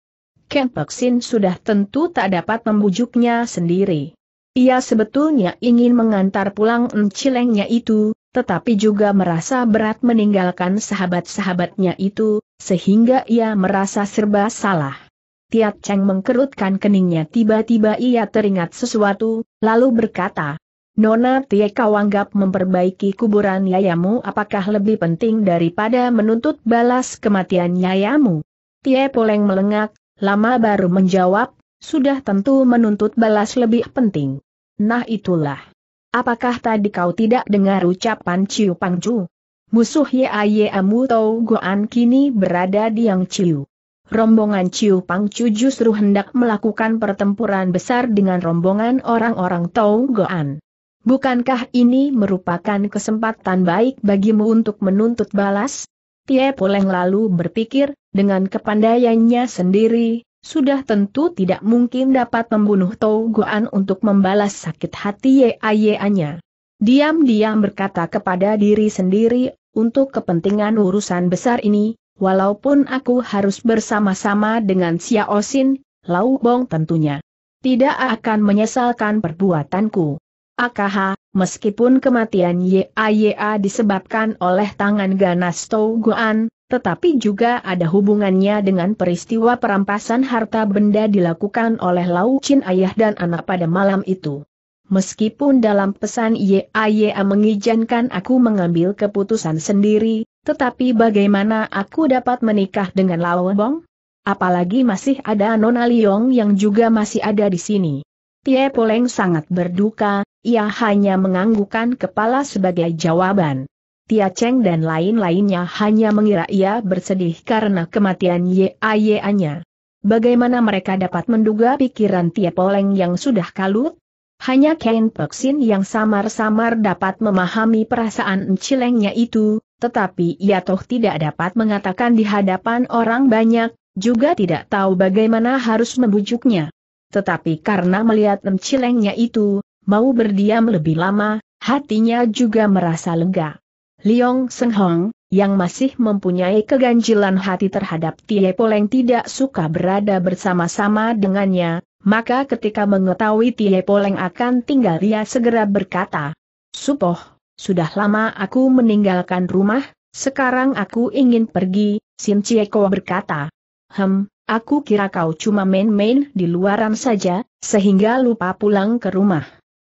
Kain Pek Sin sudah tentu tak dapat membujuknya sendiri. Ia sebetulnya ingin mengantar pulang encilengnya itu, tetapi juga merasa berat meninggalkan sahabat-sahabatnya itu, sehingga ia merasa serba salah. Tiat Cheng mengkerutkan keningnya, tiba-tiba ia teringat sesuatu, lalu berkata, "Nona Tie, kau anggap memperbaiki kuburan yayamu apakah lebih penting daripada menuntut balas kematian yayamu?" Tie Poleng melengak, lama baru menjawab, "Sudah tentu menuntut balas lebih penting." "Nah itulah. Apakah tadi kau tidak dengar ucapan Ciu Pangcu? Musuh yayamu Tau Goan kini berada di Yang Ciu. Rombongan Ciu Pangcu justru hendak melakukan pertempuran besar dengan rombongan orang-orang Tau Goan. Bukankah ini merupakan kesempatan baik bagimu untuk menuntut balas? Tie Poleng lalu berpikir, dengan kepandaiannya sendiri, sudah tentu tidak mungkin dapat membunuh Tou Goan untuk membalas sakit hati Yeaya-nya. Diam-diam berkata kepada diri sendiri, untuk kepentingan urusan besar ini, walaupun aku harus bersama-sama dengan Xiao Xin, Lau Bong tentunya tidak akan menyesalkan perbuatanku. Akaha, meskipun kematian Yeaya disebabkan oleh tangan ganas Tou Goan, tetapi juga ada hubungannya dengan peristiwa perampasan harta benda dilakukan oleh Lau Chin ayah dan anak pada malam itu. Meskipun dalam pesan Yeaya mengizinkan aku mengambil keputusan sendiri, tetapi bagaimana aku dapat menikah dengan Lau Bong? Apalagi masih ada Nona Liong yang juga masih ada di sini. Tie Poleng sangat berduka, ia hanya menganggukkan kepala sebagai jawaban. Tia Cheng dan lain-lainnya hanya mengira ia bersedih karena kematian Yeaya-nya. Bagaimana mereka dapat menduga pikiran Tia Poleng yang sudah kalut? Hanya Ken Pek Sin yang samar-samar dapat memahami perasaan cilengnya itu, tetapi ia toh tidak dapat mengatakan di hadapan orang banyak, juga tidak tahu bagaimana harus membujuknya. Tetapi karena melihat cilengnya itu, mau berdiam lebih lama, hatinya juga merasa lega. Liong Seng Hong, yang masih mempunyai keganjilan hati terhadap Tie Poleng tidak suka berada bersama-sama dengannya, maka ketika mengetahui Tie Poleng akan tinggal ia segera berkata, "Supoh, sudah lama aku meninggalkan rumah, sekarang aku ingin pergi." Sim Chie Ko berkata, "Hem, aku kira kau cuma main-main di luaran saja, sehingga lupa pulang ke rumah.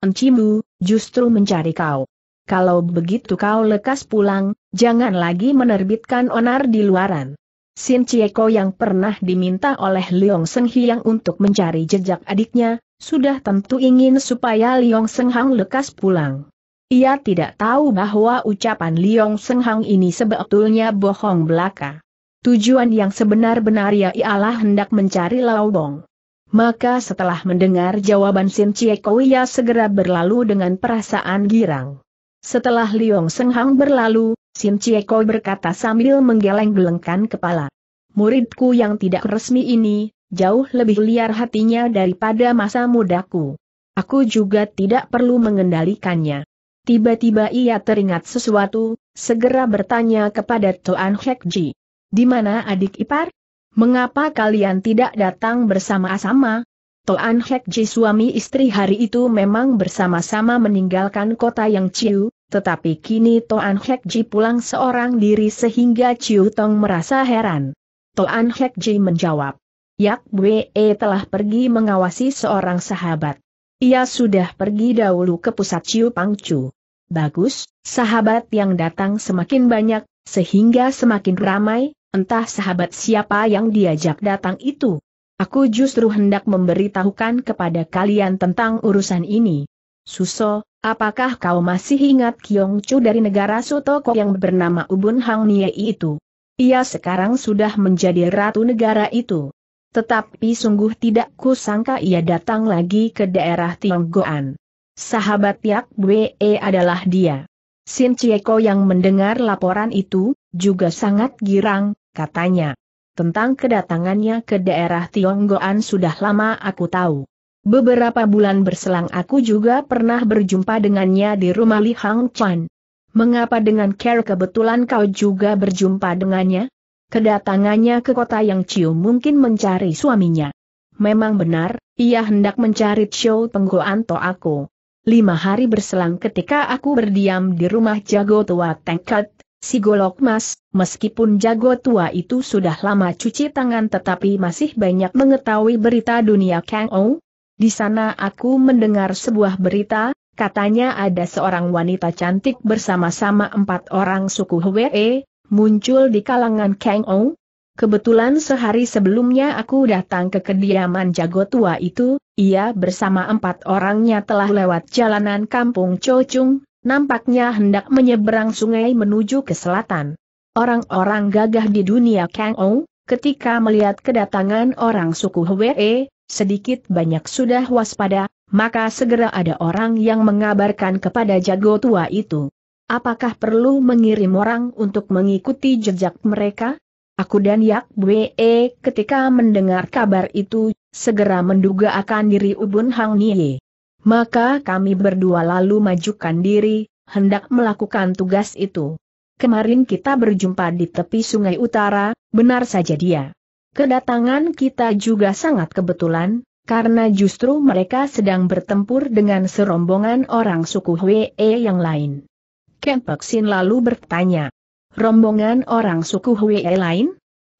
Encimu, justru mencari kau. Kalau begitu kau lekas pulang, jangan lagi menerbitkan onar di luaran." Sim Chie Ko yang pernah diminta oleh Liong Seng Hiang untuk mencari jejak adiknya, sudah tentu ingin supaya Liong Seng Hang lekas pulang. Ia tidak tahu bahwa ucapan Liong Seng Hang ini sebetulnya bohong belaka. Tujuan yang sebenar-benar ialah hendak mencari Lau Bong. Maka setelah mendengar jawaban Sim Chie Ko, ia segera berlalu dengan perasaan girang. Setelah Liong Seng Hang berlalu, Sim Chie Ko berkata sambil menggeleng-gelengkan kepala, "Muridku yang tidak resmi ini, jauh lebih liar hatinya daripada masa mudaku. Aku juga tidak perlu mengendalikannya." Tiba-tiba ia teringat sesuatu, segera bertanya kepada Toan Hek Ji, "Di mana adik ipar? Mengapa kalian tidak datang bersama-sama?" Toan Hek Ji suami istri hari itu memang bersama-sama meninggalkan kota yang Ciu, tetapi kini Toan Hek Ji pulang seorang diri sehingga Ciu Tong merasa heran. Toan Hek Ji menjawab, "Yak Wee telah pergi mengawasi seorang sahabat. Ia sudah pergi dahulu ke pusat Ciu Pangcu." "Bagus, sahabat yang datang semakin banyak, sehingga semakin ramai, entah sahabat siapa yang diajak datang itu. Aku justru hendak memberitahukan kepada kalian tentang urusan ini. Suso, apakah kau masih ingat Kyongcu dari negara Sotoko yang bernama Ubun Hang Nie itu? Ia sekarang sudah menjadi ratu negara itu. Tetapi sungguh tidak kusangka ia datang lagi ke daerah Tionggoan. Sahabat Yak Wee adalah dia." Sim Chie Ko yang mendengar laporan itu, juga sangat girang, katanya, "Tentang kedatangannya ke daerah Tionggoan sudah lama aku tahu. Beberapa bulan berselang aku juga pernah berjumpa dengannya di rumah Li Hang Chan. Mengapa dengan care kebetulan kau juga berjumpa dengannya?" "Kedatangannya ke kota yang Ciu mungkin mencari suaminya." "Memang benar, ia hendak mencari Ciu Penggoan to aku." Lima hari berselang ketika aku berdiam di rumah jago tua Tengkat, si Golok Mas, meskipun jago tua itu sudah lama cuci tangan tetapi masih banyak mengetahui berita dunia Kang Ou. Di sana aku mendengar sebuah berita, katanya ada seorang wanita cantik bersama-sama empat orang suku Hwee, muncul di kalangan Kang Ou. Kebetulan sehari sebelumnya aku datang ke kediaman jago tua itu, ia bersama empat orangnya telah lewat jalanan kampung Chocung. Nampaknya hendak menyeberang sungai menuju ke selatan. Orang-orang gagah di dunia Kang Ou, ketika melihat kedatangan orang suku Hwee, sedikit banyak sudah waspada, maka segera ada orang yang mengabarkan kepada jago tua itu. Apakah perlu mengirim orang untuk mengikuti jejak mereka? Aku dan Yak Bwe ketika mendengar kabar itu, segera menduga akan diri Ubun Hang Nye. Maka kami berdua lalu majukan diri, hendak melakukan tugas itu. Kemarin kita berjumpa di tepi sungai utara, benar saja dia. Kedatangan kita juga sangat kebetulan, karena justru mereka sedang bertempur dengan serombongan orang suku Hwe yang lain. Kempeksin lalu bertanya. Rombongan orang suku Hwe lain?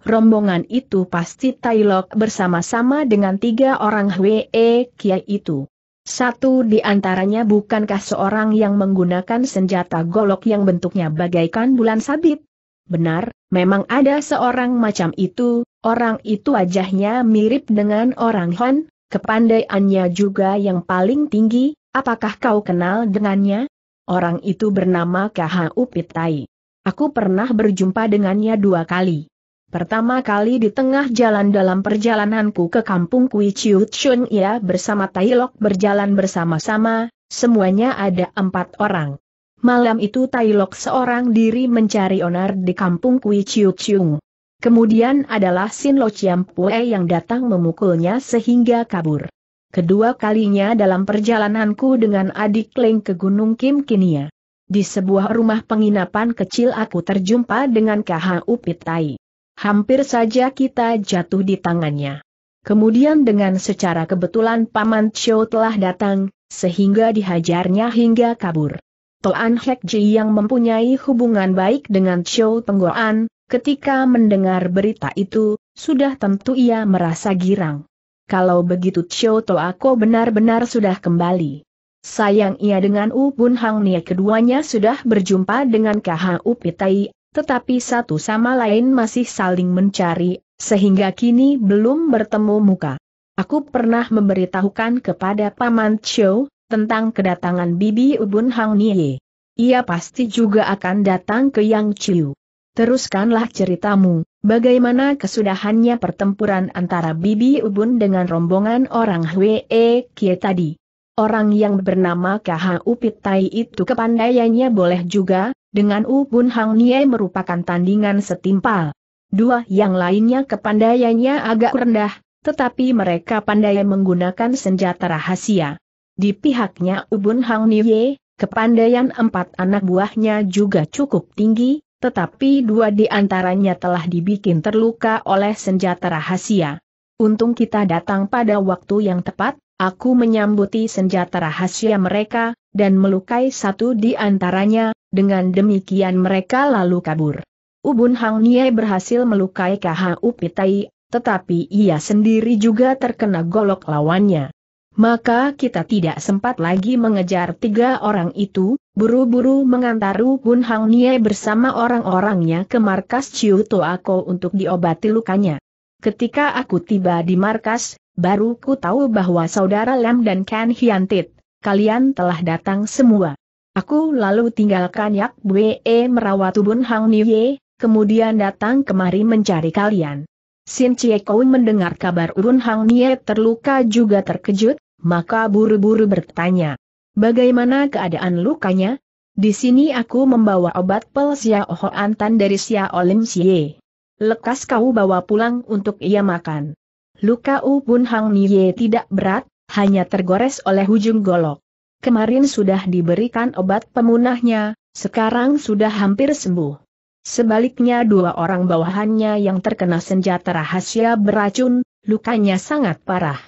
Rombongan itu pasti Tailok bersama-sama dengan tiga orang Hwe Kia itu. Satu di antaranya bukankah seorang yang menggunakan senjata golok yang bentuknya bagaikan bulan sabit? Benar, memang ada seorang macam itu, orang itu wajahnya mirip dengan orang Han, kepandaiannya juga yang paling tinggi, apakah kau kenal dengannya? Orang itu bernama Khu Pitai. Aku pernah berjumpa dengannya dua kali. Pertama kali di tengah jalan dalam perjalananku ke kampung Kui Chiu Chun, ia bersama Tailok berjalan bersama-sama, semuanya ada empat orang. Malam itu Tailok seorang diri mencari onar di kampung Kui Chiu Chun. Kemudian adalah Sin Lo Chiam Pue yang datang memukulnya sehingga kabur. Kedua kalinya dalam perjalananku dengan adik Leng ke Gunung Kim Kinia. Di sebuah rumah penginapan kecil aku terjumpa dengan Khu Pitai. Hampir saja kita jatuh di tangannya. Kemudian dengan secara kebetulan Paman Chow telah datang, sehingga dihajarnya hingga kabur. Toan Hek Ji yang mempunyai hubungan baik dengan Chow Penggoan, ketika mendengar berita itu, sudah tentu ia merasa girang. Kalau begitu Chow Toako benar-benar sudah kembali. Sayang ia dengan Ubun Hang Nye keduanya sudah berjumpa dengan Khu Pitai, tetapi satu sama lain masih saling mencari, sehingga kini belum bertemu muka. Aku pernah memberitahukan kepada Paman Chow tentang kedatangan Bibi Ubun Hang Nye. Ia pasti juga akan datang ke Yang Chiu. Teruskanlah ceritamu, bagaimana kesudahannya pertempuran antara Bibi Ubun dengan rombongan orang Hwe Kie tadi. Orang yang bernama Khu Pitai itu kepandaiannya boleh juga, dengan Ubun Hang Nye merupakan tandingan setimpal. Dua yang lainnya kepandaiannya agak rendah, tetapi mereka pandai menggunakan senjata rahasia. Di pihaknya Ubun Hang Nye, kepandaian empat anak buahnya juga cukup tinggi, tetapi dua di antaranya telah dibikin terluka oleh senjata rahasia. Untung kita datang pada waktu yang tepat. Aku menyambuti senjata rahasia mereka, dan melukai satu di antaranya, dengan demikian mereka lalu kabur. Ubun Hang Nye berhasil melukai Khu Pitai, tetapi ia sendiri juga terkena golok lawannya. Maka kita tidak sempat lagi mengejar tiga orang itu, buru-buru mengantar Ubun Hang Nye bersama orang-orangnya ke markas Chiu Toako untuk diobati lukanya. Ketika aku tiba di markas, baru ku tahu bahwa saudara Lam dan Kan Hiantit, kalian telah datang semua. Aku lalu tinggalkan Yak Bwe merawat Ubun Hang Nye, kemudian datang kemari mencari kalian. Sin Chie Kau mendengar kabar Ubun Hang Nye terluka juga terkejut, maka buru-buru bertanya, bagaimana keadaan lukanya? Di sini aku membawa obat pel Sia Ohoan Tan dari Sia Olim Siye. Lekas kau bawa pulang untuk ia makan. Luka Ubun Hang Nye tidak berat, hanya tergores oleh ujung golok. Kemarin sudah diberikan obat pemunahnya, sekarang sudah hampir sembuh. Sebaliknya dua orang bawahannya yang terkena senjata rahasia beracun, lukanya sangat parah.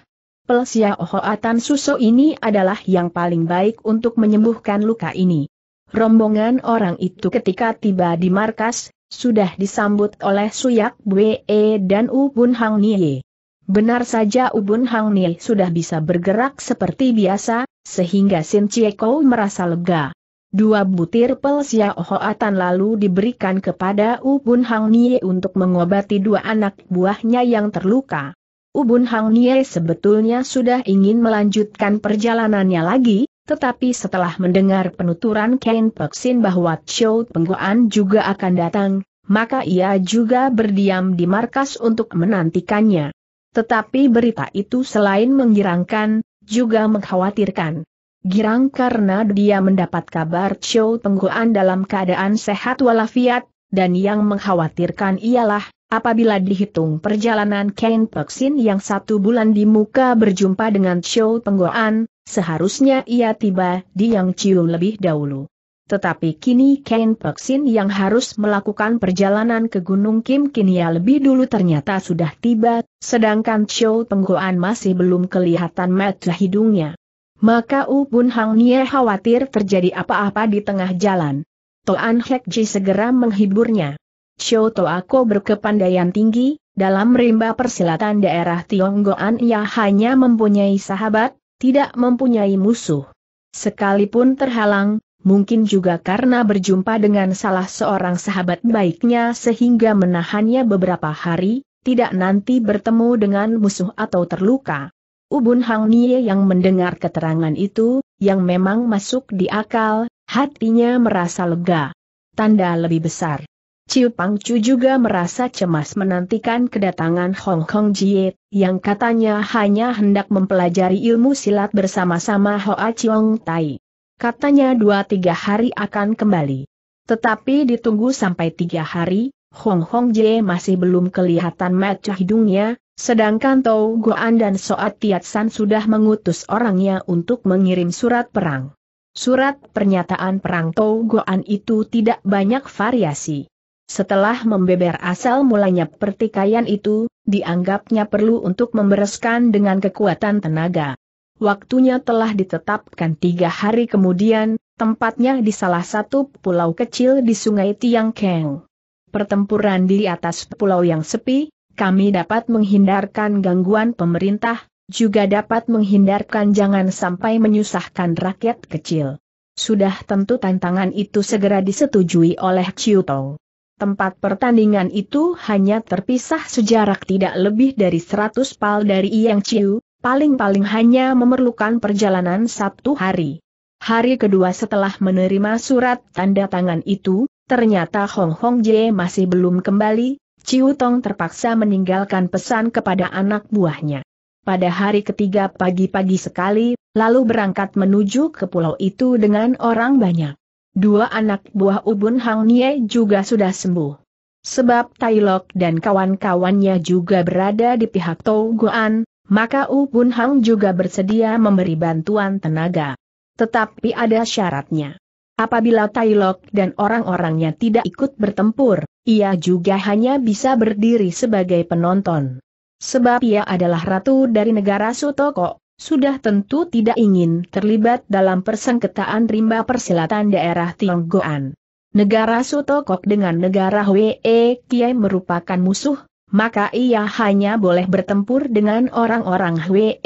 Pelsia Ohoatan Suso ini adalah yang paling baik untuk menyembuhkan luka ini. Rombongan orang itu ketika tiba di markas, sudah disambut oleh Suyak Bwe dan Ubun Hang Nye. Benar saja Ubun Hang Nye sudah bisa bergerak seperti biasa, sehingga Sin Chie Kau merasa lega. Dua butir pel Sia Ohoatan lalu diberikan kepada Ubun Hang Nye untuk mengobati dua anak buahnya yang terluka. Ubun Hang Nye sebetulnya sudah ingin melanjutkan perjalanannya lagi, tetapi setelah mendengar penuturan Ken Peksin bahwa Chow Penggoan juga akan datang, maka ia juga berdiam di markas untuk menantikannya. Tetapi berita itu selain menggirangkan, juga mengkhawatirkan. Girang karena dia mendapat kabar Chow Penggoan dalam keadaan sehat walafiat, dan yang mengkhawatirkan ialah, apabila dihitung perjalanan Ken Peksin yang satu bulan di muka berjumpa dengan Chow Penggoan, seharusnya ia tiba di Yang Chiu lebih dahulu. Tetapi kini Ken Peksin yang harus melakukan perjalanan ke Gunung Kim Kinia lebih dulu ternyata sudah tiba, sedangkan Chow Penggoan masih belum kelihatan mata hidungnya. Maka U Bun Hang Nie khawatir terjadi apa-apa di tengah jalan. Toan Hek Ji segera menghiburnya. Chow Toako berkepandaian tinggi, dalam rimba persilatan daerah Tionggoan ia hanya mempunyai sahabat, tidak mempunyai musuh. Sekalipun terhalang, mungkin juga karena berjumpa dengan salah seorang sahabat baiknya sehingga menahannya beberapa hari, tidak nanti bertemu dengan musuh atau terluka. U Bun Hang Nie yang mendengar keterangan itu, yang memang masuk di akal, hatinya merasa lega. Tanda lebih besar. Ciu Pangcu juga merasa cemas menantikan kedatangan Hong Kong Jie, yang katanya hanya hendak mempelajari ilmu silat bersama-sama Hoa Chiong Tai. Katanya dua tiga hari akan kembali. Tetapi ditunggu sampai tiga hari, Hong Hong Jie masih belum kelihatan mata hidungnya, sedangkan Tau Goan dan Soat Tiat San sudah mengutus orangnya untuk mengirim surat perang. Surat pernyataan perang Tau Goan itu tidak banyak variasi. Setelah membeber asal mulanya pertikaian itu, dianggapnya perlu untuk membereskan dengan kekuatan tenaga. Waktunya telah ditetapkan tiga hari kemudian, tempatnya di salah satu pulau kecil di Sungai Tiang Keng. Pertempuran di atas pulau yang sepi, kami dapat menghindarkan gangguan pemerintah, juga dapat menghindarkan jangan sampai menyusahkan rakyat kecil. Sudah tentu tantangan itu segera disetujui oleh Ciu Tong. Tempat pertandingan itu hanya terpisah sejarak tidak lebih dari seratus pal dari Yang Chiu. Paling-paling hanya memerlukan perjalanan satu hari. Hari kedua setelah menerima surat tanda tangan itu, ternyata Hong Hong Jie masih belum kembali, Ciu Tong terpaksa meninggalkan pesan kepada anak buahnya. Pada hari ketiga pagi-pagi sekali, lalu berangkat menuju ke pulau itu dengan orang banyak. Dua anak buah U Bun Hang Nie juga sudah sembuh. Sebab Tai Lok dan kawan-kawannya juga berada di pihak Tau Goan, maka U Bun Hang juga bersedia memberi bantuan tenaga. Tetapi ada syaratnya. Apabila Tai Lok dan orang-orangnya tidak ikut bertempur, ia juga hanya bisa berdiri sebagai penonton. Sebab ia adalah ratu dari negara Sutoko, sudah tentu tidak ingin terlibat dalam persengketaan rimba persilatan daerah Tionggoan. Negara Sutoko dengan negara Hwe Kiai merupakan musuh, maka ia hanya boleh bertempur dengan orang-orang Hwe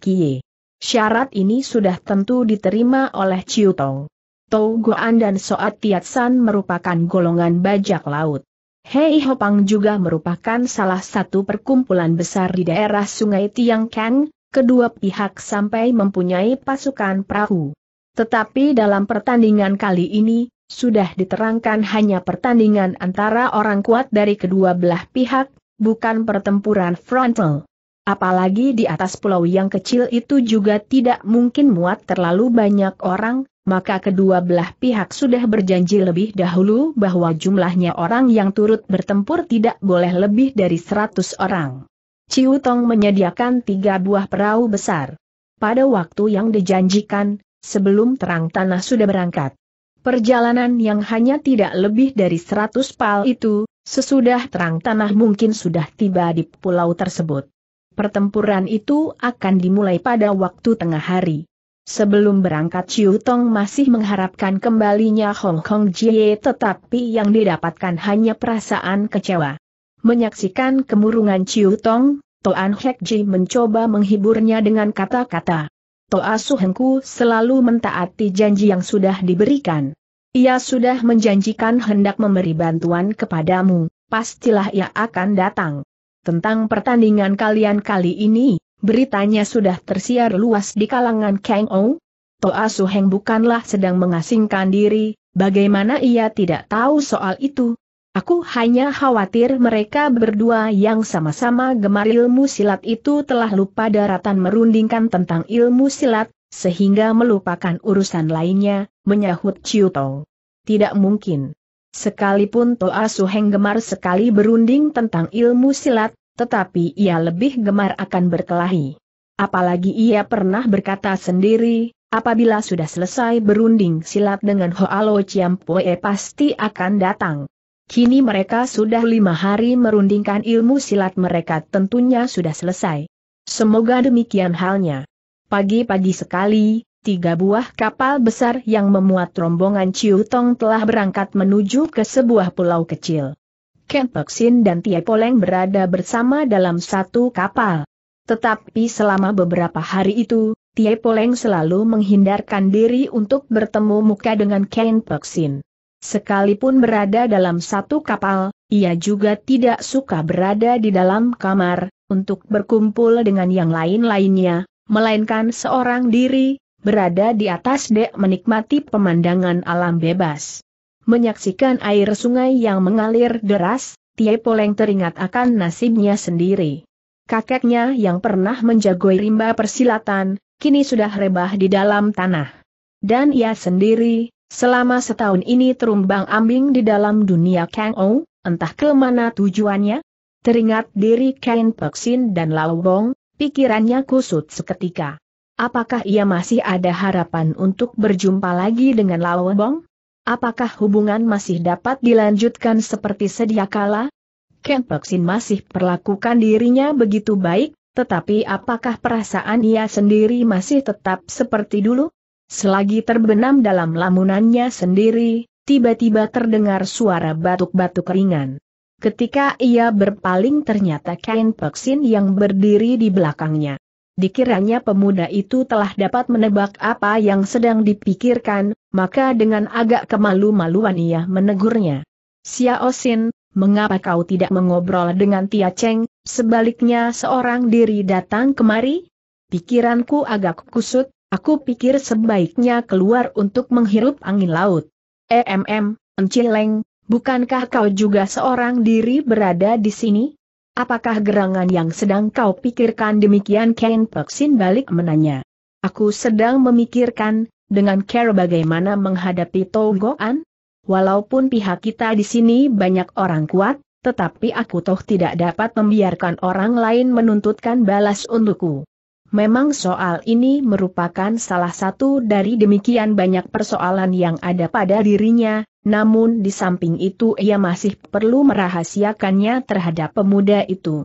Kie. Syarat ini sudah tentu diterima oleh Ciu Tong. Tau Goan dan Soat Tiat San merupakan golongan bajak laut. Hei Hopang juga merupakan salah satu perkumpulan besar di daerah Sungai Tiang Keng, kedua pihak sampai mempunyai pasukan perahu. Tetapi dalam pertandingan kali ini, sudah diterangkan hanya pertandingan antara orang kuat dari kedua belah pihak, bukan pertempuran frontal. Apalagi di atas pulau yang kecil itu juga tidak mungkin muat terlalu banyak orang, maka kedua belah pihak sudah berjanji lebih dahulu bahwa jumlahnya orang yang turut bertempur tidak boleh lebih dari seratus orang. Ciu Tong menyediakan tiga buah perahu besar. Pada waktu yang dijanjikan, sebelum terang tanah sudah berangkat. Perjalanan yang hanya tidak lebih dari seratus pal itu, sesudah terang tanah mungkin sudah tiba di pulau tersebut. Pertempuran itu akan dimulai pada waktu tengah hari. Sebelum berangkat Ciu Tong masih mengharapkan kembalinya Hong Kong Jie, tetapi yang didapatkan hanya perasaan kecewa. Menyaksikan kemurungan Ciu Tong, Toan Hek Ji mencoba menghiburnya dengan kata-kata. Toa Suhengku selalu mentaati janji yang sudah diberikan. Ia sudah menjanjikan hendak memberi bantuan kepadamu, pastilah ia akan datang. Tentang pertandingan kalian kali ini, beritanya sudah tersiar luas di kalangan Kang Ou. Toa Suheng bukanlah sedang mengasingkan diri, bagaimana ia tidak tahu soal itu? Aku hanya khawatir mereka berdua yang sama-sama gemar ilmu silat itu telah lupa daratan merundingkan tentang ilmu silat, sehingga melupakan urusan lainnya, menyahut Ciu Tong. Tidak mungkin. Sekalipun Toa Suheng gemar sekali berunding tentang ilmu silat, tetapi ia lebih gemar akan berkelahi. Apalagi ia pernah berkata sendiri, apabila sudah selesai berunding silat dengan Hoalo Ciampoe pasti akan datang. Kini mereka sudah lima hari merundingkan ilmu silat mereka, tentunya sudah selesai. Semoga demikian halnya. Pagi-pagi sekali, tiga buah kapal besar yang memuat rombongan Ciu Tong telah berangkat menuju ke sebuah pulau kecil. Ken Pek Sin dan Tie Poleng berada bersama dalam satu kapal. Tetapi selama beberapa hari itu, Tie Poleng selalu menghindarkan diri untuk bertemu muka dengan Ken Pek Sin. Sekalipun berada dalam satu kapal, ia juga tidak suka berada di dalam kamar, untuk berkumpul dengan yang lain-lainnya, melainkan seorang diri, berada di atas dek menikmati pemandangan alam bebas. Menyaksikan air sungai yang mengalir deras, Tie Poleng teringat akan nasibnya sendiri. Kakeknya yang pernah menjagoi rimba persilatan, kini sudah rebah di dalam tanah. Dan ia sendiri, selama setahun ini terumbang ambing di dalam dunia Kang Ou, entah ke mana tujuannya. Teringat diri Ken Pek Sin dan Lau Bong, pikirannya kusut seketika. Apakah ia masih ada harapan untuk berjumpa lagi dengan Lau Bong? Apakah hubungan masih dapat dilanjutkan seperti sedia kala? Ken Pek Sin masih perlakukan dirinya begitu baik, tetapi apakah perasaan ia sendiri masih tetap seperti dulu? Selagi terbenam dalam lamunannya sendiri, tiba-tiba terdengar suara batuk-batuk ringan. Ketika ia berpaling ternyata Ken Pek Sin yang berdiri di belakangnya. Dikiranya pemuda itu telah dapat menebak apa yang sedang dipikirkan, maka dengan agak kemalu-maluan ia menegurnya. "Xiao Sin, mengapa kau tidak mengobrol dengan Tia Cheng, sebaliknya seorang diri datang kemari? Pikiranku agak kusut. Aku pikir sebaiknya keluar untuk menghirup angin laut." "Emm, Encileng, bukankah kau juga seorang diri berada di sini? Apakah gerangan yang sedang kau pikirkan?" demikian Ken Pek Sin balik menanya. "Aku sedang memikirkan, dengan cara bagaimana menghadapi Togoan. Walaupun pihak kita di sini banyak orang kuat, tetapi aku toh tidak dapat membiarkan orang lain menuntutkan balas untukku. Memang soal ini merupakan salah satu dari demikian banyak persoalan yang ada pada dirinya, namun di samping itu ia masih perlu merahasiakannya terhadap pemuda itu."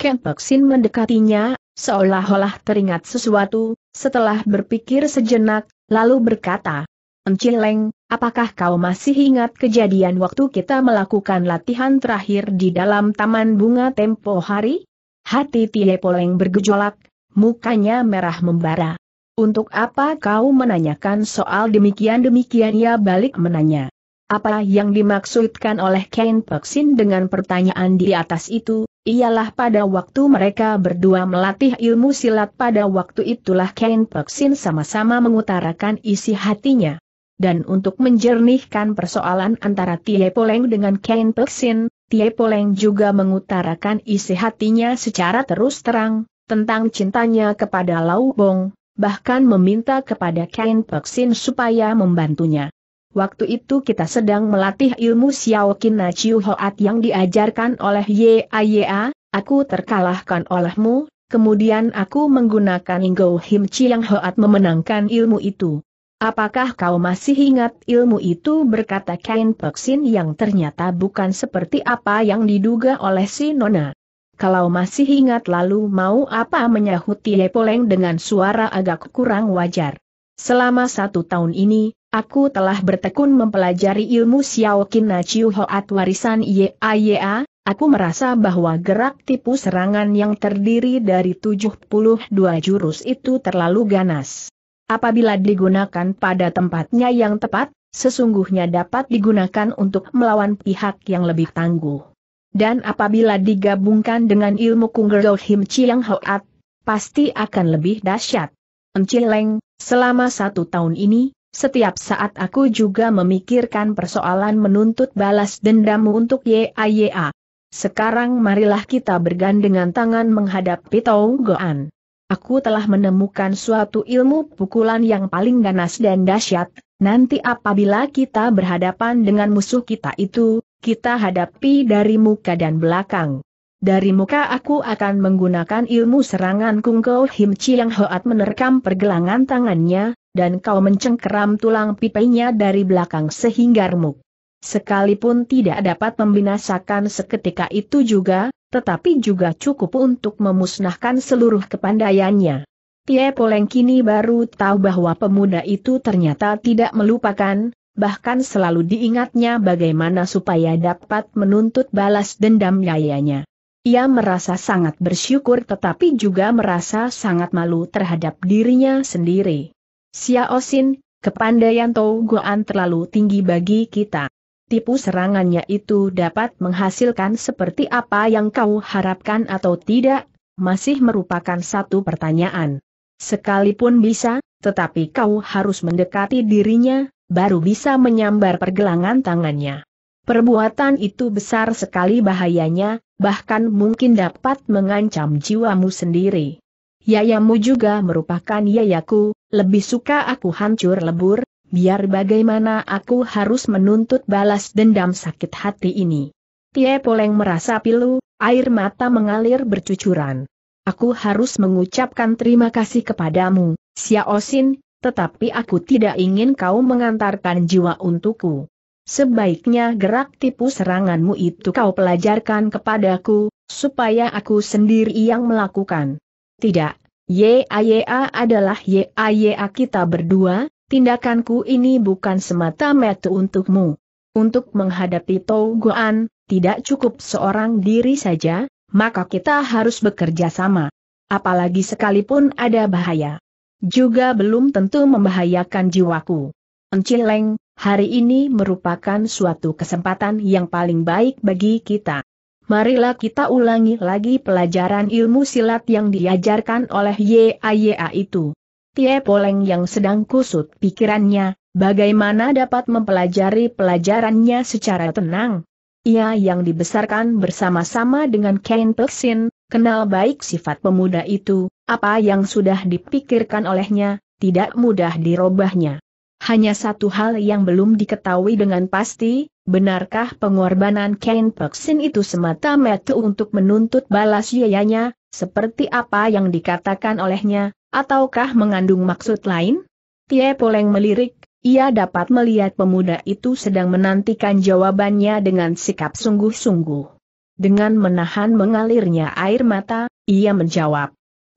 Ken Pek Sin mendekatinya, seolah-olah teringat sesuatu, setelah berpikir sejenak, lalu berkata, "Encileng, apakah kau masih ingat kejadian waktu kita melakukan latihan terakhir di dalam taman bunga tempo hari?" Hati Tie Poleng bergejolak. Mukanya merah membara. "Untuk apa kau menanyakan soal demikian-demikian?" ia balik menanya. Apa yang dimaksudkan oleh Ken Pek Sin dengan pertanyaan di atas itu, ialah pada waktu mereka berdua melatih ilmu silat pada waktu itulah Ken Pek Sin sama-sama mengutarakan isi hatinya. Dan untuk menjernihkan persoalan antara Tie Poleng dengan Ken Pek Sin, Tie Poleng juga mengutarakan isi hatinya secara terus terang tentang cintanya kepada Lau Bong, bahkan meminta kepada Ken Pek Sin supaya membantunya. "Waktu itu kita sedang melatih ilmu Xiao Qin Chiu Hoat yang diajarkan oleh Y A Y A, aku terkalahkan olehmu, kemudian aku menggunakan Inggo Him Chiang Hoat memenangkan ilmu itu. Apakah kau masih ingat ilmu itu?" berkata Ken Pek Sin yang ternyata bukan seperti apa yang diduga oleh si Nona. "Kalau masih ingat lalu mau apa?" menyahut Tie Poleng dengan suara agak kurang wajar. "Selama satu tahun ini, aku telah bertekun mempelajari ilmu Xiao Qin Chiu Hoat warisan Y A Y A, aku merasa bahwa gerak tipu serangan yang terdiri dari tujuh puluh dua jurus itu terlalu ganas. Apabila digunakan pada tempatnya yang tepat, sesungguhnya dapat digunakan untuk melawan pihak yang lebih tangguh. Dan apabila digabungkan dengan ilmu Kungero Him Chiang Hoat, pasti akan lebih dahsyat. Encileng, selama satu tahun ini, Setiap saat aku juga memikirkan persoalan menuntut balas dendammu untuk Y A Y A. Sekarang marilah kita bergandengan tangan menghadapi Tonggoan. Aku telah menemukan suatu ilmu pukulan yang paling ganas dan dahsyat. Nanti apabila kita berhadapan dengan musuh kita itu, kita hadapi dari muka dan belakang. Dari muka aku akan menggunakan ilmu serangan Kungkou Him Chiang Hoat menerkam pergelangan tangannya, dan kau mencengkeram tulang pipainya dari belakang sehingga remuk. Sekalipun tidak dapat membinasakan seketika itu juga, tetapi juga cukup untuk memusnahkan seluruh kepandaiannya. Tie Poleng kini baru tahu bahwa pemuda itu ternyata tidak melupakan, bahkan selalu diingatnya bagaimana supaya dapat menuntut balas dendam yayanya. Ia merasa sangat bersyukur tetapi juga merasa sangat malu terhadap dirinya sendiri. Xiao Xin, kepandaian Tonggoan terlalu tinggi bagi kita. Tipu serangannya itu dapat menghasilkan seperti apa yang kau harapkan atau tidak, masih merupakan satu pertanyaan. Sekalipun bisa, tetapi kau harus mendekati dirinya, baru bisa menyambar pergelangan tangannya. Perbuatan itu besar sekali bahayanya, bahkan mungkin dapat mengancam jiwamu sendiri. Yayamu juga merupakan yayaku, lebih suka aku hancur lebur, biar bagaimana aku harus menuntut balas dendam sakit hati ini. Tie Poleng merasa pilu, air mata mengalir bercucuran. Aku harus mengucapkan terima kasih kepadamu, Xiao Xin, tetapi aku tidak ingin kau mengantarkan jiwa untukku. Sebaiknya gerak tipu seranganmu itu kau pelajarkan kepadaku, supaya aku sendiri yang melakukan. Tidak, Y A Y A adalah Y A Y A kita berdua, tindakanku ini bukan semata-mata untukmu. Untuk menghadapi Tonggoan, tidak cukup seorang diri saja, maka kita harus bekerja sama. Apalagi sekalipun ada bahaya. Juga belum tentu membahayakan jiwaku. Encileng. Hari ini merupakan suatu kesempatan yang paling baik bagi kita. Marilah kita ulangi lagi pelajaran ilmu silat yang diajarkan oleh Y A Y A itu. Tie Poleng yang sedang kusut pikirannya, bagaimana dapat mempelajari pelajarannya secara tenang. Ia yang dibesarkan bersama-sama dengan Ken Peksin, kenal baik sifat pemuda itu, apa yang sudah dipikirkan olehnya, tidak mudah dirobahnya. Hanya satu hal yang belum diketahui dengan pasti, benarkah pengorbanan Ken Peksin itu semata-mata untuk menuntut balas yayanya, seperti apa yang dikatakan olehnya, ataukah mengandung maksud lain? Tie Poleng melirik, ia dapat melihat pemuda itu sedang menantikan jawabannya dengan sikap sungguh-sungguh. Dengan menahan mengalirnya air mata, ia menjawab,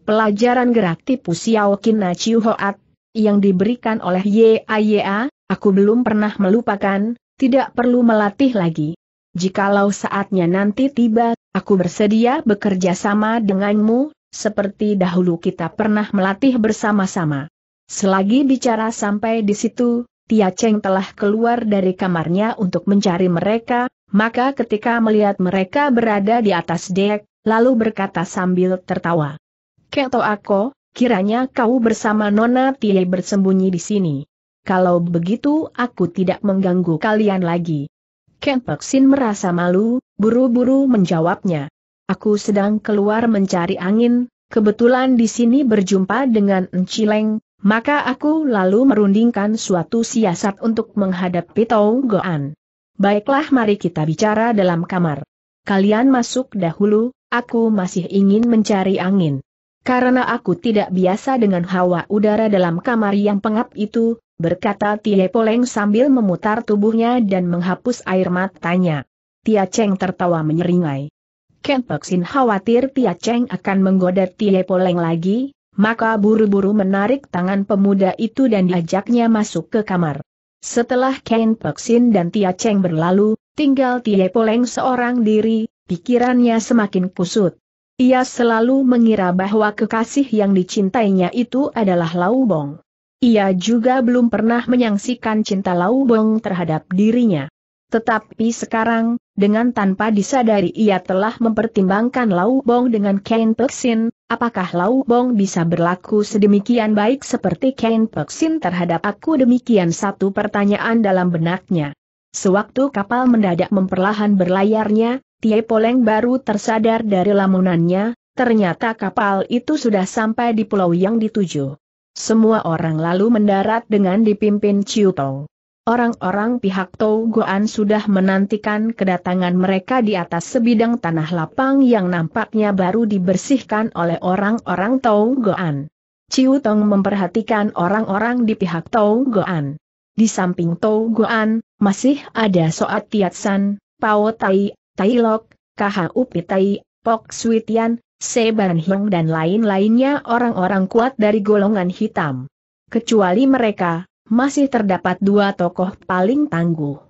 "Pelajaran gerak tipu Xiao Kina Chiu Hoat yang diberikan oleh Y A Y A, aku belum pernah melupakan, tidak perlu melatih lagi. Jikalau saatnya nanti tiba, aku bersedia bekerja sama denganmu, seperti dahulu kita pernah melatih bersama-sama." Selagi bicara sampai di situ, Tia Cheng telah keluar dari kamarnya untuk mencari mereka, maka ketika melihat mereka berada di atas dek, lalu berkata sambil tertawa, "Keto aku, kiranya kau bersama Nona Tie bersembunyi di sini. Kalau begitu aku tidak mengganggu kalian lagi." Ken Peksin merasa malu, buru-buru menjawabnya, "Aku sedang keluar mencari angin, kebetulan di sini berjumpa dengan Encileng, maka aku lalu merundingkan suatu siasat untuk menghadapi Tonggoan." "Baiklah, mari kita bicara dalam kamar. Kalian masuk dahulu, aku masih ingin mencari angin. Karena aku tidak biasa dengan hawa udara dalam kamar yang pengap itu," berkata Tie Poleng sambil memutar tubuhnya dan menghapus air matanya. Tia Cheng tertawa menyeringai. Ken Peksin khawatir Tia Cheng akan menggoda Tie Poleng lagi, maka buru-buru menarik tangan pemuda itu dan diajaknya masuk ke kamar. Setelah Ken Peksin dan Tia Cheng berlalu, tinggal Tie Poleng seorang diri, pikirannya semakin kusut. Ia selalu mengira bahwa kekasih yang dicintainya itu adalah Laubong. Ia juga belum pernah menyaksikan cinta Laubong terhadap dirinya. Tetapi sekarang, dengan tanpa disadari ia telah mempertimbangkan Lau Bong dengan Ken Pek Sin, apakah Lau Bong bisa berlaku sedemikian baik seperti Ken Pek Sin terhadap aku? Demikian satu pertanyaan dalam benaknya. Sewaktu kapal mendadak memperlahan berlayarnya, Tie Poleng baru tersadar dari lamunannya, ternyata kapal itu sudah sampai di pulau yang dituju. Semua orang lalu mendarat dengan dipimpin Ciu Tong. Orang-orang pihak Tau Goan sudah menantikan kedatangan mereka di atas sebidang tanah lapang yang nampaknya baru dibersihkan oleh orang-orang Tau Goan. Ciu Tong memperhatikan orang-orang di pihak Tau Goan. Di samping Tau Goan, masih ada Soat Tiat San, Pao Tai, Tai Lok, Khu Pitai, Pok Sui Tian, Se Ban Hiong dan lain-lainnya orang-orang kuat dari golongan hitam. Kecuali mereka, masih terdapat dua tokoh paling tangguh.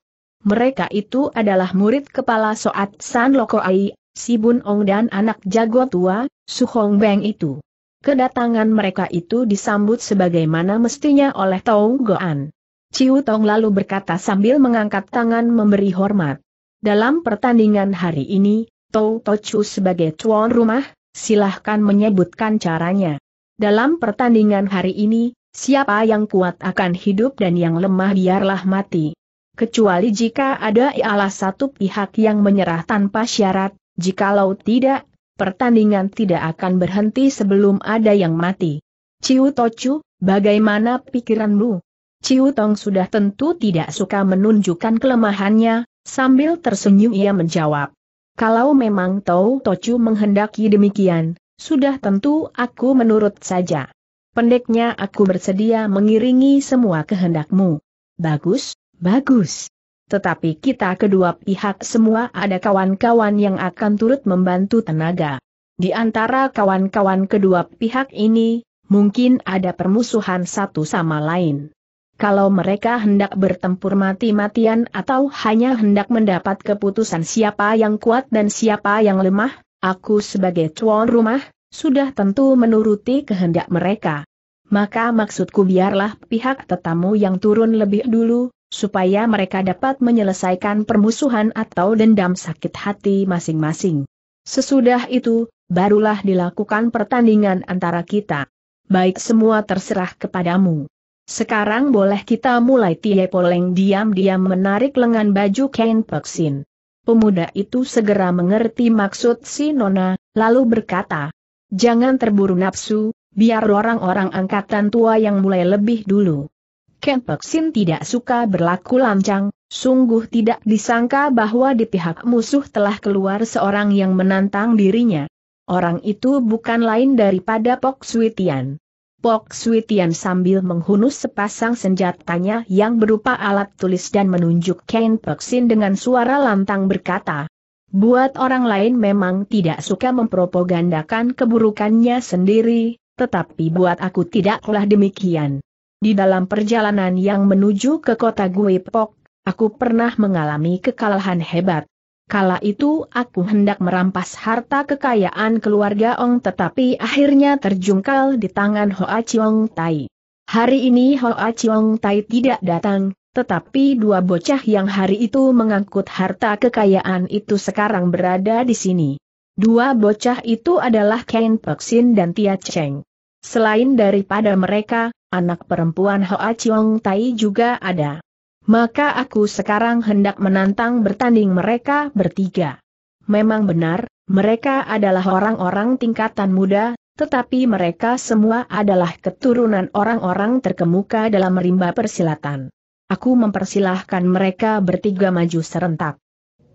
Mereka itu adalah murid kepala Soat San Lokoai, Si Bun Ong dan anak jago tua, Su Hong Beng itu. Kedatangan mereka itu disambut sebagaimana mestinya oleh Tau Goan. Ciu Tong lalu berkata sambil mengangkat tangan memberi hormat. Dalam pertandingan hari ini, Tau Tochu sebagai tuan rumah, silahkan menyebutkan caranya. Dalam pertandingan hari ini, siapa yang kuat akan hidup dan yang lemah biarlah mati. Kecuali jika ada ialah satu pihak yang menyerah tanpa syarat, jikalau tidak, pertandingan tidak akan berhenti sebelum ada yang mati. Ciu Tochu, bagaimana pikiranmu? Ciu Tong sudah tentu tidak suka menunjukkan kelemahannya, sambil tersenyum ia menjawab. Kalau memang Tau Tochu menghendaki demikian, sudah tentu aku menurut saja. Pendeknya aku bersedia mengiringi semua kehendakmu. Bagus, bagus. Tetapi kita kedua pihak semua ada kawan-kawan yang akan turut membantu tenaga. Di antara kawan-kawan kedua pihak ini, mungkin ada permusuhan satu sama lain. Kalau mereka hendak bertempur mati-matian atau hanya hendak mendapat keputusan siapa yang kuat dan siapa yang lemah, aku sebagai tuan rumah, sudah tentu menuruti kehendak mereka. Maka maksudku biarlah pihak tetamu yang turun lebih dulu, supaya mereka dapat menyelesaikan permusuhan atau dendam sakit hati masing-masing. Sesudah itu, barulah dilakukan pertandingan antara kita. Baik, semua terserah kepadamu. Sekarang boleh kita mulai. Tie Poleng diam-diam menarik lengan baju Ken Pek Sin. Pemuda itu segera mengerti maksud si nona, lalu berkata, jangan terburu nafsu, biar orang-orang angkatan tua yang mulai lebih dulu. Ken Pek Sin tidak suka berlaku lancang, sungguh tidak disangka bahwa di pihak musuh telah keluar seorang yang menantang dirinya. Orang itu bukan lain daripada Pok Sui Tian. Pok Sui Tian sambil menghunus sepasang senjatanya yang berupa alat tulis dan menunjuk Ken Pek Sin dengan suara lantang berkata, buat orang lain memang tidak suka mempropagandakan keburukannya sendiri, tetapi buat aku tidaklah demikian. Di dalam perjalanan yang menuju ke kota Guipok, aku pernah mengalami kekalahan hebat. Kala itu aku hendak merampas harta kekayaan keluarga Ong tetapi akhirnya terjungkal di tangan Hoa Chiong Tai. Hari ini Hoa Chiong Tai tidak datang. Tetapi dua bocah yang hari itu mengangkut harta kekayaan itu sekarang berada di sini. Dua bocah itu adalah Ken Pek Sin dan Tia Cheng. Selain daripada mereka, anak perempuan Hoa Chiong Tai juga ada. Maka aku sekarang hendak menantang bertanding mereka bertiga. Memang benar, mereka adalah orang-orang tingkatan muda, tetapi mereka semua adalah keturunan orang-orang terkemuka dalam rimba persilatan. Aku mempersilahkan mereka bertiga maju serentak.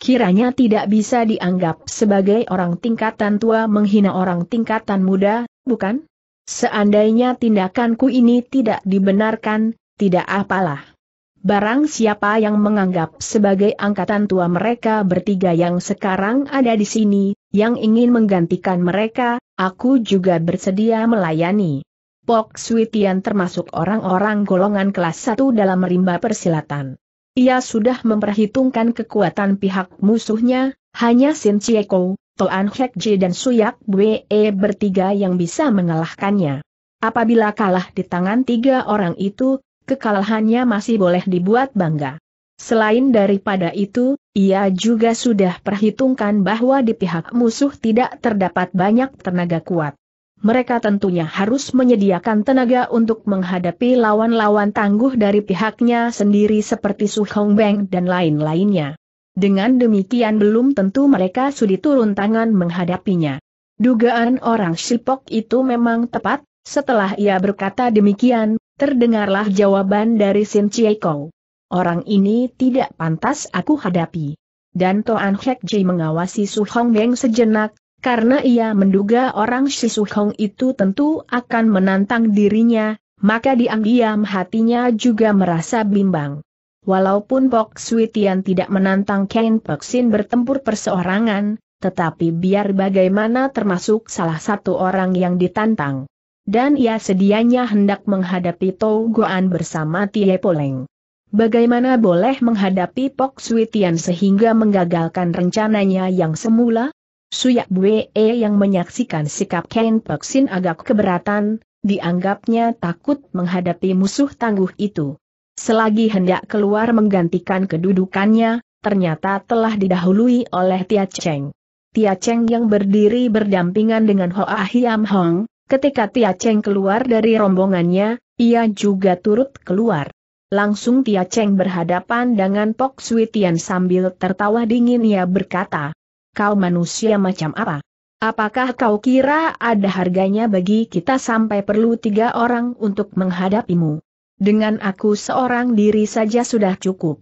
Kiranya tidak bisa dianggap sebagai orang tingkatan tua menghina orang tingkatan muda, bukan? Seandainya tindakanku ini tidak dibenarkan, tidak apalah. Barang siapa yang menganggap sebagai angkatan tua mereka bertiga yang sekarang ada di sini, yang ingin menggantikan mereka, aku juga bersedia melayani. Pok Sui Tian termasuk orang-orang golongan kelas satu dalam rimba persilatan. Ia sudah memperhitungkan kekuatan pihak musuhnya, hanya Sin Chie Kou, Toan Hek Ji dan Suyak Bwe bertiga yang bisa mengalahkannya. Apabila kalah di tangan tiga orang itu, kekalahannya masih boleh dibuat bangga. Selain daripada itu, ia juga sudah perhitungkan bahwa di pihak musuh tidak terdapat banyak tenaga kuat. Mereka tentunya harus menyediakan tenaga untuk menghadapi lawan-lawan tangguh dari pihaknya sendiri seperti Su Hongbeng dan lain-lainnya. Dengan demikian belum tentu mereka sudi turun tangan menghadapinya. Dugaan orang Sipok itu memang tepat. Setelah ia berkata demikian, terdengarlah jawaban dari Sin Chiekou. Orang ini tidak pantas aku hadapi. Dan Toan Hek Ji mengawasi Su Hongbeng sejenak, karena ia menduga orang si Su Hong itu tentu akan menantang dirinya, maka diam-diam hatinya juga merasa bimbang. Walaupun Pok Swee Tian tidak menantang Ken Pek Sin bertempur perseorangan, tetapi biar bagaimana termasuk salah satu orang yang ditantang. Dan ia sedianya hendak menghadapi Tou Goan bersama Tie Poleng. Bagaimana boleh menghadapi Pok Swee Tian sehingga menggagalkan rencananya yang semula? Suyak Bwe yang menyaksikan sikap Ken Pek Sin agak keberatan, dianggapnya takut menghadapi musuh tangguh itu. Selagi hendak keluar menggantikan kedudukannya, ternyata telah didahului oleh Tia Cheng. Tia Cheng yang berdiri berdampingan dengan Hoa Hiam Hong, ketika Tia Cheng keluar dari rombongannya, ia juga turut keluar. Langsung Tia Cheng berhadapan dengan Pok Swee Tian sambil tertawa dingin ia berkata, "Kau manusia macam apa? Apakah kau kira ada harganya bagi kita sampai perlu tiga orang untuk menghadapimu? Dengan aku seorang diri saja sudah cukup.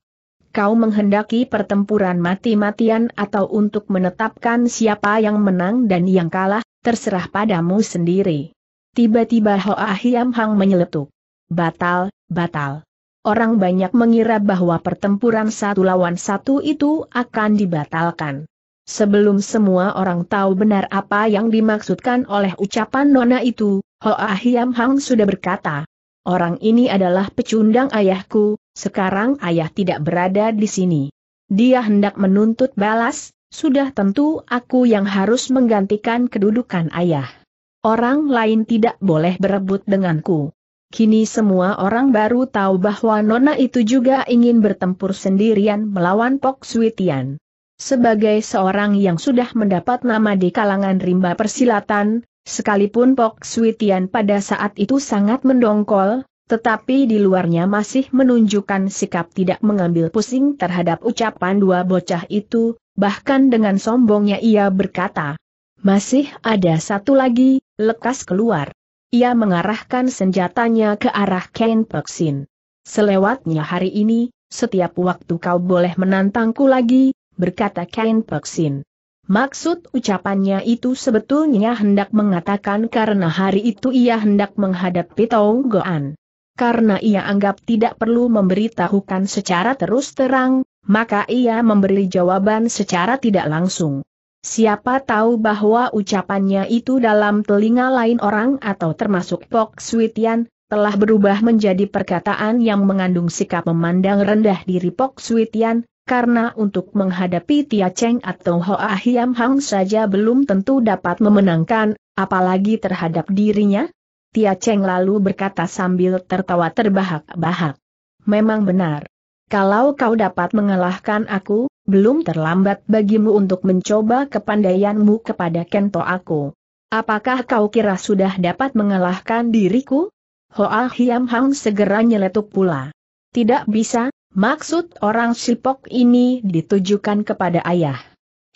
Kau menghendaki pertempuran mati-matian atau untuk menetapkan siapa yang menang dan yang kalah, terserah padamu sendiri." Tiba-tiba Hoa Hiam Hang menyeletuk. "Batal, batal. Orang banyak mengira bahwa pertempuran satu lawan satu itu akan dibatalkan." Sebelum semua orang tahu benar apa yang dimaksudkan oleh ucapan nona itu, Hoa Hiam Hang sudah berkata, "Orang ini adalah pecundang ayahku, sekarang ayah tidak berada di sini. Dia hendak menuntut balas, sudah tentu aku yang harus menggantikan kedudukan ayah. Orang lain tidak boleh berebut denganku." Kini semua orang baru tahu bahwa nona itu juga ingin bertempur sendirian melawan Pok Swee Tian. Sebagai seorang yang sudah mendapat nama di kalangan rimba persilatan, sekalipun Pok Swee Tian pada saat itu sangat mendongkol, tetapi di luarnya masih menunjukkan sikap tidak mengambil pusing terhadap ucapan dua bocah itu, bahkan dengan sombongnya ia berkata, "Masih ada satu lagi, lekas keluar." Ia mengarahkan senjatanya ke arah Ken Pek Sin. "Selewatnya hari ini, setiap waktu kau boleh menantangku lagi," berkata Ken Pek Sin. Maksud ucapannya itu sebetulnya hendak mengatakan karena hari itu ia hendak menghadapi Tou Goan. Karena ia anggap tidak perlu memberitahukan secara terus terang, maka ia memberi jawaban secara tidak langsung. Siapa tahu bahwa ucapannya itu dalam telinga lain orang atau termasuk Pok Swee Tian, telah berubah menjadi perkataan yang mengandung sikap memandang rendah diri Pok Swee Tian. Karena untuk menghadapi Tia Cheng atau Hoa Hiam Hang saja belum tentu dapat memenangkan, apalagi terhadap dirinya. Tia Cheng lalu berkata sambil tertawa terbahak-bahak, "Memang benar. Kalau kau dapat mengalahkan aku, belum terlambat bagimu untuk mencoba kepandaianmu kepada kento aku. Apakah kau kira sudah dapat mengalahkan diriku?" Hoa Hiam Hang segera nyeletuk pula, "Tidak bisa. Maksud orang Sipok ini ditujukan kepada ayah.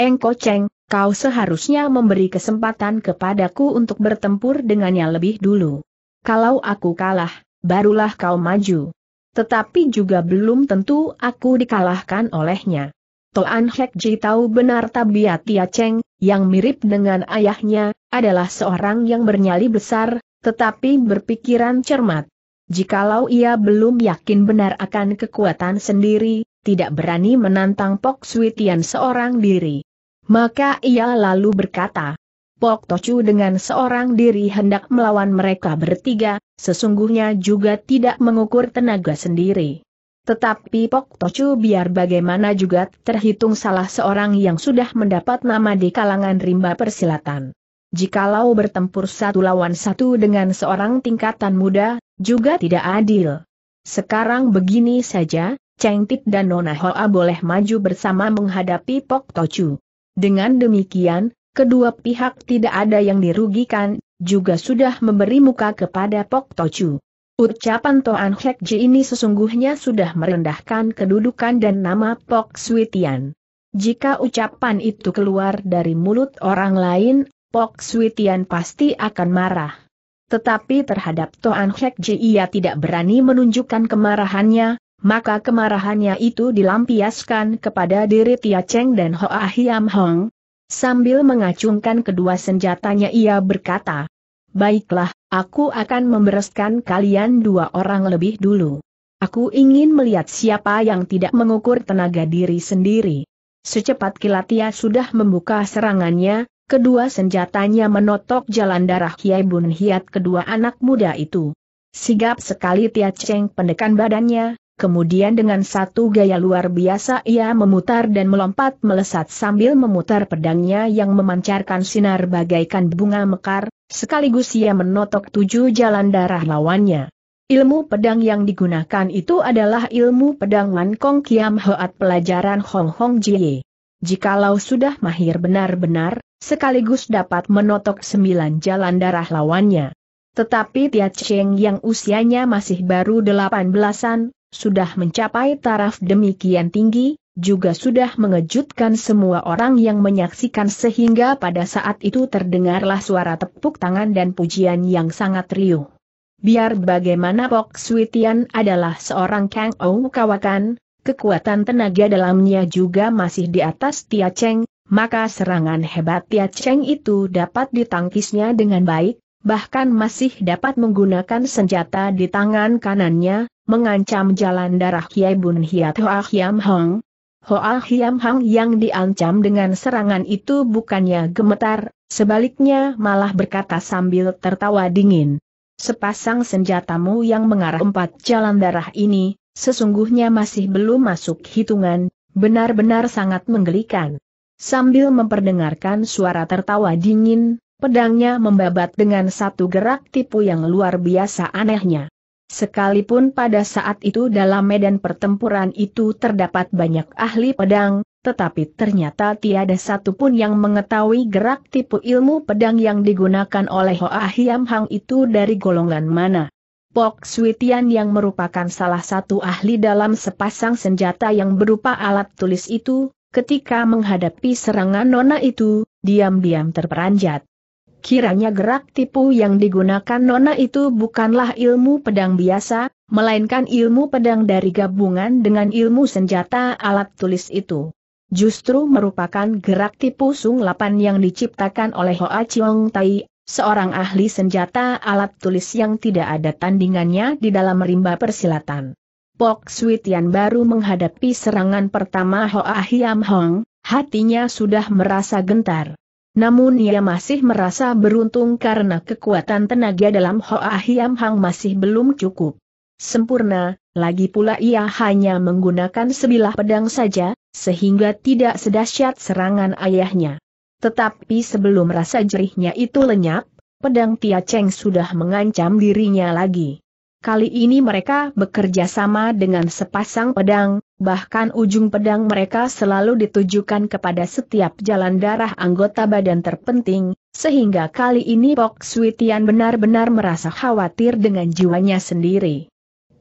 Engko Cheng, kau seharusnya memberi kesempatan kepadaku untuk bertempur dengannya lebih dulu. Kalau aku kalah, barulah kau maju. Tetapi juga belum tentu aku dikalahkan olehnya." Toan Hek Ji tahu benar tabiat Tia Cheng, yang mirip dengan ayahnya, adalah seorang yang bernyali besar, tetapi berpikiran cermat. Jikalau ia belum yakin benar akan kekuatan sendiri, tidak berani menantang Pok Swee Tian seorang diri. Maka ia lalu berkata, "Pok Tocu dengan seorang diri hendak melawan mereka bertiga, sesungguhnya juga tidak mengukur tenaga sendiri. Tetapi Pok Tocu biar bagaimana juga terhitung salah seorang yang sudah mendapat nama di kalangan rimba persilatan. Jikalau bertempur satu lawan satu dengan seorang tingkatan muda, juga tidak adil. Sekarang begini saja, Cheng Pit dan Nona Hoa boleh maju bersama menghadapi Pok Tocu. Dengan demikian, kedua pihak tidak ada yang dirugikan, juga sudah memberi muka kepada Pok Tocu. Ucapan Toan Hek Ji ini sesungguhnya sudah merendahkan kedudukan dan nama Pok Swee Tian. Jika ucapan itu keluar dari mulut orang lain, Pok Swee Tian pasti akan marah. Tetapi terhadap Toan Hek Ji ia tidak berani menunjukkan kemarahannya, maka kemarahannya itu dilampiaskan kepada diri Tia Cheng dan Hoa Hiam Hong. Sambil mengacungkan kedua senjatanya ia berkata, "Baiklah, aku akan membereskan kalian dua orang lebih dulu. Aku ingin melihat siapa yang tidak mengukur tenaga diri sendiri." Secepat kilat ia sudah membuka serangannya, kedua senjatanya menotok jalan darah Kiai Bun Hiat kedua anak muda itu. Sigap sekali Tia Cheng pendekan badannya. Kemudian dengan satu gaya luar biasa ia memutar dan melompat melesat sambil memutar pedangnya yang memancarkan sinar bagaikan bunga mekar, sekaligus ia menotok tujuh jalan darah lawannya. Ilmu pedang yang digunakan itu adalah ilmu pedang Wan Kong Kiam Hoat pelajaran Hong Hong Jie. Jikalau sudah mahir benar-benar, sekaligus dapat menotok sembilan jalan darah lawannya. Tetapi Tia Cheng yang usianya masih baru delapan belasan, sudah mencapai taraf demikian tinggi, juga sudah mengejutkan semua orang yang menyaksikan sehingga pada saat itu terdengarlah suara tepuk tangan dan pujian yang sangat riuh. Biar bagaimana Pok Swee Tian adalah seorang Kang Ou Kawakan, kekuatan tenaga dalamnya juga masih di atas Tia Cheng, maka serangan hebat Tia Cheng itu dapat ditangkisnya dengan baik, bahkan masih dapat menggunakan senjata di tangan kanannya, mengancam jalan darah Kiai Bun Hiat Hoa Hiam Hong. Hoa Hiam Hong yang diancam dengan serangan itu bukannya gemetar, sebaliknya malah berkata sambil tertawa dingin, "Sepasang senjatamu yang mengarah empat jalan darah ini, sesungguhnya masih belum masuk hitungan, benar-benar sangat menggelikan." Sambil memperdengarkan suara tertawa dingin, pedangnya membabat dengan satu gerak tipu yang luar biasa anehnya. Sekalipun pada saat itu dalam medan pertempuran itu terdapat banyak ahli pedang, tetapi ternyata tiada satupun yang mengetahui gerak tipu ilmu pedang yang digunakan oleh Hoa Hiam Hong itu dari golongan mana. Pok Swee Tian yang merupakan salah satu ahli dalam sepasang senjata yang berupa alat tulis itu, ketika menghadapi serangan nona itu, diam-diam terperanjat. Kiranya gerak tipu yang digunakan nona itu bukanlah ilmu pedang biasa, melainkan ilmu pedang dari gabungan dengan ilmu senjata alat tulis itu. Justru merupakan gerak tipu sunglapan yang diciptakan oleh Hoa Chiong Tai, seorang ahli senjata alat tulis yang tidak ada tandingannya di dalam rimba persilatan. Pok Swee Tian baru menghadapi serangan pertama Hoa Hiam Hong, hatinya sudah merasa gentar. Namun ia masih merasa beruntung karena kekuatan tenaga dalam Hoa Hiam Hong masih belum cukup sempurna, lagi pula ia hanya menggunakan sebilah pedang saja, sehingga tidak sedahsyat serangan ayahnya. Tetapi sebelum rasa jerihnya itu lenyap, pedang Tia Cheng sudah mengancam dirinya lagi. Kali ini mereka bekerja sama dengan sepasang pedang, bahkan ujung pedang mereka selalu ditujukan kepada setiap jalan darah anggota badan terpenting, sehingga kali ini Pok Swee Tian benar-benar merasa khawatir dengan jiwanya sendiri.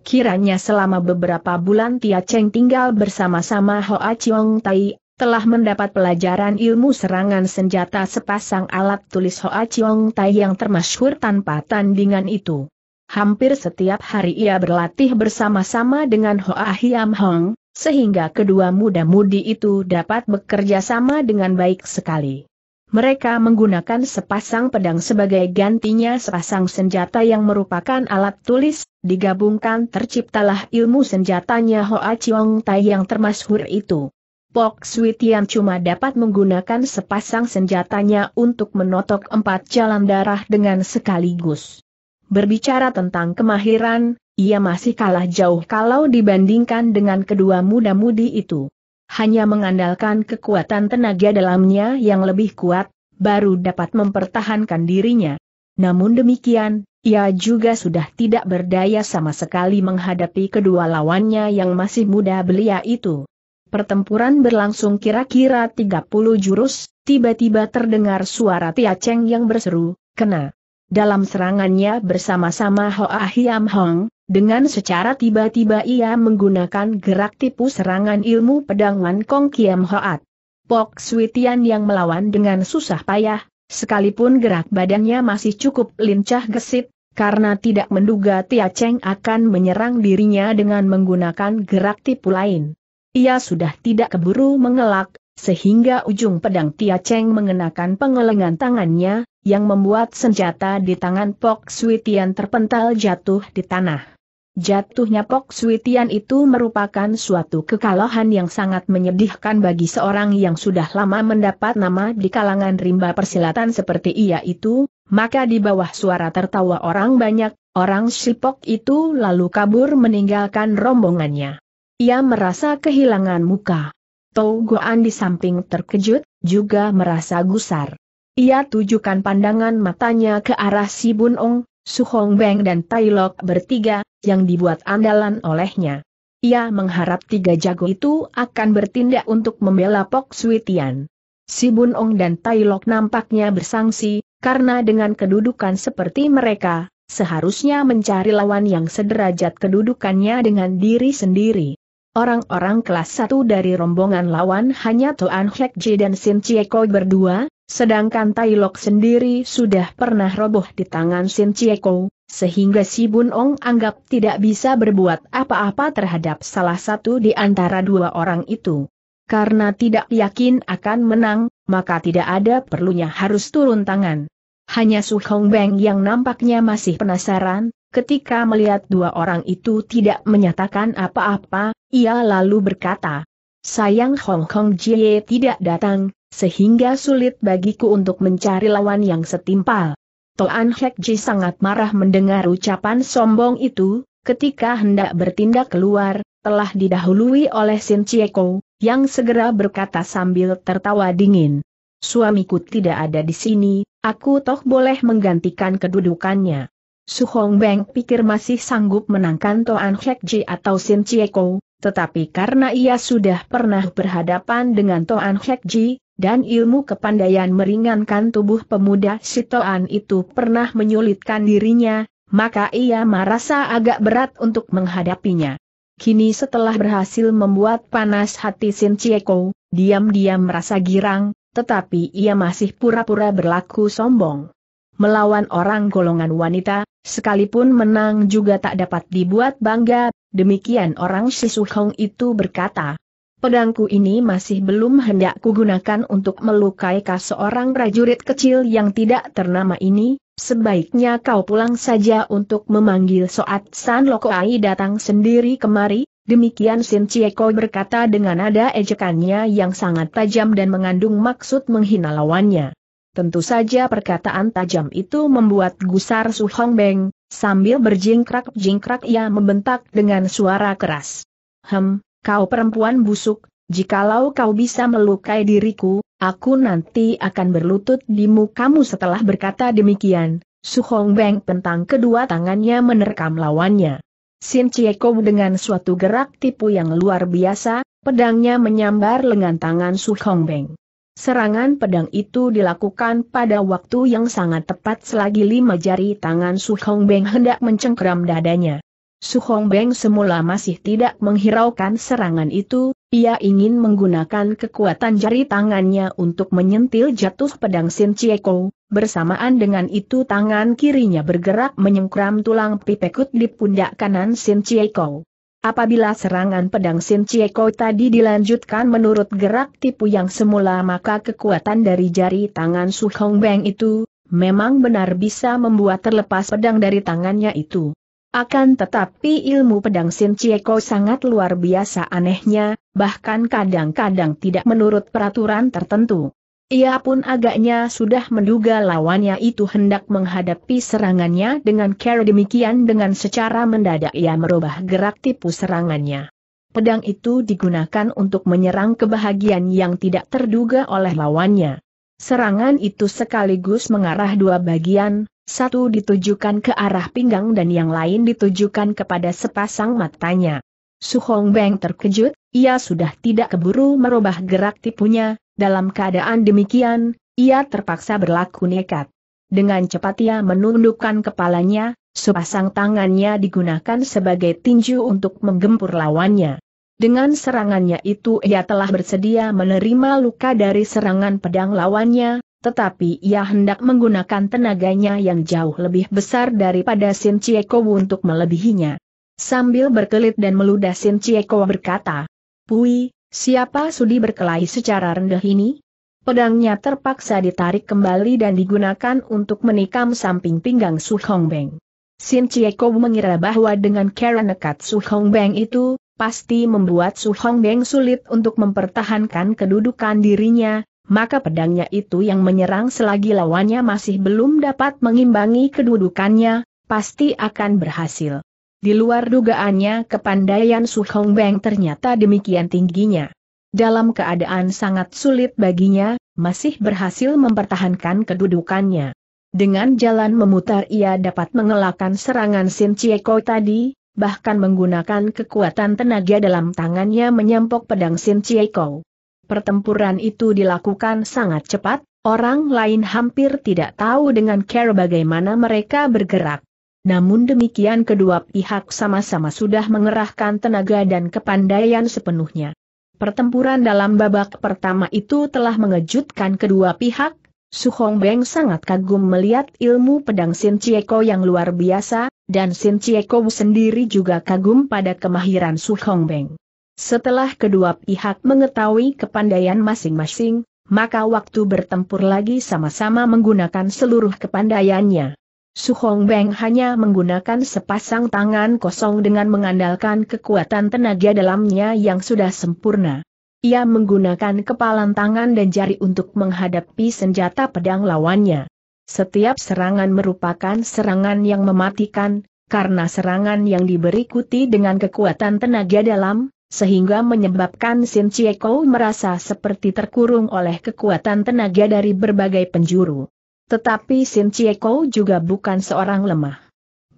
Kiranya selama beberapa bulan Tia Cheng tinggal bersama-sama Hoa Chiong Tai, telah mendapat pelajaran ilmu serangan senjata sepasang alat tulis Hoa Chiong Tai yang termasyhur tanpa tandingan itu. Hampir setiap hari ia berlatih bersama-sama dengan Hoa Hiam Hong, sehingga kedua muda-mudi itu dapat bekerja sama dengan baik sekali. Mereka menggunakan sepasang pedang sebagai gantinya sepasang senjata yang merupakan alat tulis, digabungkan terciptalah ilmu senjatanya Hoa Chiong Tai yang termasyhur itu. Pok Swee Tian cuma dapat menggunakan sepasang senjatanya untuk menotok empat jalan darah dengan sekaligus. Berbicara tentang kemahiran, ia masih kalah jauh kalau dibandingkan dengan kedua muda-mudi itu. Hanya mengandalkan kekuatan tenaga dalamnya yang lebih kuat, baru dapat mempertahankan dirinya. Namun demikian, Ia juga sudah tidak berdaya sama sekali menghadapi kedua lawannya yang masih muda belia itu. Pertempuran berlangsung kira-kira tiga puluh jurus, tiba-tiba terdengar suara Tia Cheng yang berseru, "Kena!" Dalam serangannya bersama-sama Hoa Hiam Hong, dengan secara tiba-tiba ia menggunakan gerak tipu serangan ilmu pedang Wan Kong Kiam Hoat. Pok Swee Tian yang melawan dengan susah payah, sekalipun gerak badannya masih cukup lincah gesit, karena tidak menduga Tia Cheng akan menyerang dirinya dengan menggunakan gerak tipu lain. Ia sudah tidak keburu mengelak, sehingga ujung pedang Tia Cheng mengenakan pengelengan tangannya, yang membuat senjata di tangan Pok Swee Tian terpental jatuh di tanah. Jatuhnya Pok Swee Tian itu merupakan suatu kekalahan yang sangat menyedihkan bagi seorang yang sudah lama mendapat nama di kalangan rimba persilatan seperti ia itu, maka di bawah suara tertawa orang banyak, orang Sipok itu lalu kabur meninggalkan rombongannya. Ia merasa kehilangan muka. Tou Goan di samping terkejut, juga merasa gusar. Ia tujukan pandangan matanya ke arah Si Bun Ong, Su Hong Beng dan Tai Lok bertiga, yang dibuat andalan olehnya. Ia mengharap tiga jago itu akan bertindak untuk membela Pok Swee Tian. Si Bun Ong dan Tai Lok nampaknya bersangsi, karena dengan kedudukan seperti mereka, seharusnya mencari lawan yang sederajat kedudukannya dengan diri sendiri. Orang-orang kelas satu dari rombongan lawan hanya Toan Hek Ji dan Sin Chie Koi berdua, sedangkan Tai Lok sendiri sudah pernah roboh di tangan Sin Chie Koi, sehingga Si Bun Ong anggap tidak bisa berbuat apa-apa terhadap salah satu di antara dua orang itu. Karena tidak yakin akan menang, maka tidak ada perlunya harus turun tangan. Hanya Su Hong Beng yang nampaknya masih penasaran. Ketika melihat dua orang itu tidak menyatakan apa-apa, ia lalu berkata, "Sayang Hong Kong Jie tidak datang, sehingga sulit bagiku untuk mencari lawan yang setimpal." Toan Hek Ji sangat marah mendengar ucapan sombong itu, ketika hendak bertindak keluar, telah didahului oleh Sin Chie Koi, yang segera berkata sambil tertawa dingin, "Suamiku tidak ada di sini, aku toh boleh menggantikan kedudukannya." Su Hong Beng pikir masih sanggup menangkan Toan Hek Ji atau Sin Chie Koi, tetapi karena ia sudah pernah berhadapan dengan Toan Hek Ji, dan ilmu kepandaian meringankan tubuh pemuda si Toan itu pernah menyulitkan dirinya, maka ia merasa agak berat untuk menghadapinya. Kini setelah berhasil membuat panas hati Sin Chie Koi, diam-diam merasa girang, tetapi ia masih pura-pura berlaku sombong. Melawan orang golongan wanita, sekalipun menang juga tak dapat dibuat bangga, demikian orang Si Su Hong itu berkata. "Pedangku ini masih belum hendak kugunakan untuk melukai kau seorang prajurit kecil yang tidak ternama ini, sebaiknya kau pulang saja untuk memanggil Soat San Lokoai datang sendiri kemari." Demikian Sin Chie Koi berkata dengan nada ejekannya yang sangat tajam dan mengandung maksud menghina lawannya. Tentu saja perkataan tajam itu membuat gusar Su Hong Beng, sambil berjingkrak-jingkrak ia membentak dengan suara keras. "Hem, kau perempuan busuk, jikalau kau bisa melukai diriku, aku nanti akan berlutut di mukamu." Setelah berkata demikian, Su Hong Beng pentang kedua tangannya menerkam lawannya. Sin Chie Koi dengan suatu gerak tipu yang luar biasa, pedangnya menyambar lengan tangan Su Hong Beng. Serangan pedang itu dilakukan pada waktu yang sangat tepat selagi lima jari tangan Su Hong Beng hendak mencengkeram dadanya. Su Hong Beng semula masih tidak menghiraukan serangan itu, ia ingin menggunakan kekuatan jari tangannya untuk menyentil jatuh pedang Sin Chie Koi, bersamaan dengan itu tangan kirinya bergerak menyengkeram tulang pipekut di pundak kanan Sin Chie Koi. Apabila serangan pedang Sin Chie Koi tadi dilanjutkan menurut gerak tipu yang semula, maka kekuatan dari jari tangan Su Hong Beng itu memang benar bisa membuat terlepas pedang dari tangannya itu. Akan tetapi ilmu pedang Sin Chie Koi sangat luar biasa anehnya, bahkan kadang-kadang tidak menurut peraturan tertentu. Ia pun agaknya sudah menduga lawannya itu hendak menghadapi serangannya dengan cara demikian. Dengan secara mendadak ia merubah gerak tipu serangannya. Pedang itu digunakan untuk menyerang kebahagiaan yang tidak terduga oleh lawannya. Serangan itu sekaligus mengarah dua bagian, satu ditujukan ke arah pinggang dan yang lain ditujukan kepada sepasang matanya. Su Hongbang terkejut, ia sudah tidak keburu merubah gerak tipunya, dalam keadaan demikian, ia terpaksa berlaku nekat. Dengan cepat ia menundukkan kepalanya, sepasang tangannya digunakan sebagai tinju untuk menggempur lawannya. Dengan serangannya itu ia telah bersedia menerima luka dari serangan pedang lawannya, tetapi ia hendak menggunakan tenaganya yang jauh lebih besar daripada Sin Cieko untuk melebihinya. Sambil berkelit dan meludah Sin Cieko berkata, "Pui, siapa sudi berkelahi secara rendah ini?" Pedangnya terpaksa ditarik kembali dan digunakan untuk menikam samping pinggang Su Hongbang. Sin Cieko mengira bahwa dengan cara nekat Su Hongbang itu, pasti membuat Su Hongbang sulit untuk mempertahankan kedudukan dirinya, maka pedangnya itu yang menyerang selagi lawannya masih belum dapat mengimbangi kedudukannya, pasti akan berhasil. Di luar dugaannya kepandaian Su Hongbang ternyata demikian tingginya. Dalam keadaan sangat sulit baginya, masih berhasil mempertahankan kedudukannya. Dengan jalan memutar ia dapat mengelakkan serangan Sin Cieko tadi, bahkan menggunakan kekuatan tenaga dalam tangannya menyampok pedang Sin Cieko. Pertempuran itu dilakukan sangat cepat, orang lain hampir tidak tahu dengan cara bagaimana mereka bergerak. Namun demikian kedua pihak sama-sama sudah mengerahkan tenaga dan kepandaian sepenuhnya. Pertempuran dalam babak pertama itu telah mengejutkan kedua pihak. Su Hongbang sangat kagum melihat ilmu pedang Sin Cieko yang luar biasa, dan Sin Cieko sendiri juga kagum pada kemahiran Su Hongbang. Setelah kedua pihak mengetahui kepandaian masing-masing, maka waktu bertempur lagi sama-sama menggunakan seluruh kepandaiannya. Su Hongbang hanya menggunakan sepasang tangan kosong dengan mengandalkan kekuatan tenaga dalamnya yang sudah sempurna. Ia menggunakan kepalan tangan dan jari untuk menghadapi senjata pedang lawannya. Setiap serangan merupakan serangan yang mematikan, karena serangan yang diberi kuti dengan kekuatan tenaga dalam, sehingga menyebabkan Sin Cieko merasa seperti terkurung oleh kekuatan tenaga dari berbagai penjuru. Tetapi Sin Cieko juga bukan seorang lemah.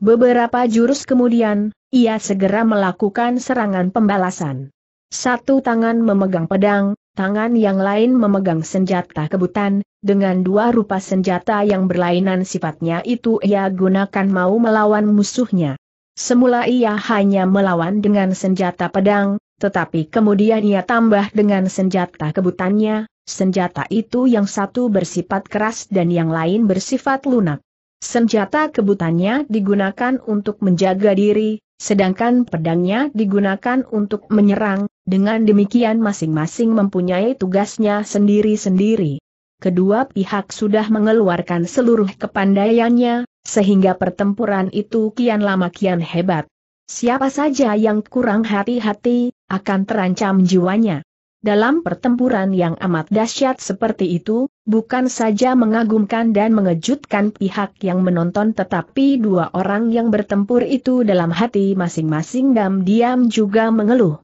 Beberapa jurus kemudian, ia segera melakukan serangan pembalasan. Satu tangan memegang pedang, tangan yang lain memegang senjata kebutan, dengan dua rupa senjata yang berlainan sifatnya itu ia gunakan mau melawan musuhnya. Semula ia hanya melawan dengan senjata pedang, tetapi kemudian ia tambah dengan senjata kebutannya, senjata itu yang satu bersifat keras dan yang lain bersifat lunak. Senjata kebutannya digunakan untuk menjaga diri, sedangkan pedangnya digunakan untuk menyerang, dengan demikian masing-masing mempunyai tugasnya sendiri-sendiri. Kedua pihak sudah mengeluarkan seluruh kepandaiannya, sehingga pertempuran itu kian lama kian hebat. Siapa saja yang kurang hati-hati, akan terancam jiwanya. Dalam pertempuran yang amat dahsyat seperti itu, bukan saja mengagumkan dan mengejutkan pihak yang menonton, tetapi dua orang yang bertempur itu dalam hati masing-masing dan diam juga mengeluh.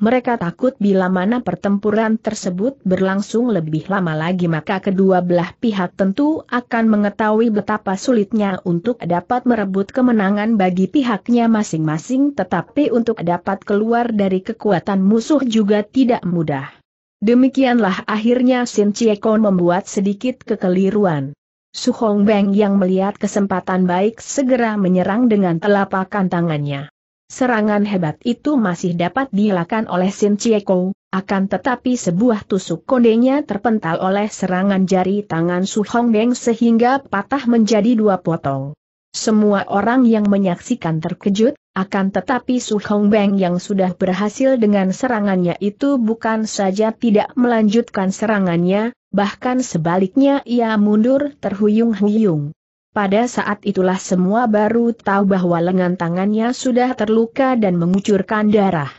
Mereka takut bila mana pertempuran tersebut berlangsung lebih lama lagi maka kedua belah pihak tentu akan mengetahui betapa sulitnya untuk dapat merebut kemenangan bagi pihaknya masing-masing, tetapi untuk dapat keluar dari kekuatan musuh juga tidak mudah. Demikianlah akhirnya Sin Cieko membuat sedikit kekeliruan. Su Hongbang yang melihat kesempatan baik segera menyerang dengan telapak tangannya. Serangan hebat itu masih dapat dielakkan oleh Sin Cieko, akan tetapi sebuah tusuk kondenya terpental oleh serangan jari tangan Su Hongbang sehingga patah menjadi dua potong. Semua orang yang menyaksikan terkejut, akan tetapi Su Hongbang yang sudah berhasil dengan serangannya itu bukan saja tidak melanjutkan serangannya, bahkan sebaliknya ia mundur terhuyung-huyung. Pada saat itulah semua baru tahu bahwa lengan tangannya sudah terluka dan mengucurkan darah.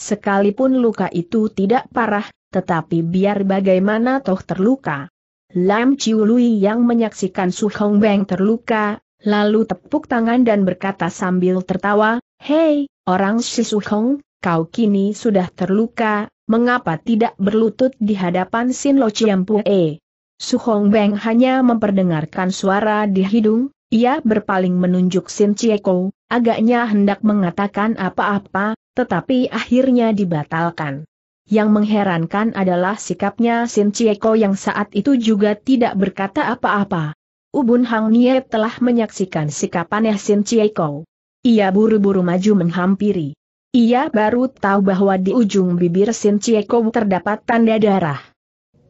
Sekalipun luka itu tidak parah, tetapi biar bagaimana toh terluka. Lam Chiu Lui yang menyaksikan Su Hongbang terluka, lalu tepuk tangan dan berkata sambil tertawa, "Hei, orang si Su Hong, kau kini sudah terluka, mengapa tidak berlutut di hadapan Sin Lo Chiam Pue?" Su Hongbang hanya memperdengarkan suara di hidung, Ia berpaling menunjuk Sin Cieko, agaknya hendak mengatakan apa-apa, tetapi akhirnya dibatalkan. Yang mengherankan adalah sikapnya Sin Cieko yang saat itu juga tidak berkata apa-apa. Ubun Hang Nie telah menyaksikan sikap aneh Sin Cieko. Ia buru-buru maju menghampiri. Ia baru tahu bahwa di ujung bibir Sin Cieko terdapat tanda darah.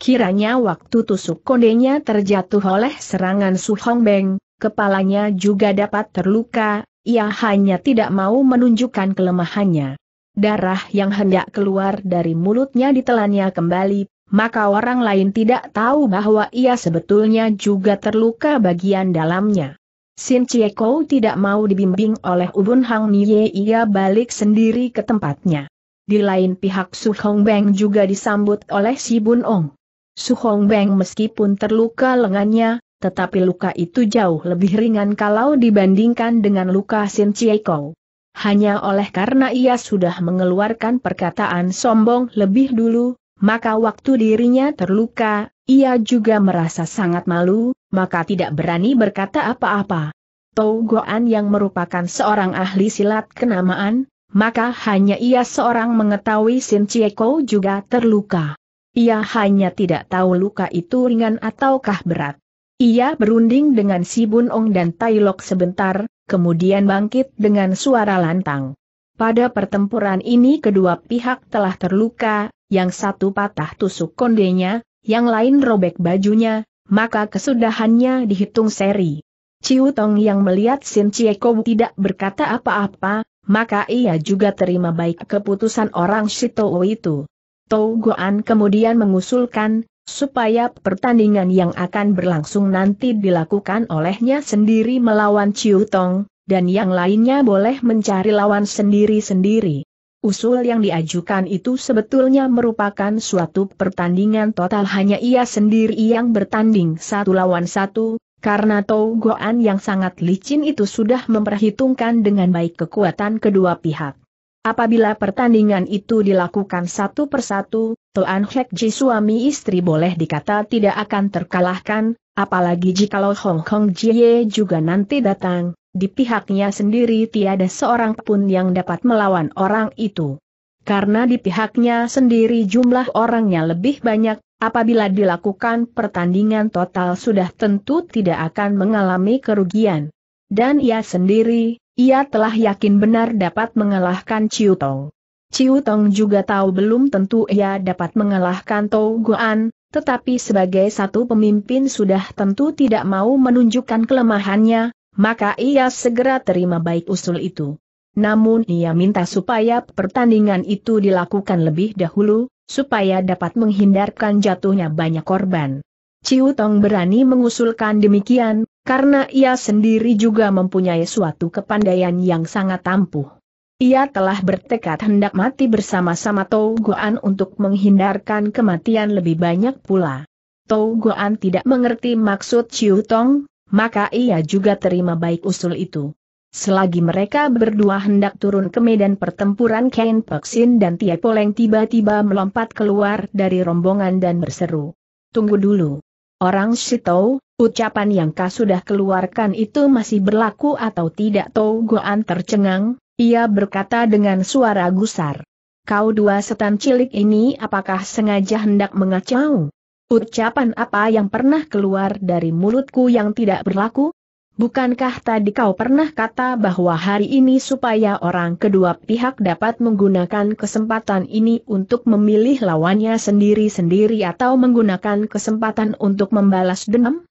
Kiranya waktu tusuk kondenya terjatuh oleh serangan Su Hongbeng, kepalanya juga dapat terluka, ia hanya tidak mau menunjukkan kelemahannya. Darah yang hendak keluar dari mulutnya ditelannya kembali, maka orang lain tidak tahu bahwa ia sebetulnya juga terluka bagian dalamnya. Sin Cieko tidak mau dibimbing oleh Ubun Hang Nie, ia balik sendiri ke tempatnya. Di lain pihak Su Hongbeng juga disambut oleh Si Bun Ong. Su Hongbeng meskipun terluka lengannya, tetapi luka itu jauh lebih ringan kalau dibandingkan dengan luka Sin Cieko. Hanya oleh karena ia sudah mengeluarkan perkataan sombong lebih dulu, maka waktu dirinya terluka, ia juga merasa sangat malu, maka tidak berani berkata apa-apa. Tou Goan yang merupakan seorang ahli silat kenamaan, maka hanya ia seorang mengetahui Sin Cieko juga terluka. Ia hanya tidak tahu luka itu ringan ataukah berat. Ia berunding dengan Si Bun Ong dan Tai Lok sebentar, kemudian bangkit dengan suara lantang. Pada pertempuran ini kedua pihak telah terluka, yang satu patah tusuk kondenya, yang lain robek bajunya, maka kesudahannya dihitung seri. Ciu Tong yang melihat Sin Cieko tidak berkata apa-apa, maka ia juga terima baik keputusan orang Shitou itu. Tou Goan kemudian mengusulkan, supaya pertandingan yang akan berlangsung nanti dilakukan olehnya sendiri melawan Ciu Tong, dan yang lainnya boleh mencari lawan sendiri-sendiri. Usul yang diajukan itu sebetulnya merupakan suatu pertandingan total, hanya ia sendiri yang bertanding satu lawan satu, karena Tou Goan yang sangat licin itu sudah memperhitungkan dengan baik kekuatan kedua pihak. Apabila pertandingan itu dilakukan satu persatu, Toan Hek Ji suami istri boleh dikata tidak akan terkalahkan, apalagi jikalau Hong Hong Jie juga nanti datang, di pihaknya sendiri tiada seorang pun yang dapat melawan orang itu. Karena di pihaknya sendiri jumlah orangnya lebih banyak, apabila dilakukan pertandingan total sudah tentu tidak akan mengalami kerugian. Dan ia sendiri, ia telah yakin benar dapat mengalahkan Ciu Tong. Ciu Tong juga tahu belum tentu ia dapat mengalahkan Tou Goan, tetapi sebagai satu pemimpin sudah tentu tidak mau menunjukkan kelemahannya, maka ia segera terima baik usul itu. Namun ia minta supaya pertandingan itu dilakukan lebih dahulu, supaya dapat menghindarkan jatuhnya banyak korban. Ciu Tong berani mengusulkan demikian, karena ia sendiri juga mempunyai suatu kepandaian yang sangat ampuh. Ia telah bertekad hendak mati bersama-sama Tou Goan untuk menghindarkan kematian lebih banyak pula. Tou Goan tidak mengerti maksud Ciu Tong, maka ia juga terima baik usul itu. Selagi mereka berdua hendak turun ke medan pertempuran, Ken Pek Sin dan Tie Poleng tiba-tiba melompat keluar dari rombongan dan berseru, "Tunggu dulu! Orang Shitou!" Ucapan yang Ka sudah keluarkan itu masih berlaku atau tidak? Tou Goan tercengang, ia berkata dengan suara gusar, "Kau dua setan cilik ini apakah sengaja hendak mengacau? Ucapan apa yang pernah keluar dari mulutku yang tidak berlaku? Bukankah tadi kau pernah kata bahwa hari ini supaya orang kedua pihak dapat menggunakan kesempatan ini untuk memilih lawannya sendiri-sendiri atau menggunakan kesempatan untuk membalas dendam?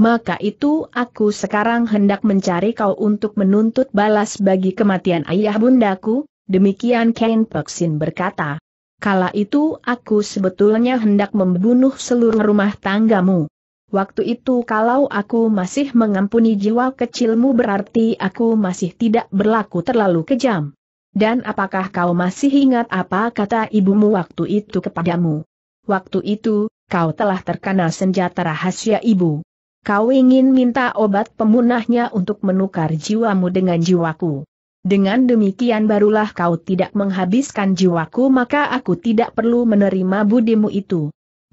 Maka itu aku sekarang hendak mencari kau untuk menuntut balas bagi kematian ayah bundaku." Demikian Ken Pek Sin berkata. "Kala itu aku sebetulnya hendak membunuh seluruh rumah tanggamu. Waktu itu kalau aku masih mengampuni jiwa kecilmu berarti aku masih tidak berlaku terlalu kejam. Dan apakah kau masih ingat apa kata ibumu waktu itu kepadamu? Waktu itu, kau telah terkena senjata rahasia ibu. Kau ingin minta obat pemunahnya untuk menukar jiwamu dengan jiwaku. Dengan demikian barulah kau tidak menghabiskan jiwaku, maka aku tidak perlu menerima budimu itu.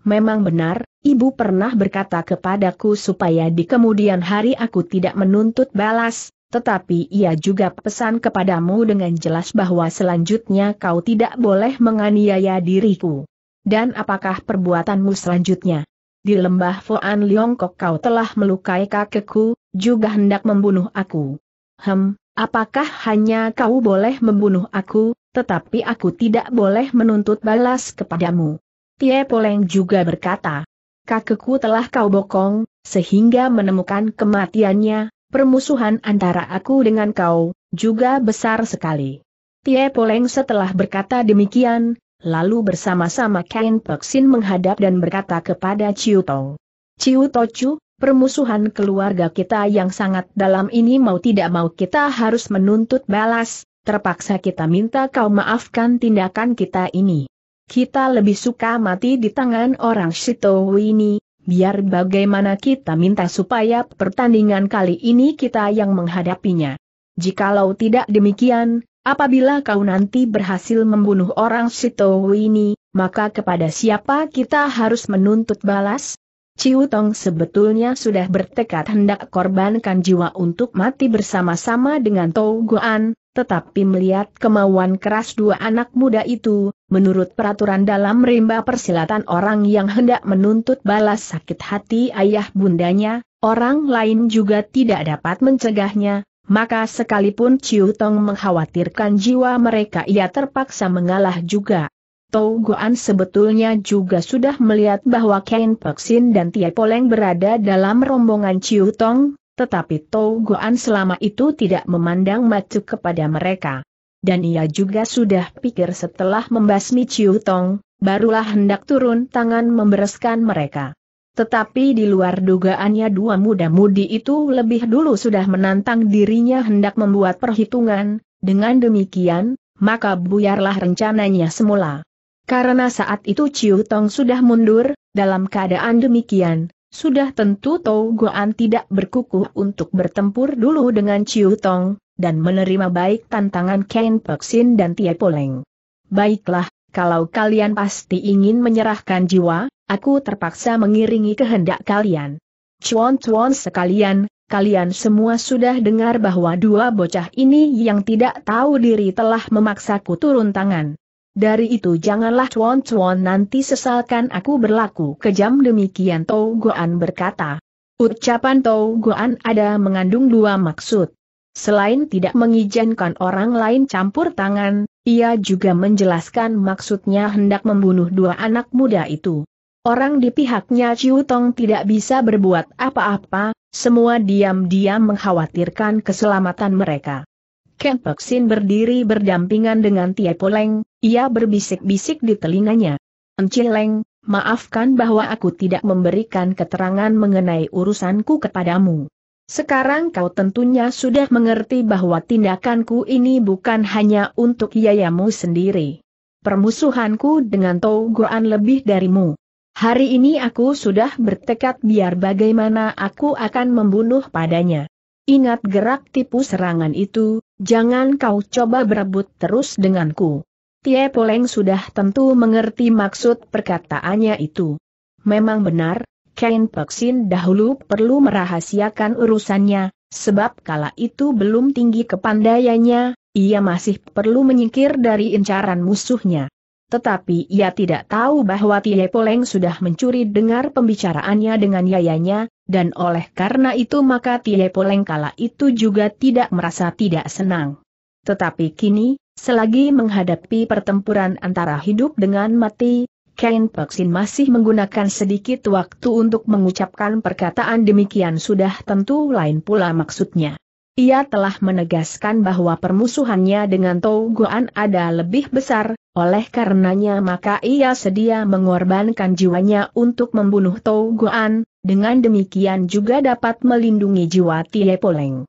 memang benar, ibu pernah berkata kepadaku supaya di kemudian hari aku tidak menuntut balas, tetapi ia juga pesan kepadamu dengan jelas bahwa selanjutnya kau tidak boleh menganiaya diriku. Dan apakah perbuatanmu selanjutnya? Di lembah Foan Liongkok kau telah melukai kakekku, juga hendak membunuh aku. Hem, apakah hanya kau boleh membunuh aku, tetapi aku tidak boleh menuntut balas kepadamu? Tie Poleng juga berkata, kakekku telah kau bokong, sehingga menemukan kematiannya, permusuhan antara aku dengan kau, juga besar sekali. Tie Poleng setelah berkata demikian, lalu bersama-sama Ken Peksin menghadap dan berkata kepada Ciu Tou, Ciu Tou Chu, permusuhan keluarga kita yang sangat dalam ini mau tidak mau kita harus menuntut balas, terpaksa kita minta kau maafkan tindakan kita ini. Kita lebih suka mati di tangan orang Shito ini, biar bagaimana kita minta supaya pertandingan kali ini kita yang menghadapinya. Jikalau tidak demikian, apabila kau nanti berhasil membunuh orang Shito ini, maka kepada siapa kita harus menuntut balas? Ciu Tong sebetulnya sudah bertekad hendak korbankan jiwa untuk mati bersama-sama dengan Tou Guan, tetapi melihat kemauan keras dua anak muda itu, menurut peraturan dalam rimba persilatan orang yang hendak menuntut balas sakit hati ayah bundanya, orang lain juga tidak dapat mencegahnya, maka sekalipun Ciu Tong mengkhawatirkan jiwa mereka ia terpaksa mengalah juga. Tou Guan sebetulnya juga sudah melihat bahwa Ken Peksin dan Tie Poleng berada dalam rombongan Ciu Tong, tetapi Tou Guan selama itu tidak memandang macu kepada mereka. Dan ia juga sudah pikir setelah membasmi Ciu Tong, barulah hendak turun tangan membereskan mereka. Tetapi di luar dugaannya dua muda-mudi itu lebih dulu sudah menantang dirinya hendak membuat perhitungan, dengan demikian, maka buyarlah rencananya semula. Karena saat itu Ciu Tong sudah mundur, dalam keadaan demikian, sudah tentu Tou Guan tidak berkukuh untuk bertempur dulu dengan Ciu Tong, dan menerima baik tantangan Ken Peksin dan Tie Poleng. Baiklah, kalau kalian pasti ingin menyerahkan jiwa, aku terpaksa mengiringi kehendak kalian. Cuan-cuan sekalian, kalian semua sudah dengar bahwa dua bocah ini yang tidak tahu diri telah memaksaku turun tangan. Dari itu janganlah cuan-cuan nanti sesalkan aku berlaku kejam demikian, Tou Guan berkata. Ucapan Tou Guan ada mengandung dua maksud. Selain tidak mengizinkan orang lain campur tangan, ia juga menjelaskan maksudnya hendak membunuh dua anak muda itu. Orang di pihaknya Ciu Tong tidak bisa berbuat apa-apa, semua diam-diam mengkhawatirkan keselamatan mereka. Ken Peksin berdiri berdampingan dengan Tie Poleng, ia berbisik-bisik di telinganya. Enci Leng, maafkan bahwa aku tidak memberikan keterangan mengenai urusanku kepadamu. Sekarang kau tentunya sudah mengerti bahwa tindakanku ini bukan hanya untuk yayamu sendiri. Permusuhanku dengan Tou Guan lebih darimu. Hari ini aku sudah bertekad biar bagaimana aku akan membunuh padanya. Ingat gerak tipu serangan itu, jangan kau coba berebut terus denganku. Tie Poleng sudah tentu mengerti maksud perkataannya itu. Memang benar, Ken Peksin dahulu perlu merahasiakan urusannya, sebab kala itu belum tinggi kepandaiannya, ia masih perlu menyingkir dari incaran musuhnya. Tetapi ia tidak tahu bahwa Tie Poleng sudah mencuri dengar pembicaraannya dengan yayanya, dan oleh karena itu maka Tie Poleng kala itu juga tidak merasa tidak senang. Tetapi kini, selagi menghadapi pertempuran antara hidup dengan mati, Ken Peksin masih menggunakan sedikit waktu untuk mengucapkan perkataan demikian sudah tentu lain pula maksudnya. Ia telah menegaskan bahwa permusuhannya dengan Tou Guan ada lebih besar, oleh karenanya maka ia sedia mengorbankan jiwanya untuk membunuh Tou Guan, dengan demikian juga dapat melindungi jiwa Tie Poleng.